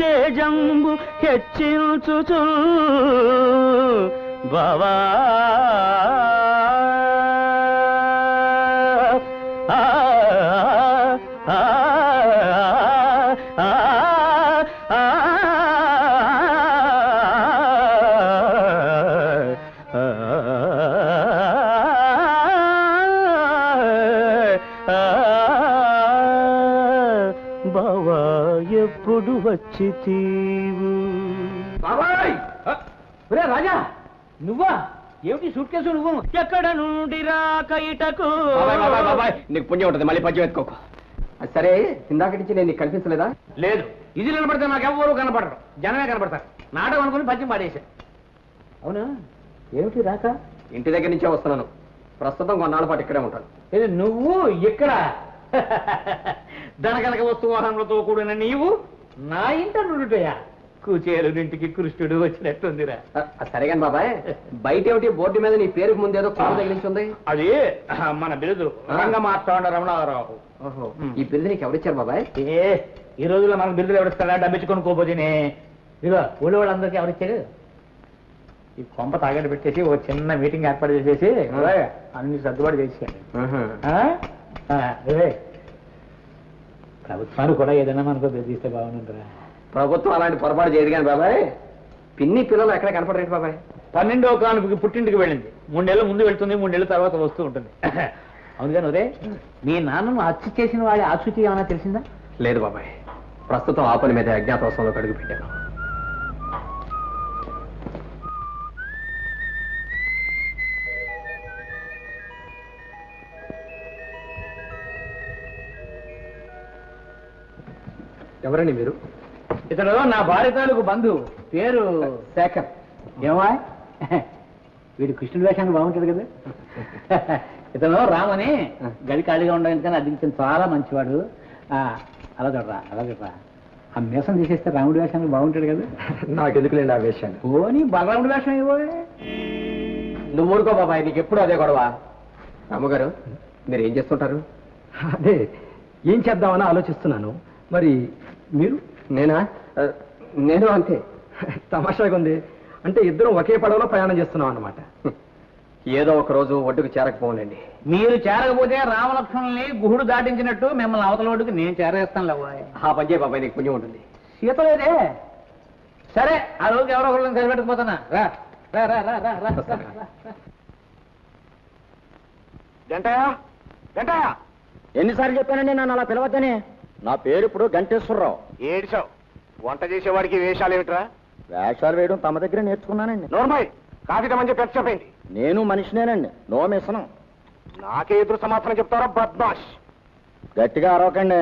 తేజంబు హెచ్చించుచు బావా రాజా నువ్వా ఏమిటి సూట్ కేసు నువ్వు ఎక్కడ నుండి రాకైటకు నీకు పుణ్యం ఉంటుంది మళ్ళీ పద్యం ఎత్తుకోకు సరే ఇందాక నుంచి నేను కనిపించలేదా లేదు ఇది కనపడితే నాకు ఎవ్వరూ కనపడరు జనమే కనపడతారు నాటకం అనుకుని పద్యం పాడేసా అవునా ఏమిటి రాక ఇంటి దగ్గర నుంచే వస్తున్నాను ప్రస్తుతం కొన్నాళ్ళ పాటు ఇక్కడే ఉంటాను నువ్వు ఇక్కడ ధనకనక వస్తు వాహనములతో కూడిన నీవు నా ఇంట నుండుటయా కూచేలుడింటికి కృష్ణుడు వచ్చినట్టుందిరా సరేగాని బాబాయ్ బయట ఏమిటి బోర్డు మీద నీ పేరుకు ముందేదో కొమ్మ తగిలించుంది అది మన బిరుదు రంగమార్తాండ రమణారావు ఓహో ఈ బిరుదు నీకు ఎవరిచ్చారు బాబాయ్ ఏ ఈ రోజుల్లో మనకు బిరుదులు ఎవరిస్తారా డబ్బించుకొని కోపోతేనే ఇదిగో ఊళ్ళో వాళ్ళందరికీ ఎవరిచ్చారు ఈ కొంప తాగేట పెట్టేసి ఒక చిన్న మీటింగ్ ఏర్పాటు చేసేసి అన్ని సర్దుబాటు చేసేయండి ప్రభుత్వాలు కూడా ఏదైనా మనకు బెదిరిస్తే బాగుంటుందిరా ప్రభుత్వం అలాంటి పొరపాటు చేయదు కానీ బాబాయ్ పిన్ని పిల్లలు ఎక్కడ కనపడలేదు బాబాయ్ పన్నెండో కానుకకి పుట్టింటికి వెళ్ళింది మూడేళ్ళు ముందు వెళ్తుంది మూడేళ్ళ తర్వాత వస్తూ ఉంటుంది అందుకని అదే మీ నాన్నను హత్య చేసిన వాళ్ళ ఆచూకీ ఏమైనా తెలిసిందా లేదు బాబాయ్ ప్రస్తుతం ఆ పని మీద అజ్ఞాతవాసంలో అడుగు పెట్టాను ఎవరండి మీరు ఇతను నా భార్య తాలూకు బంధువు పేరు శేఖర్ ఏమా వీడు కృష్ణుడి వేషానికి బాగుంటుంది కదా ఇతను రామని గడి ఖాళీగా ఉండడానికి కానీ అదిగితను చాలా మంచివాడు అలా చూడరా అలా చూడరా ఆ మేషం తీసేస్తే రాముడి వేషానికి బాగుంటాడు కదా నాకు ఎందుకులేండి ఆ వేషాన్ని పోనీ బలరాముడి వేషం ఇవ్వ नुमूर्को बाबाई नी के पुड़ा दे करवा रामगरो मेरे इंजेस तो टरू आधे इन चप्पल वाला आलोचित ना नो मरी मेरू नेना नेनो अंते तमाशा कुंडे अंते इधरों वके पड़ोलो पयाना जस्ट ना आना माटा ये दो करोजो वोट के चारक बोले नहीं मेरू चारक बोले रामलक्षण ले गुहड़ दाट इंच नट्टू मैं मलावतल वोट के नें चारक स्थान लगवाए हाँ पंजे बाबा ने कुंजी उठने ये तो ये दे सरे आलोक यारों को लंच बैठ पता ना रा रा रा रा रा रा जंटाया जंटाया एन्नी सारी चेप्पानंडी नन्नु अला पिलवद्दने ना पेरु इप्पुडु गंटेश्वरराव एड्चाव వంట చేసేవాడికి వేషాలు ఏమిట్రా వేషాలు వేయడం తమ దగ్గర నేర్చుకున్నానండి నోర్మై కాఫీ తమని పెద్ద చెప్పండి నేను మనిషినేనండి నోమేసను నాకే ఎదురు సమాధానం చెప్తారా బద్మాష్ గట్టిగా అరవకండి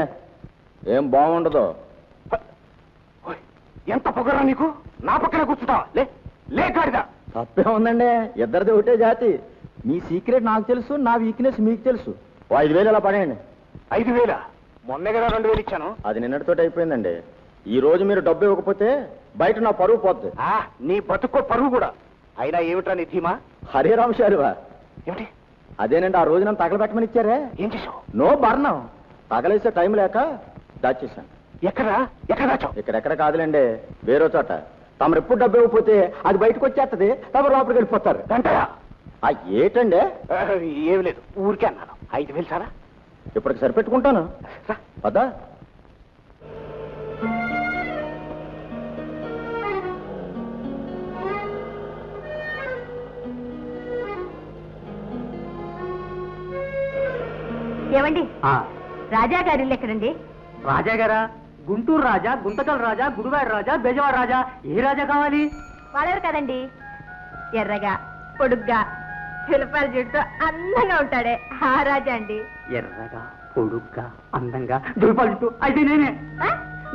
ఏం బాగుండదు ఎంత పొగరా నీకు నా పక్కన కూర్చుంటావా లే లే గాడిదా తప్పే ఉందండి ఇద్దరిది ఒకటే జాతి మీ సీక్రెట్ నాకు తెలుసు నా వీక్నెస్ మీకు తెలుసు ఐదు వేలు అలా పడేయండి ఐదు వేలు మొన్నే కదా రెండు వేలు ఇచ్చాను అది నిన్నటితో అయిపోయిందండి ఈ రోజు మీరు డబ్బు ఇవ్వకపోతే బయట నా పరువు పోద్ది ఆ నీ బతుకో పరువు కూడా అయినా ఏమిటా నీ ధీమా హరే రామ శారువా ఏంటి అదేనండి ఆ రోజు నన్ను తగలబెట్టమని ఇచ్చారే ఏం చేశావు నో బర్ణం తగలేసే టైం లేక దాచేశాను ఎక్కడ ఎక్కడ దాచావు ఇక్కడ ఎక్కడ కాదులేండి వేరే చోట తమరు ఎప్పుడు డబ్బు ఇవ్వకపోతే అది బయటకు వచ్చేస్తది తమరు లోపలికి వెళ్ళిపోతారు అంటాయా ఆ ఏటండి ఏమీ లేదు ఊరికే అన్నాను ఐదు వేలు సారా ఇప్పటికి సరిపెట్టుకుంటాను పదా राजागारा गुंटूर राजा गुंतकल राजा गुरुवार राजा बेजवार राजा ये राजा कावाली वालेर कदंडी एर्रगा पोडुग्गा सिल्वर जुट्टो अंदंगा उंटाडे आ राजा अंडी एर्रगा पोडुग्गा अंदंगा सिल्वर जुट्टो अदि नेने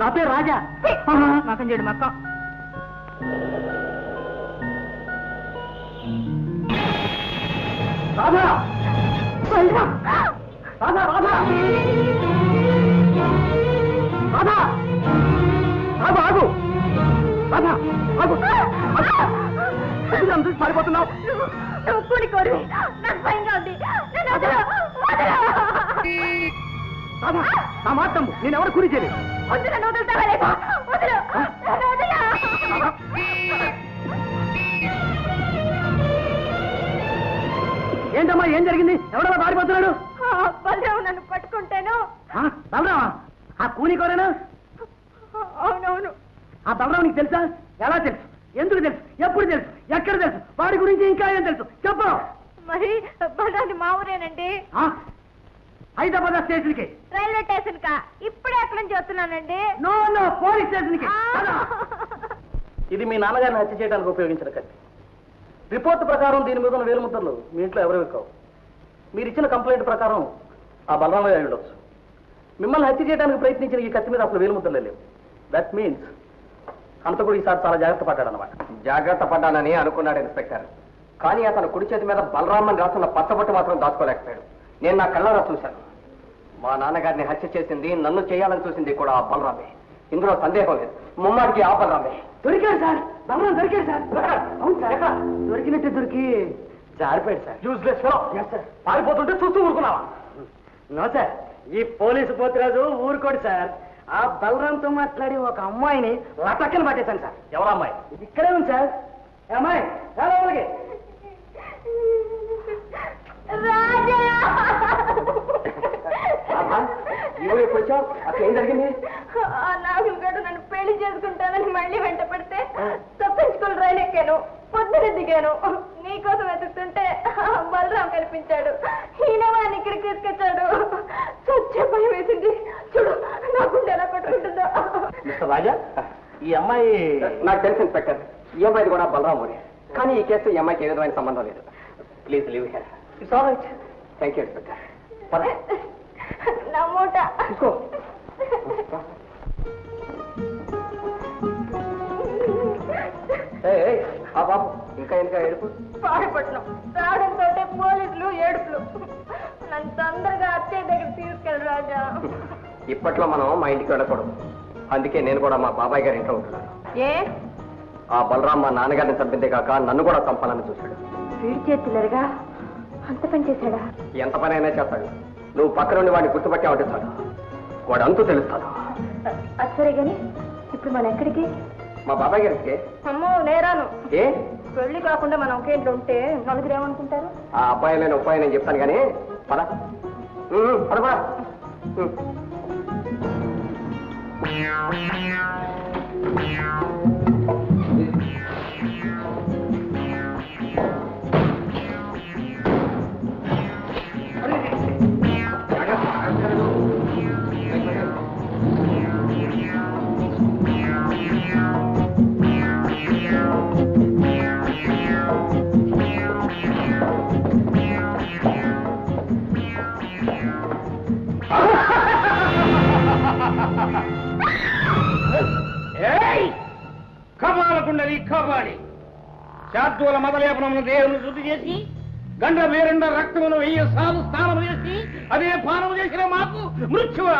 ना पेरु राजा मकं चूडु मकं राजा राजा राधा राधा राधा राधा आगो राधा आगो अंदर पारिपोतना कोड़ी कोड़ी ना भयंगा उंदी నేను అదరా రాధా నా మాటము నేను ఎవరు కూరి చేయలే వదరా వదలతావా లేదా వదరా వదలా ఏంటమ్మా ఏం జరిగింది ఎవడలా పారిపోతున్నాడు బలరావు నన్ను పట్టుకుంటాను బలరావా ఆ కూలికోరేనా అవునవును ఆ బలరావు నీకు తెలుసా ఎలా తెలుసు ఎందుకు తెలుసు ఎప్పుడు తెలుసు ఎక్కడ తెలుసు వాడి గురించి ఇంకా ఏం తెలుసు చెప్పు మరి బలరావు మా ఊరేనండి హైదరాబాద్ స్టేషన్కి రైల్వే స్టేషన్ కా ఇప్పుడే అక్కడ నుంచి వస్తున్నానండి నో నో పోలీస్ స్టేషన్కి ఇది మీ నాన్నగారిని హత్య చేయడానికి ఉపయోగించిన కత్తి రిపోర్ట్ ప్రకారం దీని మీద ఉన్న వేలుముద్రలు మీ ఇంట్లో ఎవరు కావు మీరు ఇచ్చిన కంప్లైంట్ ప్రకారం ఆ బలరామయ్య అయి ఉండొచ్చు మిమ్మల్ని హత్య చేయడానికి ప్రయత్నించిన ఈ కత్తి మీద అసలు వేలుముద్రలు లేవు దట్ మీన్స్ అంతకుడు ఈసారి చాలా జాగ్రత్త పడ్డాడు అనమాట జాగ్రత్త పడ్డానని అనుకున్నాడు ఇన్స్పెక్టర్ కానీ అతను కుడి చేతి మీద బలరామని రాసున్న పచ్చబొట్టు మాత్రం దాచుకోలేకపోయాడు నేను నా కళ్ళారా చూశాను మా నాన్నగారిని హత్య చేసింది నన్ను చేయాలని చూసింది కూడా ఆ బలరామే ఇందులో సందేహం లేదు ముమ్మాడికి ఆ బలరామే దొరికాడు సార్ బలరాం దొరికాడు సార్ అవును సార్ దొరికినట్టే దొరికి జారిపోయాడు సార్ యూజ్లెస్ ఫెలో పారిపోతుంటే చూస్తూ ఊరుకున్నావా నో సార్ ఈ పోలీసు పోతురాజు ఊరుకోడు సార్ ఆ బలరాంతో మాట్లాడి ఒక అమ్మాయిని లటక్కన పట్టేశాను సార్ ఎవరు అమ్మాయి ఇక్కడే ఉంది సార్ అమ్మాయి రాలే వచ్చావు అసలు ఏం జరిగింది నాకు గడు నన్ను పెళ్లి చేసుకుంటానని మళ్ళీ వెంట పడితే తప్పించుకుని రైలు ఎక్కాను పొద్దున దిగాను నీకోసం వెతుకుతుంటే బలరాం కనిపించాడు ఈయనవాన్ని ఇక్కడికి తీసుకొచ్చాడు సత్య భయం వేసింది చూడు నా గుండె ఎలా కొట్టుకుంటుందో మిస్టర్ రాజా ఈ అమ్మాయి నాకు తెలుసు ఇన్స్పెక్టర్ ఈ అమ్మాయిది కూడా బలరాం అని కానీ ఈ కేసు ఈ అమ్మాయికి ఏ విధమైన సంబంధం లేదు please leave here it's all right thank you inspector పదే నా మూట తీసుకో ఏయ్ ఏయ్ ఆ బాబు ఇంకా ఇంకా ఏడుపు పారిపట్నం రావడంతో పోలీసులు ఏడుపులు నన్ను తొందరగా అత్తయ్య దగ్గర తీసుకెళ్ళి రాజా ఇప్పట్లో మనం మా ఇంటికి వెళ్ళకూడదు అందుకే నేను కూడా మా బాబాయ్ గారి ఇంట్లో ఉంటున్నాను ఏ ఆ బలరాం మా నాన్నగారిని చంపిందే కాక నన్ను కూడా చంపాలని చూశాడు వీడిచేతులరుగా అంత పని చేసాడా? ఎంత పని అయినా చేస్తాడు. నువ్వు పక్కనుండి వాడిని గుర్తుపట్టావంటే చాలు, వాడు అంతూ తెలుస్తాడు. అది సరే గాని ఇప్పుడు మనం ఎక్కడికి? మా బాబాయ్ గారికి. అమ్మో నేరాను. ఏ పెళ్లి కాకుండా మనం ఒకే ఇంట్లో ఉంటే నలుగురు ఏమనుకుంటారు? ఆ అబ్బాయి నేను ఉపాయం నేను చెప్తాను కానీ పద పద పద. కబాలకుండది కబాలి శాద్దుల మొదలేపనమును దేవుని శుద్ధి చేసి గండ్ర వేరండ రక్తమును వెయ్యి సార్లు స్నానం చేసి అదే పానము చేసిన మాకు మృత్యువా?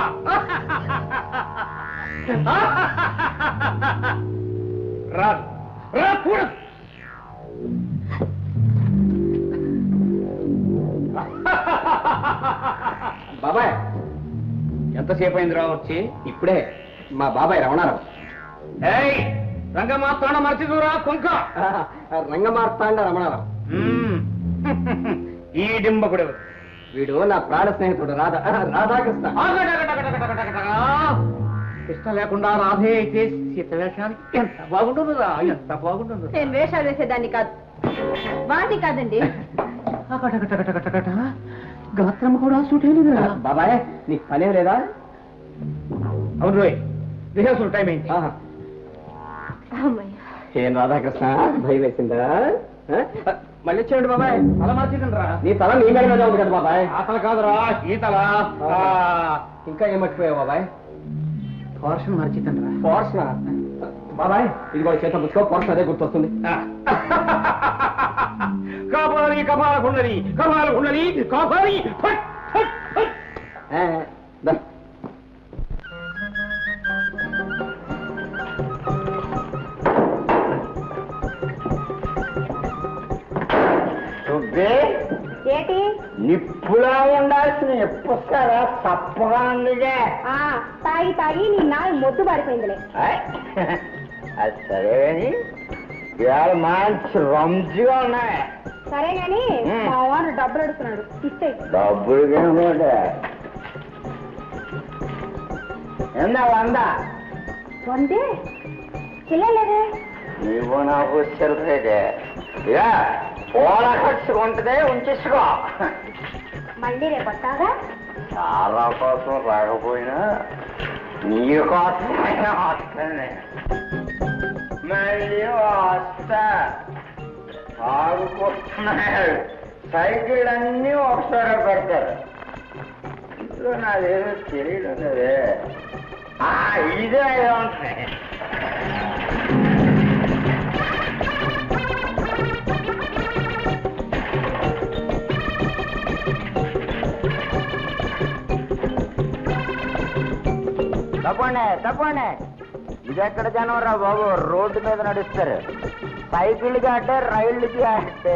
రాదు రాకూడదు. బాబాయ్ ఎంతసేపు అయింది రావచ్చి? ఇప్పుడే మా బాబాయ్ రమణారావు. ఏయ్ రంగమార్తాండ మర్చిదూరా కొంక రంగమార్తాండ రమణారావు. ఈ డింబకుడు వీడు నా ప్రాణ స్నేహితుడు రాధా రాధాకృష్ణ. కృష్ణ లేకుండా రాధే అయితే సీత వేషానికి ఎంత బాగుంటుందా? ఎంత బాగుంటుందో. నేను వేషాలు వేసేదాన్ని కాదు, వాటి కాదండి. గాత్రం కూడా సూటేలేదురా. బాబాయ్ నీకు పనే లేదా? అవును రోయ్ రిహార్సల్ టైం అయింది. ఏం రాధాకృష్ణ భయం వేసిందా? మళ్ళీ వచ్చాడు బాబాయ్. తల మార్చేదండ్రా. నీ తల నీ మీద ఉంది కదా బాబాయ్. అసలు కాదురా ఈ తల. ఇంకా ఏం మర్చిపోయావు బాబాయ్? పోర్షన్ మార్చేదండ్రా. పోర్షన్ బాబాయ్ ఇది కూడా చేత పుచ్చుకో, పోర్షన్ అదే గుర్తొస్తుంది. కాపాలి కపాలకుండలి కపాలకుండలి కాపాలి. నిప్పులా ఉండాల్సిన ఎప్పుస్తారా తప్పగా ఉందిగా. తాగి తాగి నీ నాయ మొద్దు పడిపోయిందిలే. అది సరే కానీ ఇవాళ మంచి రంజుగా ఉన్నాయి. సరే కానీ మా వాడు డబ్బులు అడుగుతున్నాడు, ఇస్తే డబ్బులు ఎంత? వంద. వందే చిల్లలేదే నువ్వు నాకు చిల్లరేదే. ఇగా ఓలా ఖర్చుకుంటుందే ఉంచేసుకో. మళ్ళీ రేపు వస్తాగా. చాలా కోసం రాకపోయినా నీ కోసమైనా వస్తాను. మళ్ళీ వస్తా. ఆడుకుంటున్నాడు సైకిల్ అన్నీ ఒకసారి పెడతారు. ఇంట్లో నాదేదో తెలియదు ఉన్నదే. ఇదే అయ్యా ఉంటాయి. తప్పండి తప్పండి. ఇది ఎక్కడ జనవరా బాబు రోడ్డు మీద నడుస్తారు. సైకిల్కి అంటే రైళ్ళకి అంటే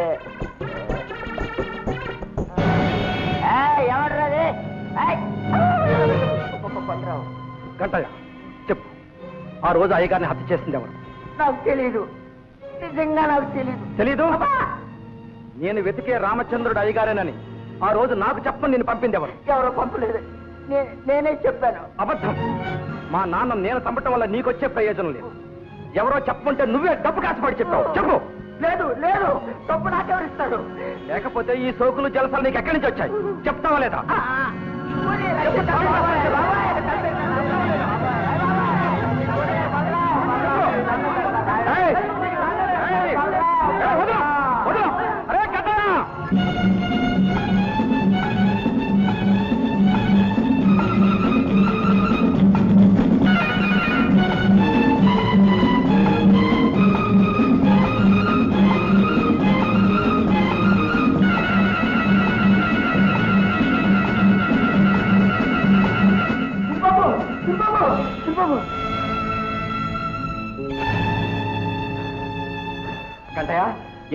ఎవడ్రాది? పద్మరావు గంటగా చెప్పు, ఆ రోజు అయ్యగారిని హత్య చేసింది ఎవరు? నాకు తెలీదు, నిజంగా నాకు తెలీదు. తెలీదు? నేను వెతికే రామచంద్రుడు అయ్యగారేనని ఆ రోజు నాకు చెప్పని నేను పంపింది ఎవరు? ఎవరో పంపలేదు, నేనే చెప్పాను. అబద్ధం. మా నాన్న నేను చంపటం వల్ల నీకొచ్చే ప్రయోజనం లేదు. ఎవరో చెప్పమంటే నువ్వే డబ్బు కాసుపడి చెప్పావు. చెప్పు. లేదు లేదు, డబ్బు నాకెవరిస్తాడు? లేకపోతే ఈ సోకులు జలసాలు నీకు ఎక్కడి నుంచి వచ్చాయి? చెప్తావా లేదా?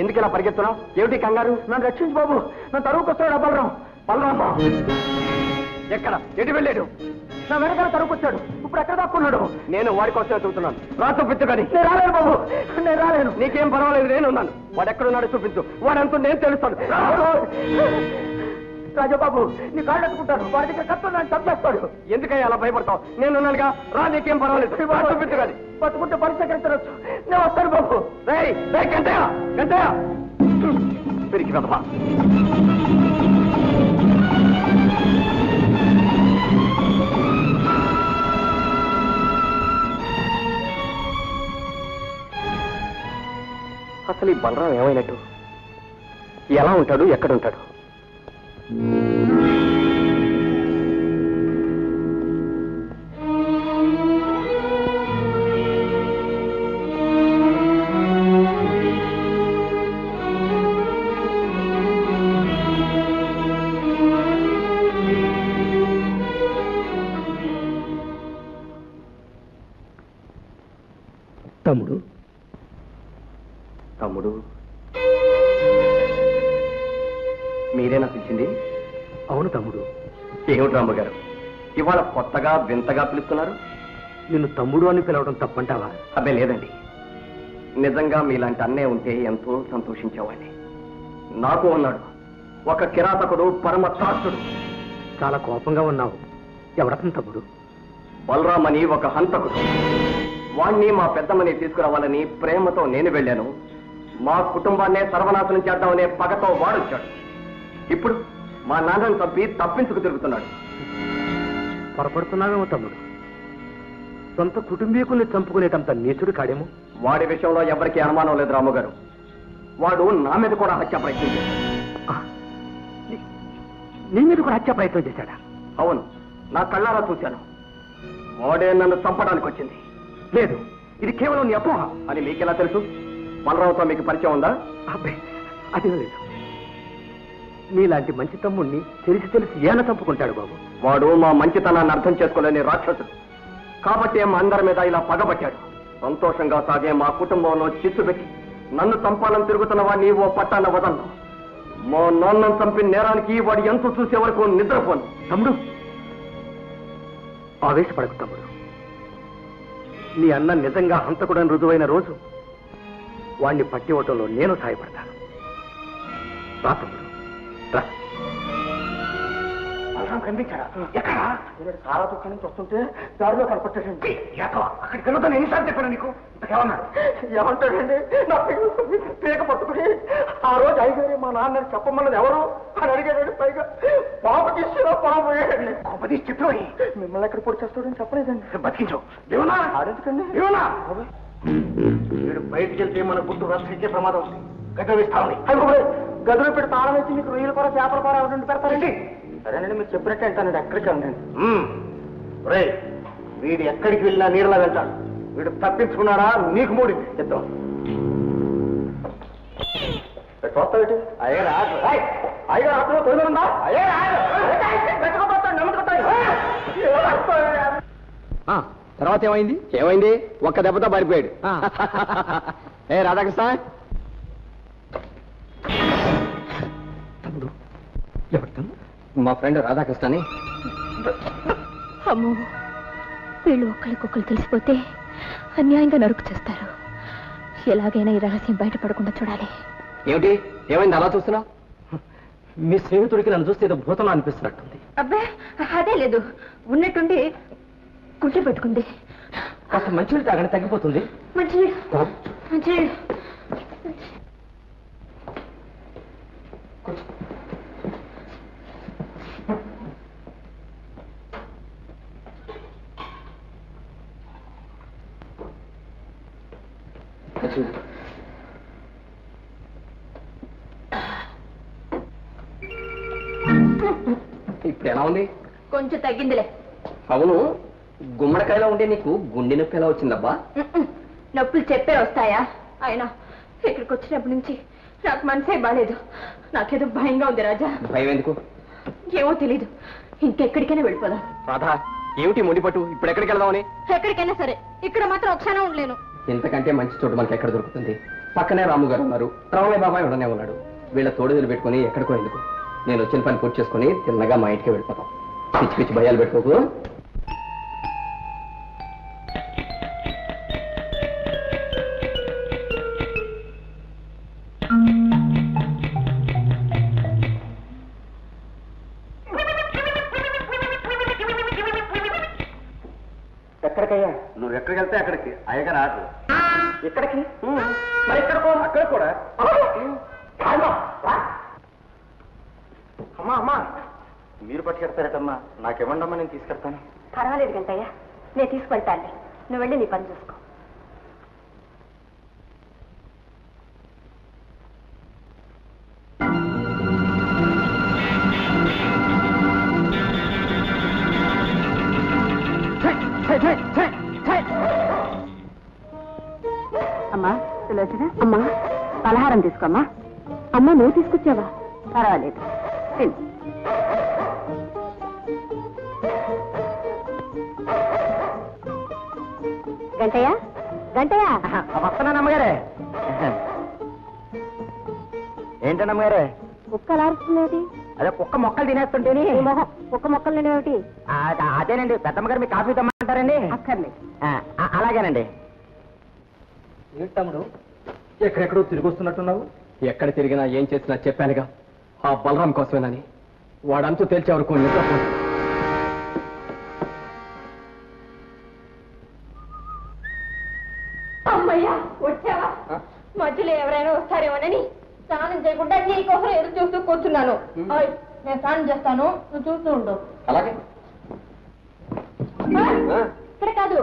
ఎందుకిలా పరిగెత్తునావ్ ఏమిటి కంగారు నన్ను రక్షించు బాబు నా తరువుకొస్తాడు బలరాం బలరాం ఎక్కడ ఎటు వెళ్ళాడు నా వెనక తరువుకొచ్చాడు ఇప్పుడు ఎక్కడ దాక్కున్నాడు నేను వాడి కోసం చూస్తున్నాను రా చూపించు కానీ నేను రాలేను బాబు నేను రాలేను నీకేం పర్వాలేదు నేను ఉన్నాను వాడు ఎక్కడ ఉన్నాడో చూపించు వాడు అంత నేను తెలుస్తాను రాజా బాబు నీ కాళ్ళు అతుకుంటాను వాడి దగ్గర కత్తి నన్ను చంపేస్తాడు ఎందుకయ్యా అలా భయపడతావు నేనున్నానుగా రా నీకేం పర్వాలేదు చూపించు కానీ పట్టుకుంటే పరిచకరించవచ్చు నేను వస్తాను బాబు రే రే గంటయ్య గంటయ్య పెరికి వెదవా అసలు ఈ బలరాం ఏమైనట్టు ఎలా ఉంటాడు ఎక్కడుంటాడు తమ్ముడు తమ్ముడు మీరే నాకు ఇచ్చింది అవును తమ్ముడు ఏమిటి రామ్మగారు ఇవాళ కొత్తగా వింతగా పిలుస్తున్నారు నిన్ను తమ్ముడు అని పిలవడం తప్పంటావా అబ్బే లేదండి నిజంగా మీలాంటి అన్నే ఉంటే ఎంతో సంతోషించేవాడిని నాకు ఉన్నాడు ఒక కిరాతకుడు పరమ తాత్రుడు చాలా కోపంగా ఉన్నావు ఎవరతను తమ్ముడు బలరాం అని ఒక హంతకుడు వాణ్ణి మా పెద్దమ్మని తీసుకురావాలని ప్రేమతో నేను వెళ్ళాను మా కుటుంబాన్నే సర్వనాశనం చేద్దామనే పగతో వాడొచ్చాడు ఇప్పుడు మా నాన్నను తప్పి తప్పించుకు తిరుగుతున్నాడు పొరపడుతున్నావేమో తమ్ముడు సొంత కుటుంబీకుల్ని చంపుకునేటంత నీచుడు కాడేమో వాడి విషయంలో ఎవరికి అనుమానం లేదు రాముగారు వాడు నా మీద కూడా హత్య ప్రయత్నం చేశాడు నీ మీద కూడా హత్య ప్రయత్నం చేశాడా అవును నా కళ్ళారా చూశాను వాడే నన్ను చంపడానికి వచ్చింది లేదు ఇది కేవలం నీ అపోహ అని మీకెలా తెలుసు బలరాంతో మీకు పరిచయం ఉందా అబ్బాయి అదే లేదు నీలాంటి మంచి తమ్ముడిని తెలిసి తెలిసి ఏన చంపుకుంటాడు బాబు వాడు మా మంచితనాన్ని అర్థం చేసుకోలేని రాక్షసుడు కాబట్టి మా అందరి మీద ఇలా పగబట్టాడు సంతోషంగా సాగే మా కుటుంబంలో చిచ్చు పెట్టి నన్ను చంపాలని తిరుగుతున్న వాడిని ఓ పట్టాన వదలను మా నాన్నను చంపిన నేరానికి వాడు ఎంత చూసే వరకు నిద్రపోను తమ్ముడు ఆవేశపడకు తమ్ముడు నీ అన్న నిజంగా హంతకుడని రుజువైన రోజు వాణ్ణి పట్టివ్వటంలో నేను సహాయపడతాను రా తమ్ముడు రా కనిపించాడా ఎక్కడా సారా చుట్టూ నుంచి వస్తుంటే దారిలో కనపట్టేసండి అక్కడికి వెళ్ళొద్దని ఎన్నిసార్లు చెప్పాను నీకు ఏమన్నాడు ఏమంటాడండి నా పేక పట్టుకుని ఆ రోజు అయిపోయి మా నాన్న చెప్పమన్నది ఎవరు అని అడిగాడు పైగా బాబు తీసిన బాబు గొప్పది చెప్పు మిమ్మల్ని ఎక్కడ పొడి చేస్తాడని చెప్పలేదండి బతికించు ఏమన్నా అడగండి ఏమన్నా మీరు బయటకు వెళ్తే మన గుర్తు రాష్ట్రీయ ప్రమాదం ఉంది గడ్డ వేస్తామని గదిలో పెట్టి తాళం వేసి మీకు రొయ్యల కూర చేపల కూర ఎవరు పెడతారండి సరేనండి మీరు చెప్పినట్టు వెళ్తానండి ఎక్కడికి వెళ్ళండి రే వీడు ఎక్కడికి వెళ్ళినా నీళ్ళ వెళ్తాడు వీడు తప్పించుకున్నాడా నీకు మూడి చెప్తాం చూస్తాడు అయ్యే రాదు అయ్యే రాత్రిలో తొలిదా అయ్యే రాదు తర్వాత ఏమైంది ఏమైంది ఒక్క దెబ్బతో పారిపోయాడు ఏ రాధాకృష్ణ తమ్ముడు ఎవరు మా ఫ్రెండ్ రాధాకృష్ణని అమ్మో వీళ్ళు ఒకరికొకరు తెలిసిపోతే అన్యాయంగా నరుకు చేస్తారు ఎలాగైనా ఈ రహస్యం బయటపడకుండా చూడాలి ఏమిటి ఏమైంది అలా చూస్తున్నా మీ స్నేహితుడికి నన్ను చూస్తే ఏదో భూతంలో అనిపిస్తున్నట్టుంది అబ్బే అదే లేదు ఉన్నట్టుండి గుండె పెట్టుకుంది కాస్త మంచినీళ్ళు తాగండి తగ్గిపోతుంది మంచినీళ్ళు మంచినీళ్ళు ఇప్పుడు ఎలా ఉంది కొంచెం తగ్గిందిలే అవును గుమ్మడికాయలో ఉండే నీకు గుండె నొప్పి ఎలా వచ్చిందబ్బా నొప్పులు చెప్పే వస్తాయా ఆయన ఇక్కడికి వచ్చినప్పటి నుంచి నాకు మనసే బాలేదు నాకేదో భయంగా ఉంది రాజా భయం ఎందుకు ఏమో తెలీదు ఇంకెక్కడికైనా వెళ్ళిపోదాం రాధా ఏమిటి మొండిపట్టు ఇప్పుడు ఎక్కడికి వెళ్దామని ఎక్కడికైనా సరే ఇక్కడ మాత్రం ఒకసారి ఉండలేను ఇంతకంటే మంచి చోటు మనకి ఎక్కడ దొరుకుతుంది పక్కనే రాము గారు ఉన్నారు, రామయ్య బాబాయ్ ఉండనే ఉన్నాడు. వీళ్ళ తోడుదలు పెట్టుకొని ఎక్కడికో ఎందుకు, నేను వచ్చిన పని పూర్తి చేసుకుని తిన్నగా మా ఇంటికి వెళ్ళిపోతాం. పిచ్చి పిచ్చి భయాలు పెట్టుకోకు. पर्वालेदु गंटय्या नेनु तीसुकेल्तानु नुव्वु वेल्लि नी पनि चूसुको. अम्मा सुलोचना अम्मा पलहारं तीसुकोम्मा. अम्मा नुव्वु तीसुकोच्चावा पर्वालेदु तिनु. गंटया गंटया वस्तुन्नाम्मगारे एंटन्नम्मगारे कुक्कला अरुस्तुंदी अदे कुक्क मोक्कलु तिनेस्तुंटेनी कुक्क मोक्कलु नेनेवटी अदेनंडी पेद्दम्मगारु मी काफी तम्मंटारंडी अक्कर्ले अलागेनंडी. ఏంటి తమ్ముడు ఎక్కడెక్కడో తిరుగుస్తున్నట్టున్నావు? ఎక్కడ తిరిగినా ఏం చేసినా చెప్పానుగా ఆ బలరాం కోసమేనని. వాడంతా తెలిసే వరకు నిద్రపో. మధ్యలో ఎవరైనా వస్తారేమోనని స్నానం చేయకుండా నీ కోసం ఎదురు చూస్తూ కూర్చున్నాను. నేను స్నానం చేస్తాను, నువ్వు చూస్తూ ఉండు. అలాగే ఇక్కడ కాదు,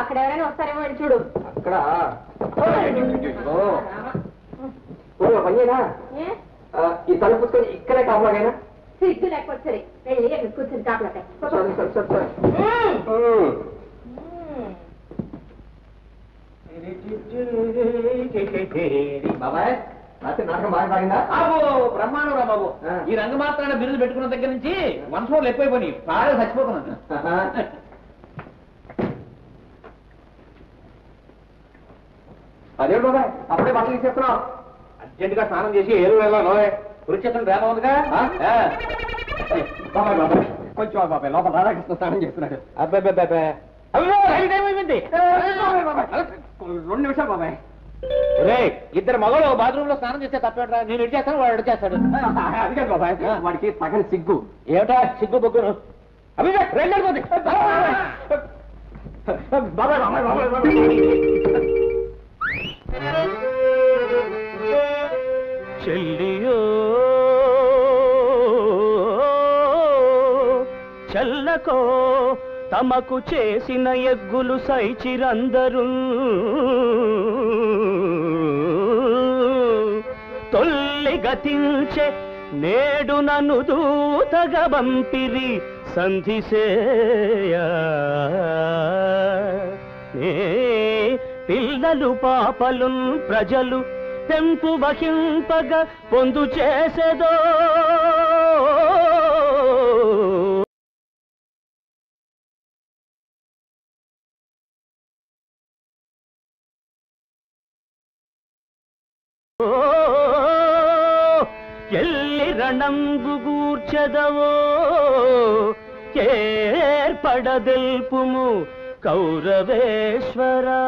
అక్కడ ఎవరైనా వస్తారేమో అని చూడు. అక్కడ ఈ తలుపు ఇక్కడే కాపలాగైనా సిగ్గు లేకపోతే సరే, వెళ్ళి కూర్చుని కాపలాగా. బాబాయ్ రాత్రి నాటకం బాగా సాగిందా? బ్రహ్మాండం రా బాబు. ఈ రంగమాత్రాన్ని బిరుదు పెట్టుకున్న దగ్గర నుంచి వన్స్ మోర్లు ఎక్కువైపోయి బాగా చచ్చిపోతున్నాను. అదే బాబాయ్ అప్పుడే బట్టలు ఇచ్చేస్తున్నావు. అర్జెంట్ గా స్నానం చేసి ఏరు వెళ్ళాను. కురుచేతం ప్రేమ ఉందిగా. బాబాయ్ బాబాయ్ కొంచెం బాబాయ్ లోపల రాధాకృష్ణ స్నానం చేస్తున్నాడు. అబ్బాయి బాబాయ్ రెండు నిమిషాలు బాబాయ్. రే ఇద్దరు మగలు బాత్రూమ్ లో స్నానం చేస్తే తప్పేట్రా, నేను ఎడి చేస్తాను వాడు ఎడి చేస్తాడు. అది కాదు బాబాయ్, వాడికి తగని సిగ్గు. ఏమిటా సిగ్గు బొగ్గును అవి రెండు బాబాయ్ బాబాయ్ బాబాయ్ చెల్లియో చల్లకో తమకు చేసిన ఎగ్గులు సైచిరందరూ తొల్లి గతించే నేడు నన్ను దూతగా బంపిరి సంధిసేయ. పిల్లలు పాపలున్ ప్రజలు పెంపు వహింపగా పొందు చేసేదో రణంబుగూర్చదవో ఏర్పడదెల్పుము కౌరవేశ్వరా.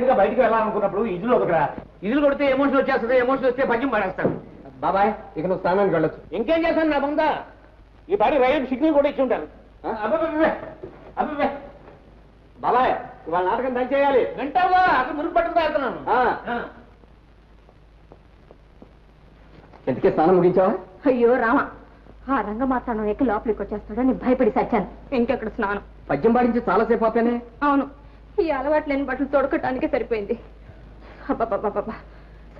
అర్జెంట్గా బయటకు వెళ్ళాలనుకున్నప్పుడు ఇదిలో ఒకరా ఇదిలు కొడితే ఎమోషన్ వచ్చేస్తుంది, ఎమోషన్ వస్తే భజ్యం పడేస్తాను. బాబాయ్ ఇక నువ్వు స్నానానికి వెళ్ళొచ్చు. ఇంకేం చేస్తాను నా బొందా, ఈ బాడీ రైలు సిగ్నల్ కూడా ఇచ్చి ఉంటాను. అబ్బాయి అబ్బాయి బాబాయ్ ఇవాళ నాటకం దయచేయాలి. వింటావా అక్కడ మురుగు పట్టుకు తాగుతున్నాను. ఎందుకే స్నానం ముగించావా? అయ్యో రామా, ఆ రంగమాతాను ఎక్కి లోపలికి వచ్చేస్తాడని భయపడి సచ్చాను. ఇంకెక్కడ స్నానం, పద్యం పాడించి చాలాసేపు ఆపానే. అవును, ఈ అలవాటు లేని బట్టలు తొడకటానికే సరిపోయింది.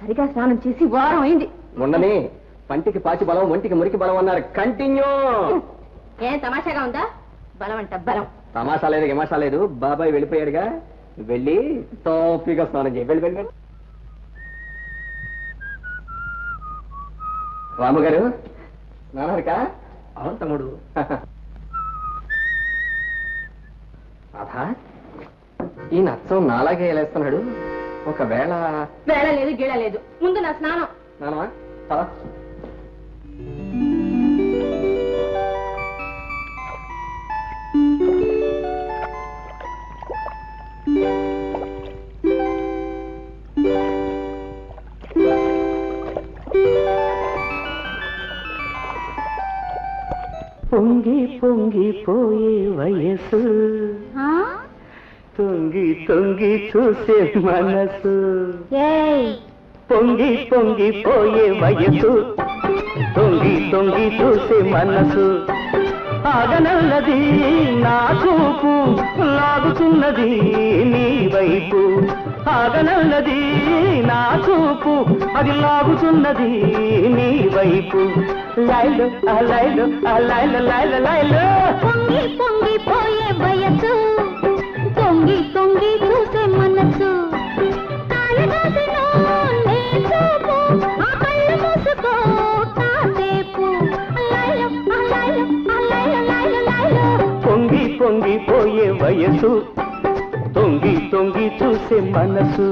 సరిగా స్నానం చేసి వారం అయింది. మొన్ననే पंटी की पाची बलम वंटी की मुरी की बलम कंटिन्यू ఏ తమాషాగా ఉందా బలమంట బలం తమాషా లేదు గమాషా లేదు బాబాయ్ వెళ్ళిపోయాడుగా వెళ్ళి టాపిక్ వస్తాను జై వెళ్ళి వెళ్ళి రామగారు నానారక అవును తమ్ముడు ఆధా ఈ నచ్చం నాలాగే ఎలాస్తున్నాడు ఒకవేళ వేళ లేదు గీళ లేదు ముందు నా స్నానం నానా చలా పొంగి పొంగి పోయే వయసు తొంగి తొంగి చూసే మనసు పొంగి పొంగి పోయే వయసు తొంగి తొంగి చూసే మనసు ఆగనల్లది నా చూపు లాగుతున్నది నీ వైపు ఆగనల్లది నా చూపు అది లాగుతున్నది నీ వైపు లైలు లైలు లైలు లైలు లైలు పొంగి పొంగి పోయే వయసు తొంగి తొంగి చూసే మనసు పొంగి పొంగి పోయే వయసు తొంగి తొంగి చూసే మనసు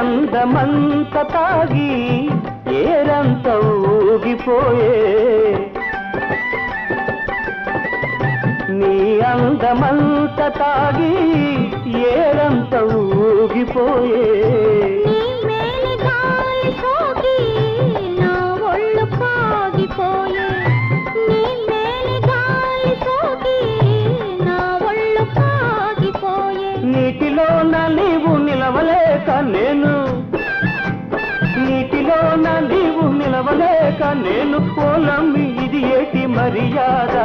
అందమంత తాగి ఏరంత ఊగిపోయే నీ అందమంత తాగి ఏరంత ఊగిపోయే నీటిలో నీవు నిలవలేక నేను నీటిలోన నీవు నిలవలేక నేను పోలమ్మి ఇది ఏటి మర్యాద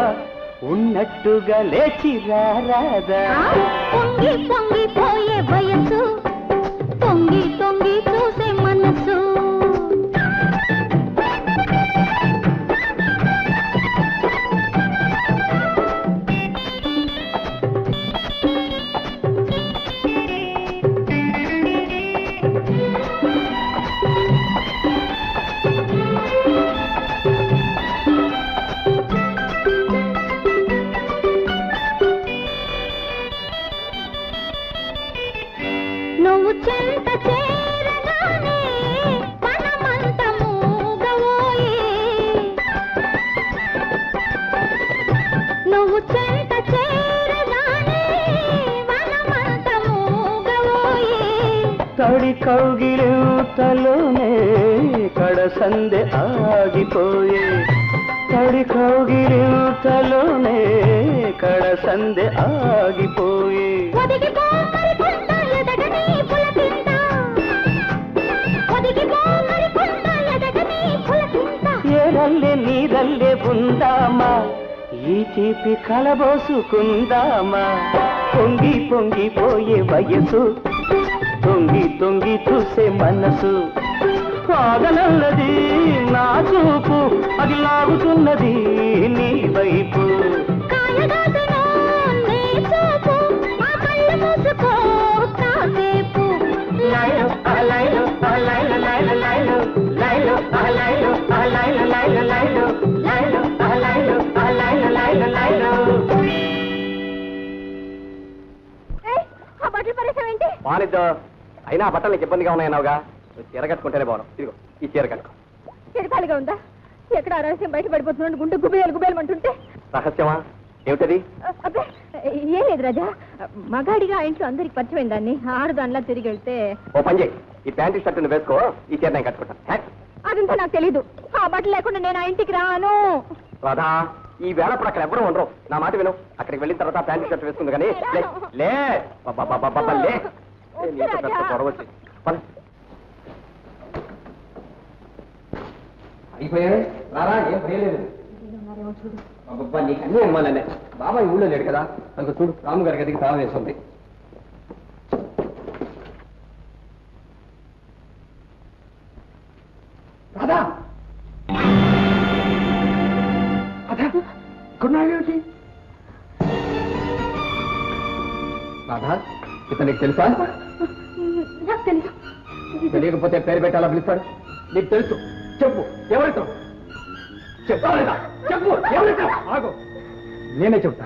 ఉన్నట్టుగా లేచి రారాదా పొంగి పొంగి పోయే వయసు పొంగి పొంగి చూసే మనసు కౌగిలింతలోనే కడసందె ఆగిపోయే తడి కౌగిలింతలోనే కడసందె ఆగిపోయే ఏరల్లె నీరల్లె ఉందామా ఈ తీపి కలబోసుకుందామా పొంగి పొంగి పోయే వయసు తొంగి తొంగి చూసే మనసు ఆగనల్లది నా చూపు అది లాగుతున్నది నీ వైపు మానిద్దా అయినా బట్టలు నీకు ఇబ్బందిగా ఉన్నాయన్నావుగా చీర కట్టుకుంటేనే బాగున్నావు ఇదిగో ఈ చీర కట్టుకో చీరకాలిగా ఉందా ఎక్కడ రహస్యం బయట పడిపోతున్నాడు గుండె గుబేలు గుబేలు అంటుంటే రహస్యమా ఏమిటది అబ్బే ఏం లేదు రాజా మగాడిగా ఇంట్లో అందరికి పరిచయం అయింది దాన్ని ఆరుదానిలా తిరిగి వెళ్తే ఓ పని చేయి ఈ ప్యాంటు షర్టును వేసుకో ఈ చీర నేను కట్టుకుంటాను అదంతా నాకు తెలీదు ఆ బట్టలు లేకుండా నేను ఆ ఇంటికి రాను రాధా ఈ వేళప్పుడు అక్కడ ఎవరు ఉండరు. నా మాట విను. అక్కడికి వెళ్ళిన తర్వాత ప్యాంట్ షర్ట్ వేసుకుంది కానీ లే లే గొడవచ్చి అయిపోయాడు రారా ఏం భయలేదు. అబ్బా నీకు అన్నీ అనుమానాలే. బాబాయ్ ఊళ్ళో లేడు కదా అందుకు చూడు రాము గారి గదికి తాళం వేస్తుంది. Radha Radha good night Yogi. రాధా ఇతను నీకు తెలుసా? నాకు తెలుసు. తెలియకపోతే పేరు పెట్టాలా పిలుస్తాడు? నీకు తెలుసు చెప్పు ఎవరితో చెప్తా లేదా? చెప్పు ఎవరితో? ఆగు నేనే చెప్తా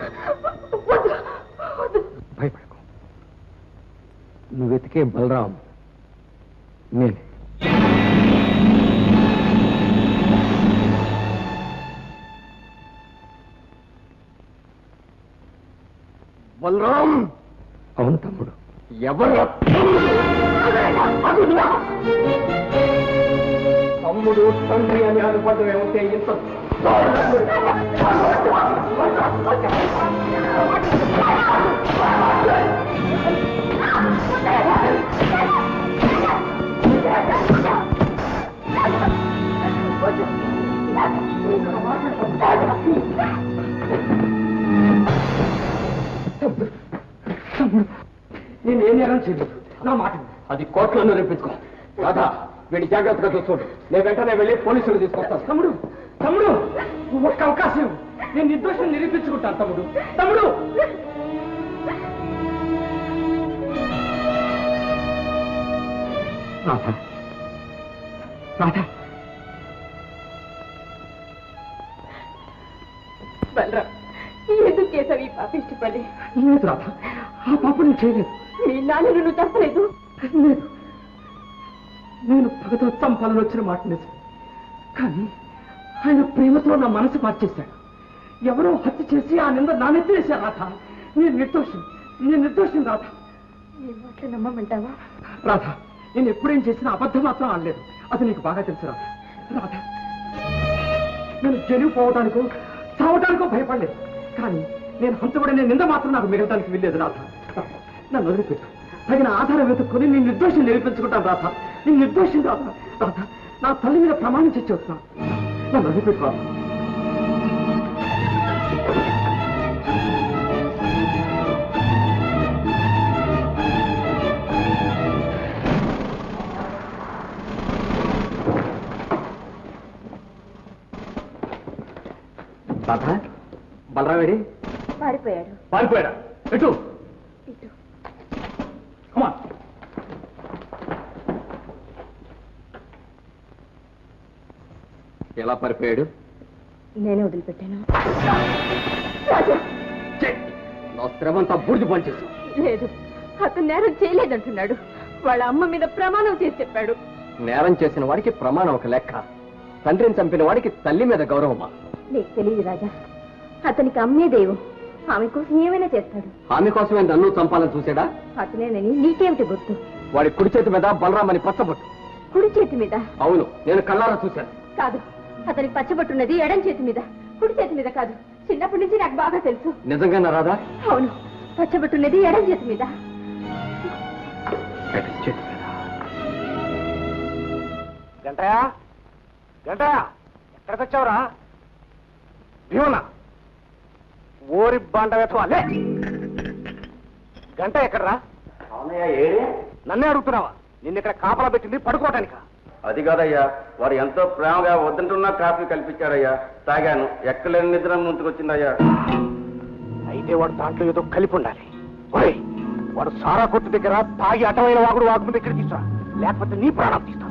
భయపడకు. నువ్వు వెతికే బలరాం నేనే. బలరాం? అవును తమ్ముడు. ఎవరు తమ్ముడు? తండ్రి అని అనుబంధం ఏమంటే ఇంత తమ్ముడు నేనేం నేరం చేయలేదు. నా మాట అది కోట్లను రేపించుకో. రాధా వీడి జాగ్రత్తగా చూసుకోండి. నేను వెంటనే వెళ్ళి పోలీసులు తీసుకొస్తాను. తమ్ముడు తమ్ముడు ఒక్క అవకాశం. నేను నిర్దోషం నిరూపించుకుంటాను. తమ్ముడు తమ్ముడు బలరా ఎందుకు చేశావు ఈ పాప ఇష్టపడి? లేదు రాధా ఆ పాప నేను చేయలేదు. మీ నాన్న నువ్వు తప్పలేదు. నేను పగతో చంపాలని వచ్చిన మాట నిజం కానీ ఆయన ప్రేమతో నా మనసు మార్చేశాడు. ఎవరో హత్య చేసి ఆ నింద నా నెత్తిరేశారు. రాధ నేను నిర్దోషం. నేను నిర్దోషం రాధ. నీ మాటలు నమ్మమంటావా? రాధ నేను ఎప్పుడేం చేసినా అబద్ధం మాత్రం ఆడలేదు. అది నీకు బాగా తెలుసు రాధ. రాధ నేను జరిగిపోవడానికో చావడానికో భయపడలేదు కానీ నేను హంతపడనే నింద మాత్రం నాకు మిగలడానికి వెళ్ళలేదు. రాధ నన్ను వదిలిపెట్టు. తగిన ఆధారం వెతుక్కుని నేను నిర్దోషం నిరూపించుకుంటాను. రాధ నేను నిర్దోషం రాధ. రాధ నా తల్లి మీద ప్రమాణం చేసి వస్తున్నాను. నన్ను వదిలిపెట్టు రాధ. రాధ బలరావేడి పారిపోయాడు. పారిపోయాడా? ఎటు? Come on. ఎలా పరిపోయాడు? నేనే వదిలిపెట్టాను. నా శ్రమంతా బూడిద పనిచేశాను. లేదు అతను నేరం చేయలేదంటున్నాడు. వాళ్ళ అమ్మ మీద ప్రమాణం చేసి చెప్పాడు. నేరం చేసిన వాడికి ప్రమాణం ఒక లెక్క. తండ్రిని చంపిన వాడికి తల్లి మీద గౌరవమా? నీకు తెలియదు రాజా అతనికి అమ్మే దైవం. ఆమె కోసం ఏమైనా చేస్తాడు. ఆమె కోసమే నన్ను చంపాలని చూసాడా? అతనేనని నీకేమిటి గుర్తు? వాడి కుడి చేతి మీద బలరామని పచ్చబొట్టు. కుడి చేతి మీద? అవును నేను కళ్ళారా చూశాను. కాదు అతనికి పచ్చబొట్టున్నది ఎడం చేతి మీద, కుడి చేతి మీద కాదు. చిన్నప్పటి నుంచి నాకు బాగా తెలుసు. నిజంగానా రాదా? అవును పచ్చబొట్టున్నది ఎడం చేతి మీద. గంటయా గంటయా ఎక్కడికి వచ్చావురా? భీమనా ఓరి బాంట వెతవాలే. గంట ఎక్కడరా? నన్నే అడుగుతున్నావా? నిన్న ఇక్కడ కాపలా పెట్టింది పడుకోవటానిక? అది కాదయ్యా వారు ఎంతో ప్రేమగా వద్దంటున్నా కాఫీ కల్పించాడయ్యా. తాగాను ఎక్కలేని నిద్ర ముందుకొచ్చిందయ్యా. అయితే వాడు దాంట్లో ఏదో కలిపి ఉండాలి. ఒరే వాడు సారా కొట్టు దగ్గర తాగి అటమైన వాగుడు వాగు దగ్గర తీసుకురా లేకపోతే నీ ప్రాణం తీస్తా.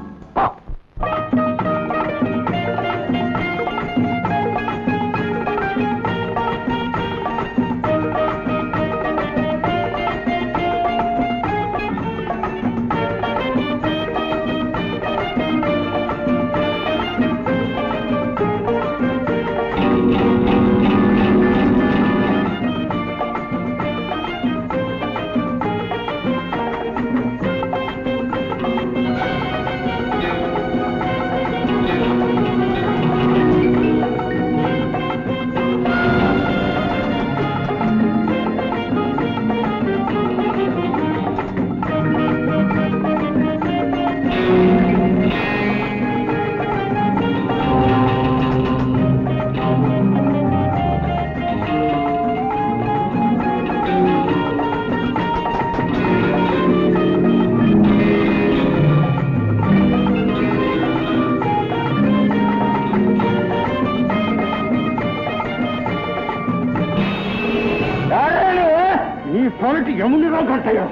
మొదటి యమునిలో కట్టయ్యా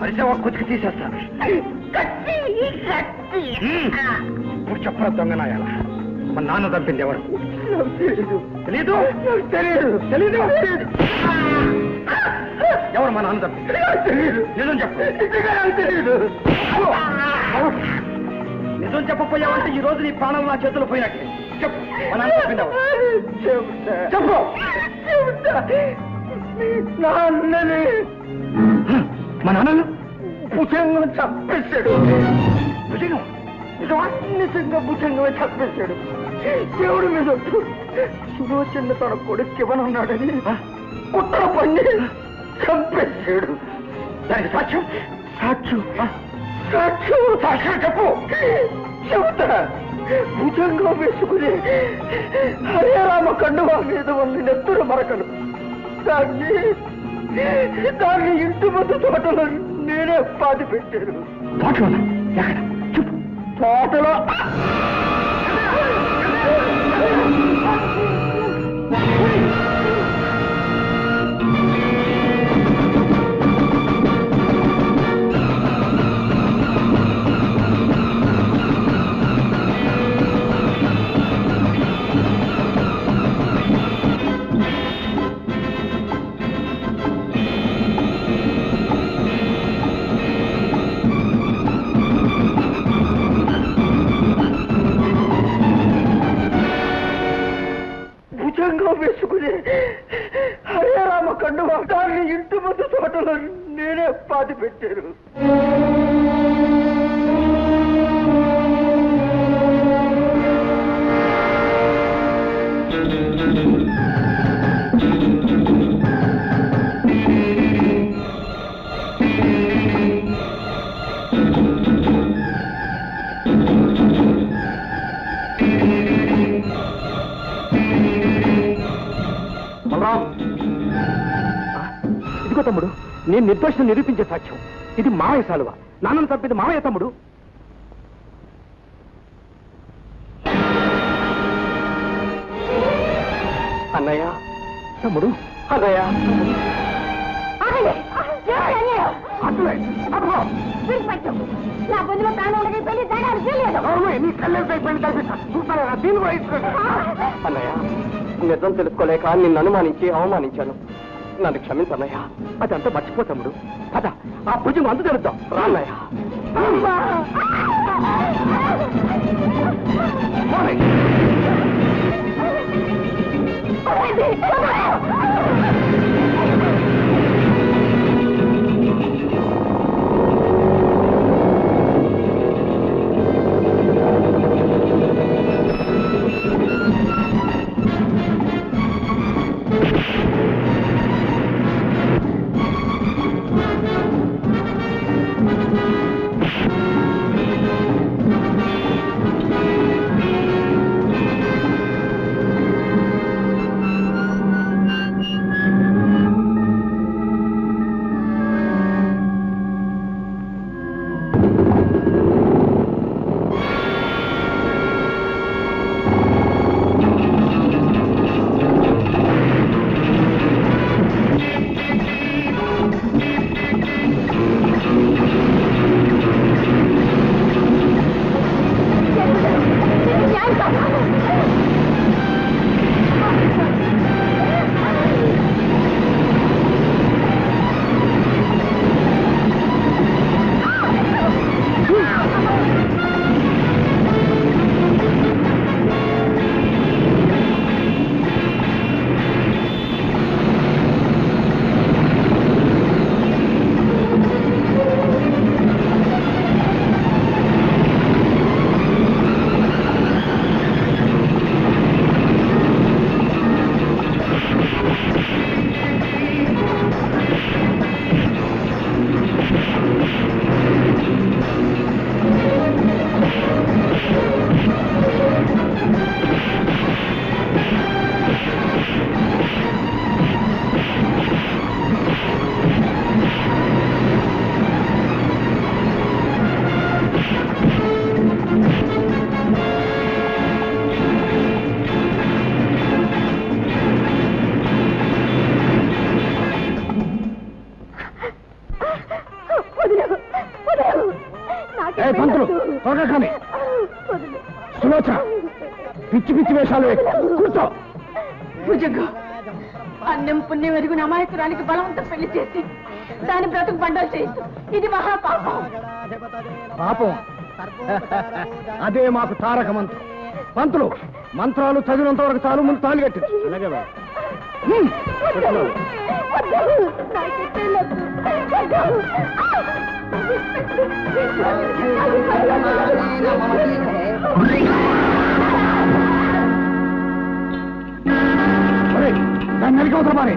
పరిసవ కుతికి తీసేస్తాను ఇప్పుడు చెప్పరా దొంగనాయాల మా నాన్న తప్పింది ఎవరు తెలీదు తెలీదు తెలీదు ఎవరు మా నాన్న తప్పింది తెలీదు నిజం చెప్పు తెలీదు నిజం చెప్పకపోయావంటే ఈ రోజు నీ ప్రాణం నా చేతులు పోయినట్లే చెప్పు మా నాన్న తప్పింది ఎవరు చెప్తా చెప్పు చెప్తా నాన్నని మా నాన్న భుజంగా చంపేశాడు భుజంగం నిజంగా భుజంగా చంపేశాడు దేవుడి మీద సులోచన తన కొడుకు ఇవ్వనున్నాడని కుట్ర పన్ని చంపేశాడు దానికి సాక్ష్యం సాక్ష్యం సాక్ష్యం సాక్ష్యం చెప్పు చెబుతా భుజంగా వేసుకుని హరిరామ కండువా మీద వాళ్ళు నెత్తురు మరకలు దాన్ని దాన్ని ఇంటి ముందు తోటలో నేనే పాతి పెట్టాను తోటలో ఎక్కడ చెప్పు తోటలో వేసుకుని హరిరామ కండువా దాన్ని ఇంటి ముందు తోటలో నేనే పాతి పెట్టాను తమ్ముడు నేను నిర్దోషం నిరూపించే సాక్ష్యం ఇది మావయ్య సాలువా నాన్నను తప్పింది మావయ్య తమ్ముడు అన్నయ్య తమ్ముడు అన్నయ్య అన్నయ్య నిజం తెలుసుకోలేక నిన్ను అనుమానించి అవమానించాను నన్ను క్షమించన్నయ్యా అదంతా మర్చిపోతాముడు అదా ఆ భుజం అందు జరుగుతాం రాన్నయ్యా सुलोचना, पिच्ची पिच्ची वेशालु कुर्चो भुजंगा अन्यम पुण्यम एरुगु अमायकुरालिकि बलवंतं पेल्लि चेसि दानि ब्रतुकु बंडल चेयिंचु इदि महा पापं पापं अदे माकु तारक मंत्र पंतुलु मंत्रालु चदिवंत वरकु चालु मुंदु तालि कट्टु अलगे बा नलिक उतर मारे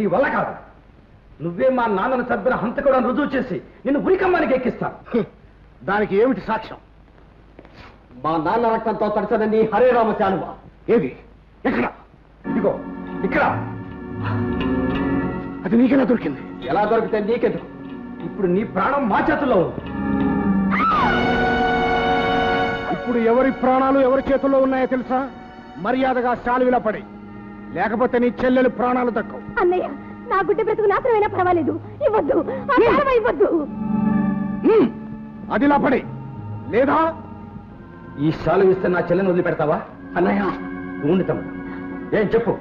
नी वल का चब्बिन हंतक रुजुचे निकम्मा के दाखिल साक्ष्य रक्त तो तड़चन नी हरे राम चाणुवागो इकड़ा अभी नीके दीकते नीके इन नी प्राण मा चत इवरी प्राणा एवरी चतुसा मर्याद शाल पड़े లేకపోతే నీ చెల్లెలు ప్రాణాలు దక్కవు అన్నయ్య నా గుడ్డ బ్రతుకు నాత్రమైనా పర్వాలేదు ఇవ్వద్దు ఆ కారణం ఇవ్వద్దు అదిలా పడి లేదా ఈ శాలువ ఇస్తే నా చెల్లెని వదిలిపెడతావా అన్నయ్య ఊండితమ్మ ఏం చెప్పు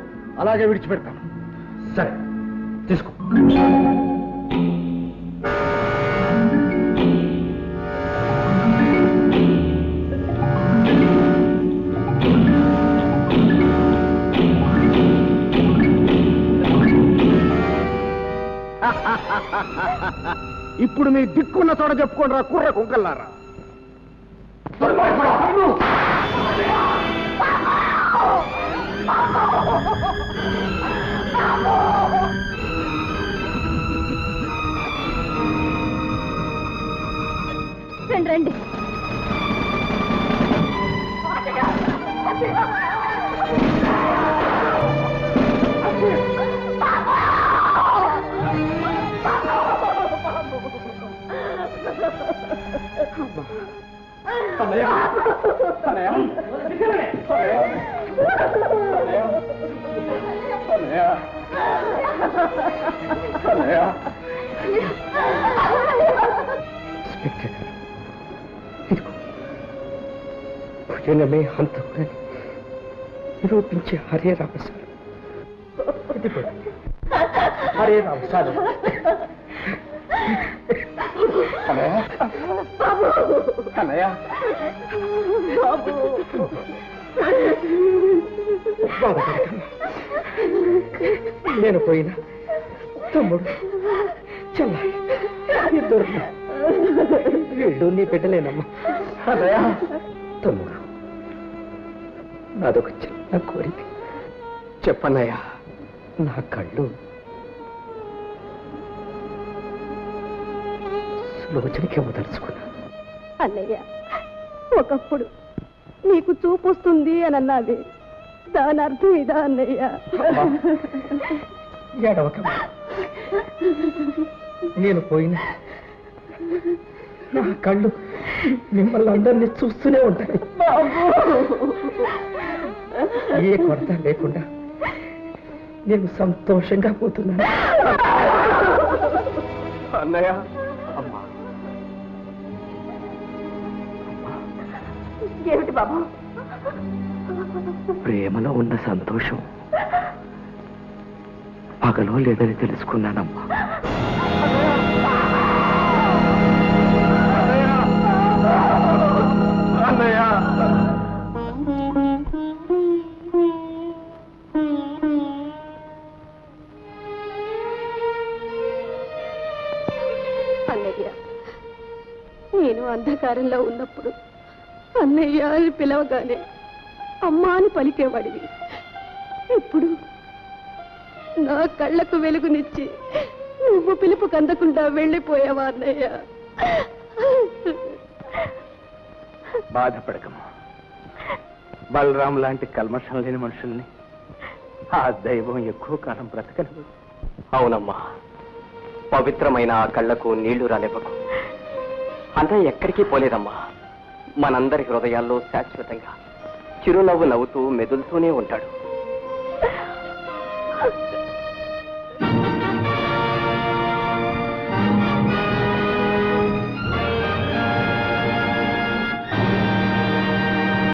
అలాగే విడిచిపెడతాను సరే తీసుకో ఇప్పుడు మీ దిక్కున్న తోడ చెప్పుకోండిరా కుర్ర కుంకల్లారా రండి రండి में हंत निरूपे हरे राम हरे राम कन्हैया नैन पोना तमड़ चल वीडू नी बिडलेनम्मा कन्हैया तमड़ నాదొక చిన్న కోరిక చెప్పనయ్యా నా కళ్ళు లోచనకే వదల్చుకున్నా. అన్నయ్య ఒకప్పుడు నీకు చూపు వస్తుంది అని అన్నాది, దాని అర్థం ఇదా అన్నయ్య? ఏడవకమ్మా, నేను పోయినా నా కళ్ళు మిమ్మల్ని అందరినీ చూస్తూనే ఉంటాయి. ఏ కొరత లేకుండా నేను సంతోషంగా పోతున్నాను అన్నయ్య. అమ్మా, ఏమిటి బాబా? ప్రేమలో ఉన్న సంతోషం పగలో లేదని తెలుసుకున్నానమ్మా. నేను అంధకారంలో ఉన్నప్పుడు అన్నయ్య అని పిలవగానే అమ్మా అని పలికేవాడివి. ఇప్పుడు నా కళ్ళకు వెలుగునిచ్చి నువ్వు పిలుపు కందకుండా వెళ్ళిపోయావా అన్నయ్య? బాధపడకమ్మా, బలరాం లాంటి కల్మషం లేని మనుషుల్ని ఆ దైవం ఎక్కువ కాలం బ్రతకలేదు. అవునమ్మా, పవిత్రమైన ఆ కళ్ళకు నీళ్లు రానివ్వకు. అంతా ఎక్కడికి పోలేదమ్మా, మనందరి హృదయాల్లో శాశ్వతంగా చిరునవ్వు నవ్వుతూ మెదులుతూనే ఉంటాడు.